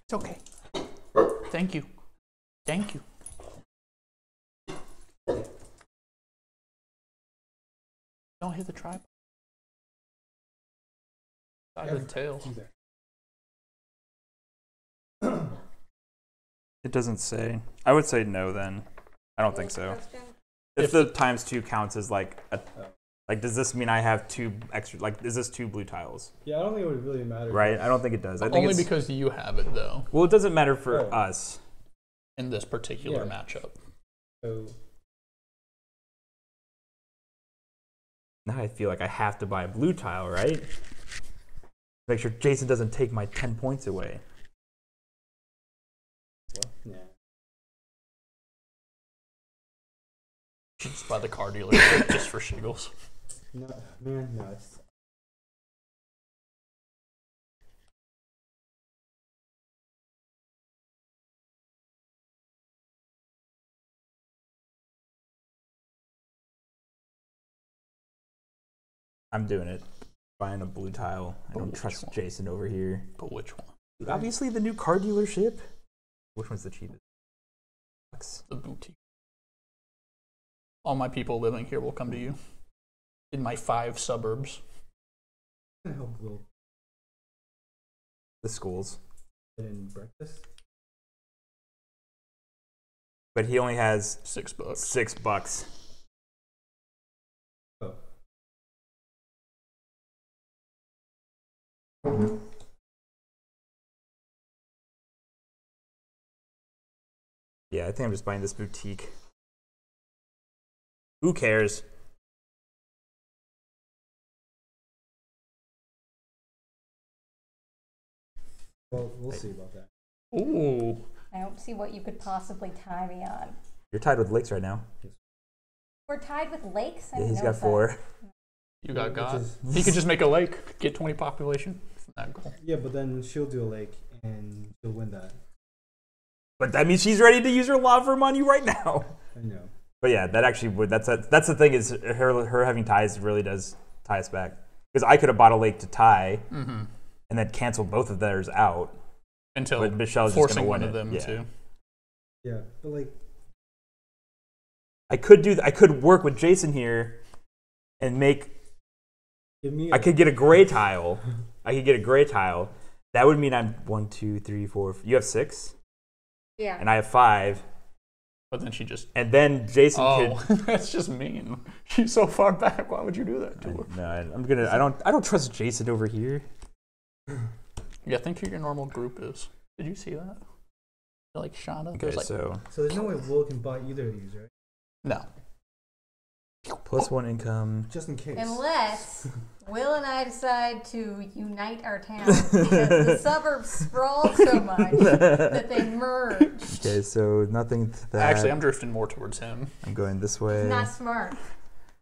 It's okay. Thank you. Thank you. Don't hit the tripod. Side of the tail. It doesn't say. I would say no then. I don't think so. If the times two counts as like a, like, does this mean I have two extra? Like, is this two blue tiles? Yeah, I don't think it would really matter. Right? I don't think it does. I think only it's, because you have it, though. Well, it doesn't matter for oh. us in this particular yeah. matchup. So. Now I feel like I have to buy a blue tile, right? Make sure Jason doesn't take my ten points away. Well, yeah. Just buy the car dealer just for shiggles. No, man, no. It's... I'm doing it. Buying a blue tile. But I don't trust one? Jason over here. But which one? Right. Obviously, the new car dealership. Which one's the cheapest? The boutique. All my people living here will come to you in my five suburbs. The schools. And breakfast. But he only has six bucks. Six bucks. Oh. Mm-hmm. Yeah, I think I'm just buying this boutique. Who cares? Well, we'll see about that. Ooh. I don't see what you could possibly tie me on. You're tied with Lakes right now. We're tied with Lakes? I yeah, he's know got four. You got God. He could just make a lake, get twenty population. Not cool. Yeah, but then she'll do a lake and she'll win that. But that means she's ready to use her lava money right now. I know. But yeah, that actually would. That's a, that's the thing is her her having ties really does tie us back because I could have bought a lake to tie mm-hmm. and then cancel both of theirs out until but Michelle's forcing just one win of them yeah. too. Yeah, but like I could do. I could work with Jason here and make. Give me. I could get a gray tile. I could get a gray tile. That would mean I'm one, two, three, four. You have six. Yeah. And I have five. But then she just... And then Jason oh, could... that's just mean. She's so far back. Why would you do that to her? I, no, I, I'm gonna... I don't, I don't trust Jason over here. Yeah, think who your normal group is. Did you see that? They're like Shauna. Okay, there's like... so... So there's no way Will can buy either of these, right? No. Plus one income. Just in case. Unless Will and I decide to unite our towns because the suburbs sprawled so much that they merged. Okay, so nothing to that. Actually, I'm drifting more towards him. I'm going this way. Not smart.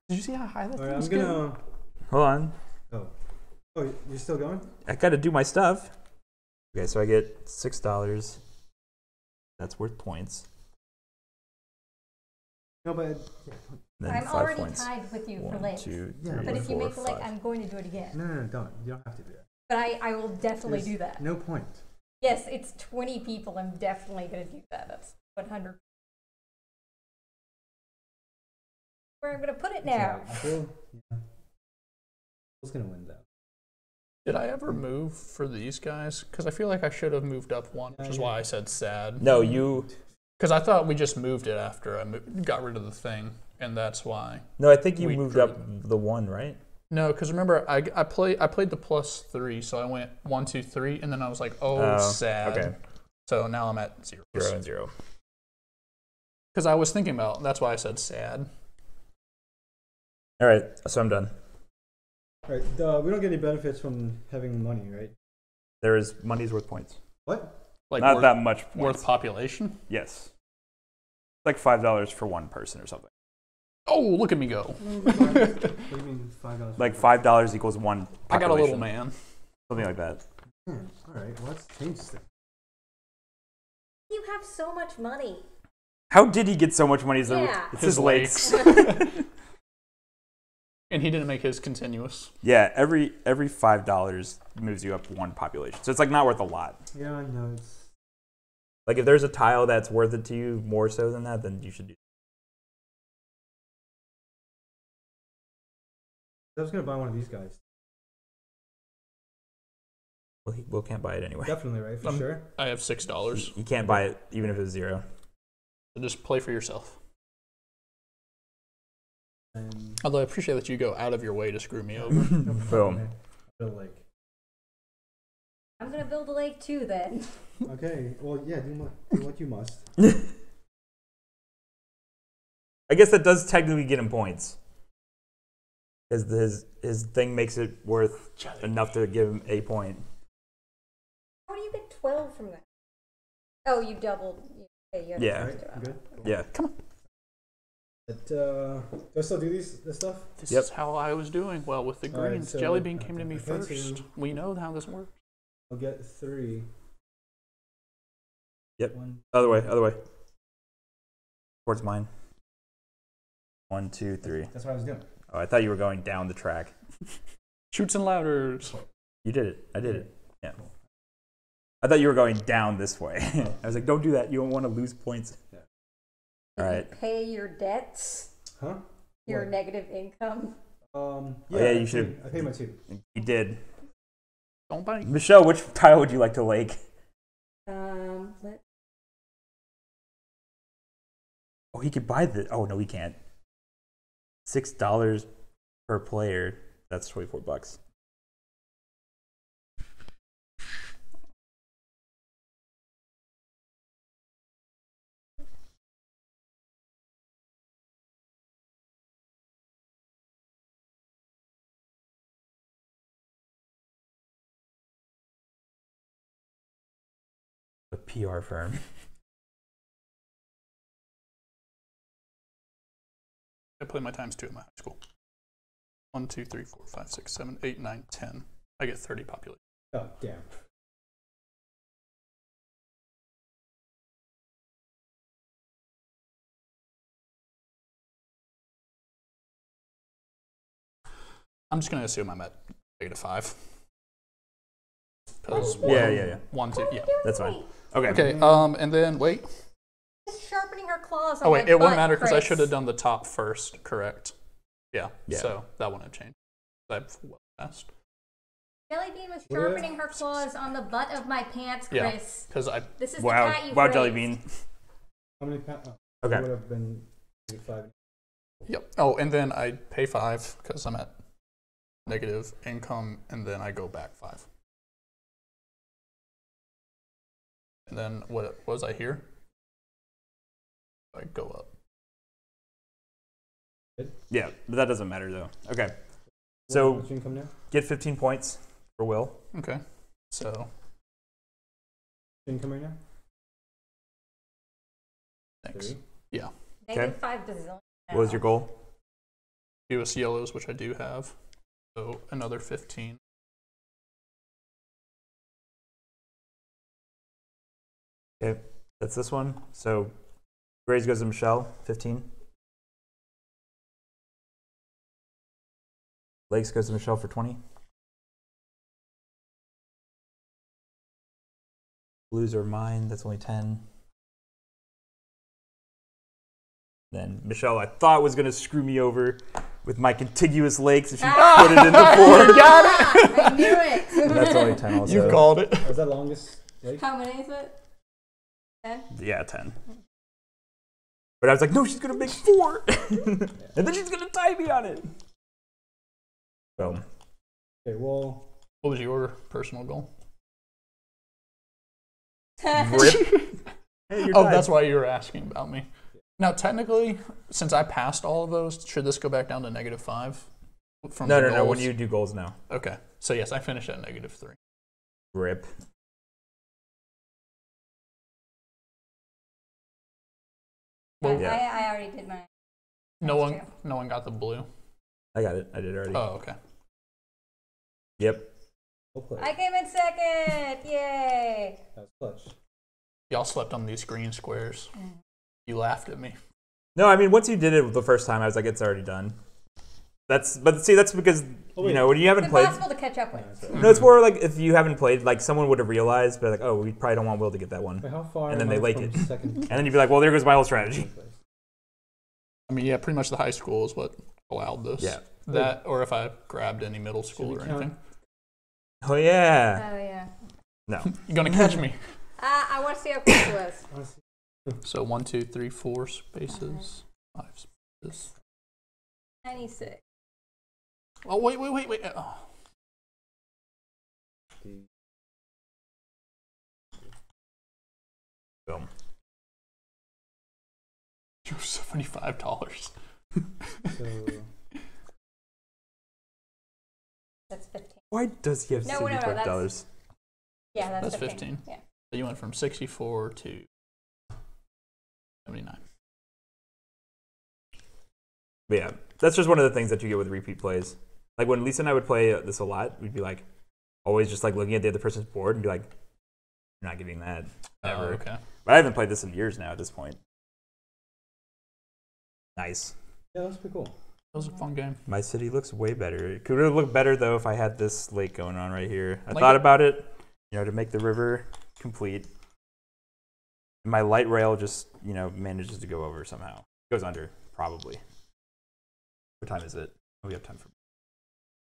Did you see how high that thing was? I'm gonna... Good? Hold on. Oh. Oh, you're still going? I gotta do my stuff. Okay, so I get six dollars. That's worth points. No, but... I'm already points. tied with you One, for late. Yeah, but if you make a late, I'm going to do it again. No, no, no, don't. You don't have to do that. But I, I will definitely There's do that. No point. Yes, it's twenty people. I'm definitely going to do that. That's one hundred. Where I'm going to put it now. Exactly. Yeah. Who's going to win, though? Did I ever move for these guys? Because I feel like I should have moved up one, which is why I said sad. No, you... Because I thought we just moved it after I moved, got rid of the thing. And that's why. No, I think you moved up the one, right? No, because remember, I I play I played the plus three, so I went one, two, three, and then I was like, oh, uh, sad. Okay. So now I'm at zero, zero and zero. Because I was thinking about that's why I said sad. All right, so I'm done. All right, uh, we don't get any benefits from having money, right? There is money's worth points. What? Like not worth, that much. Points. Worth population? Yes. Like five dollars for one person or something. Oh, look at me go. What do you mean five dollars? Like five dollars equals one population. I got a little man. Something like that. Hmm. All right, well, let's change this thing. You have so much money. How did he get so much money? Yeah. It's his, his lakes. lakes. And he didn't make his continuous. Yeah, every every five dollars moves you up one population. So it's like not worth a lot. Yeah, I know. It's... Like if there's a tile that's worth it to you more so than that, then you should do I was going to buy one of these guys. Well, he, Will can't buy it anyway. Definitely, right? For um, sure. I have six dollars. He, he can't buy it, even if it's zero. So just play for yourself. Um, Although I appreciate that you go out of your way to screw me over. No problem. Boom. I'm going to build a lake too, then. Okay. Well, yeah, do, do what you must. I guess that does technically get him points. His, his, his thing makes it worth enough to give him a point. How do you get twelve from that? Oh, you doubled. Okay, you yeah. Right, good. Yeah. Come on. But, uh, do I still do these, this stuff? This yep. is how I was doing. Well, with the greens, right, so Jelly Bean came to me first. Two. We know how this works. I'll get three. Yep. One, other way, other way. Towards mine. One, two, three. That's what I was doing. Oh, I thought you were going down the track. Shoots and Louders. You did it. I did it. Yeah. I thought you were going down this way. I was like, don't do that. You don't want to lose points. Yeah. All right. You pay your debts. Huh? Your what? Negative income. Um. Yeah. Oh, yeah you should. I paid my two. You did. Don't buy. Michelle, which tile would you like to lake? Um. Let's... Oh, he could buy the. Oh no, he can't. Six dollars per player. That's twenty-four bucks. A P R firm. I play my times two at my high school. One, two, three, four, five, six, seven, eight, nine, ten. I get thirty population. Oh, damn. I'm just going to assume I'm at negative five. Because one, yeah, yeah, yeah. One, two, yeah. That's fine. Okay. Okay, um, and then, wait. Just sharpening her claws on oh wait, my it wouldn't matter because I should have done the top first, correct? Yeah, yeah. So that wouldn't have changed. I've well passed. Jelly Bean was sharpening her claws on the butt of my pants, Chris. Yeah, because I. This is wow. the cat you Wow, raised. Jelly Bean. How many pants? Oh, okay. It would have been five. Yep. Oh, and then I pay five because I'm at negative income, and then I go back five. And then what was I here? I go up. Yeah, but that doesn't matter though. Okay. So get fifteen points for Will. Okay. So income right now? Thanks. Three. Yeah. Okay. Five bazillion. What was your goal? U S yellows, which I do have. So another fifteen. Okay, that's this one. So Grays goes to Michelle, fifteen. Lakes goes to Michelle for twenty. Blues are mine, that's only ten. Then Michelle, I thought, was going to screw me over with my contiguous lakes, and she ah! put it in the four. Got it! I knew it! And that's only ten also. You called it. Was that longest lake? How many is it? ten? Yeah, ten. But I was like, no, she's going to make four! And then she's going to tie me on it! So. Okay, well. What was your personal goal? Rip. Hey, oh, that's why you were asking about me. Now, technically, since I passed all of those, should this go back down to negative five? From no, no, goals? no. When you do goals now. Okay. So, yes, I finished at negative three. Rip. Well, yeah. I, I already did mine. No one, no one got the blue. I got it. I did already. Oh, okay. Yep. I came in second. Yay. That was clutch. Y'all slept on these green squares. Mm. You laughed at me. No, I mean, once you did it the first time, I was like, it's already done. That's, but see, that's because, you know, when you haven't played. It's impossible to catch up with. No, it's more like if you haven't played, like someone would have realized, but like, oh, we probably don't want Will to get that one. Wait, how far and then they lake it. And then you'd be like, well, there goes my whole strategy. I mean, yeah, pretty much the high school is what allowed this. Yeah. That, or if I grabbed any middle school or count? anything. Oh, yeah. Oh, yeah. No. You're going to catch me. Uh, I want to see how close it was. So one, two, three, four spaces, five spaces. ninety-six. Oh, wait, wait, wait, wait. Oh. Boom. You're seventy-five dollars. That's fifteen. Why does he have no, seventy-five dollars? No, no, that's, yeah, that's, that's fifteen. fifteen. Yeah. So you went from sixty-four to... seventy-nine. But yeah, that's just one of the things that you get with repeat plays. Like when Lisa and I would play this a lot, we'd be like, always just like looking at the other person's board and be like, you're not getting that ever. Oh, okay. But I haven't played this in years now at this point. Nice. Yeah, that's pretty cool. That was a fun game. My city looks way better. It could have looked better though if I had this lake going on right here. I like thought it. about it, you know, to make the river complete. My light rail just, you know, manages to go over somehow. It goes under, probably. What time is it? Oh, we have time for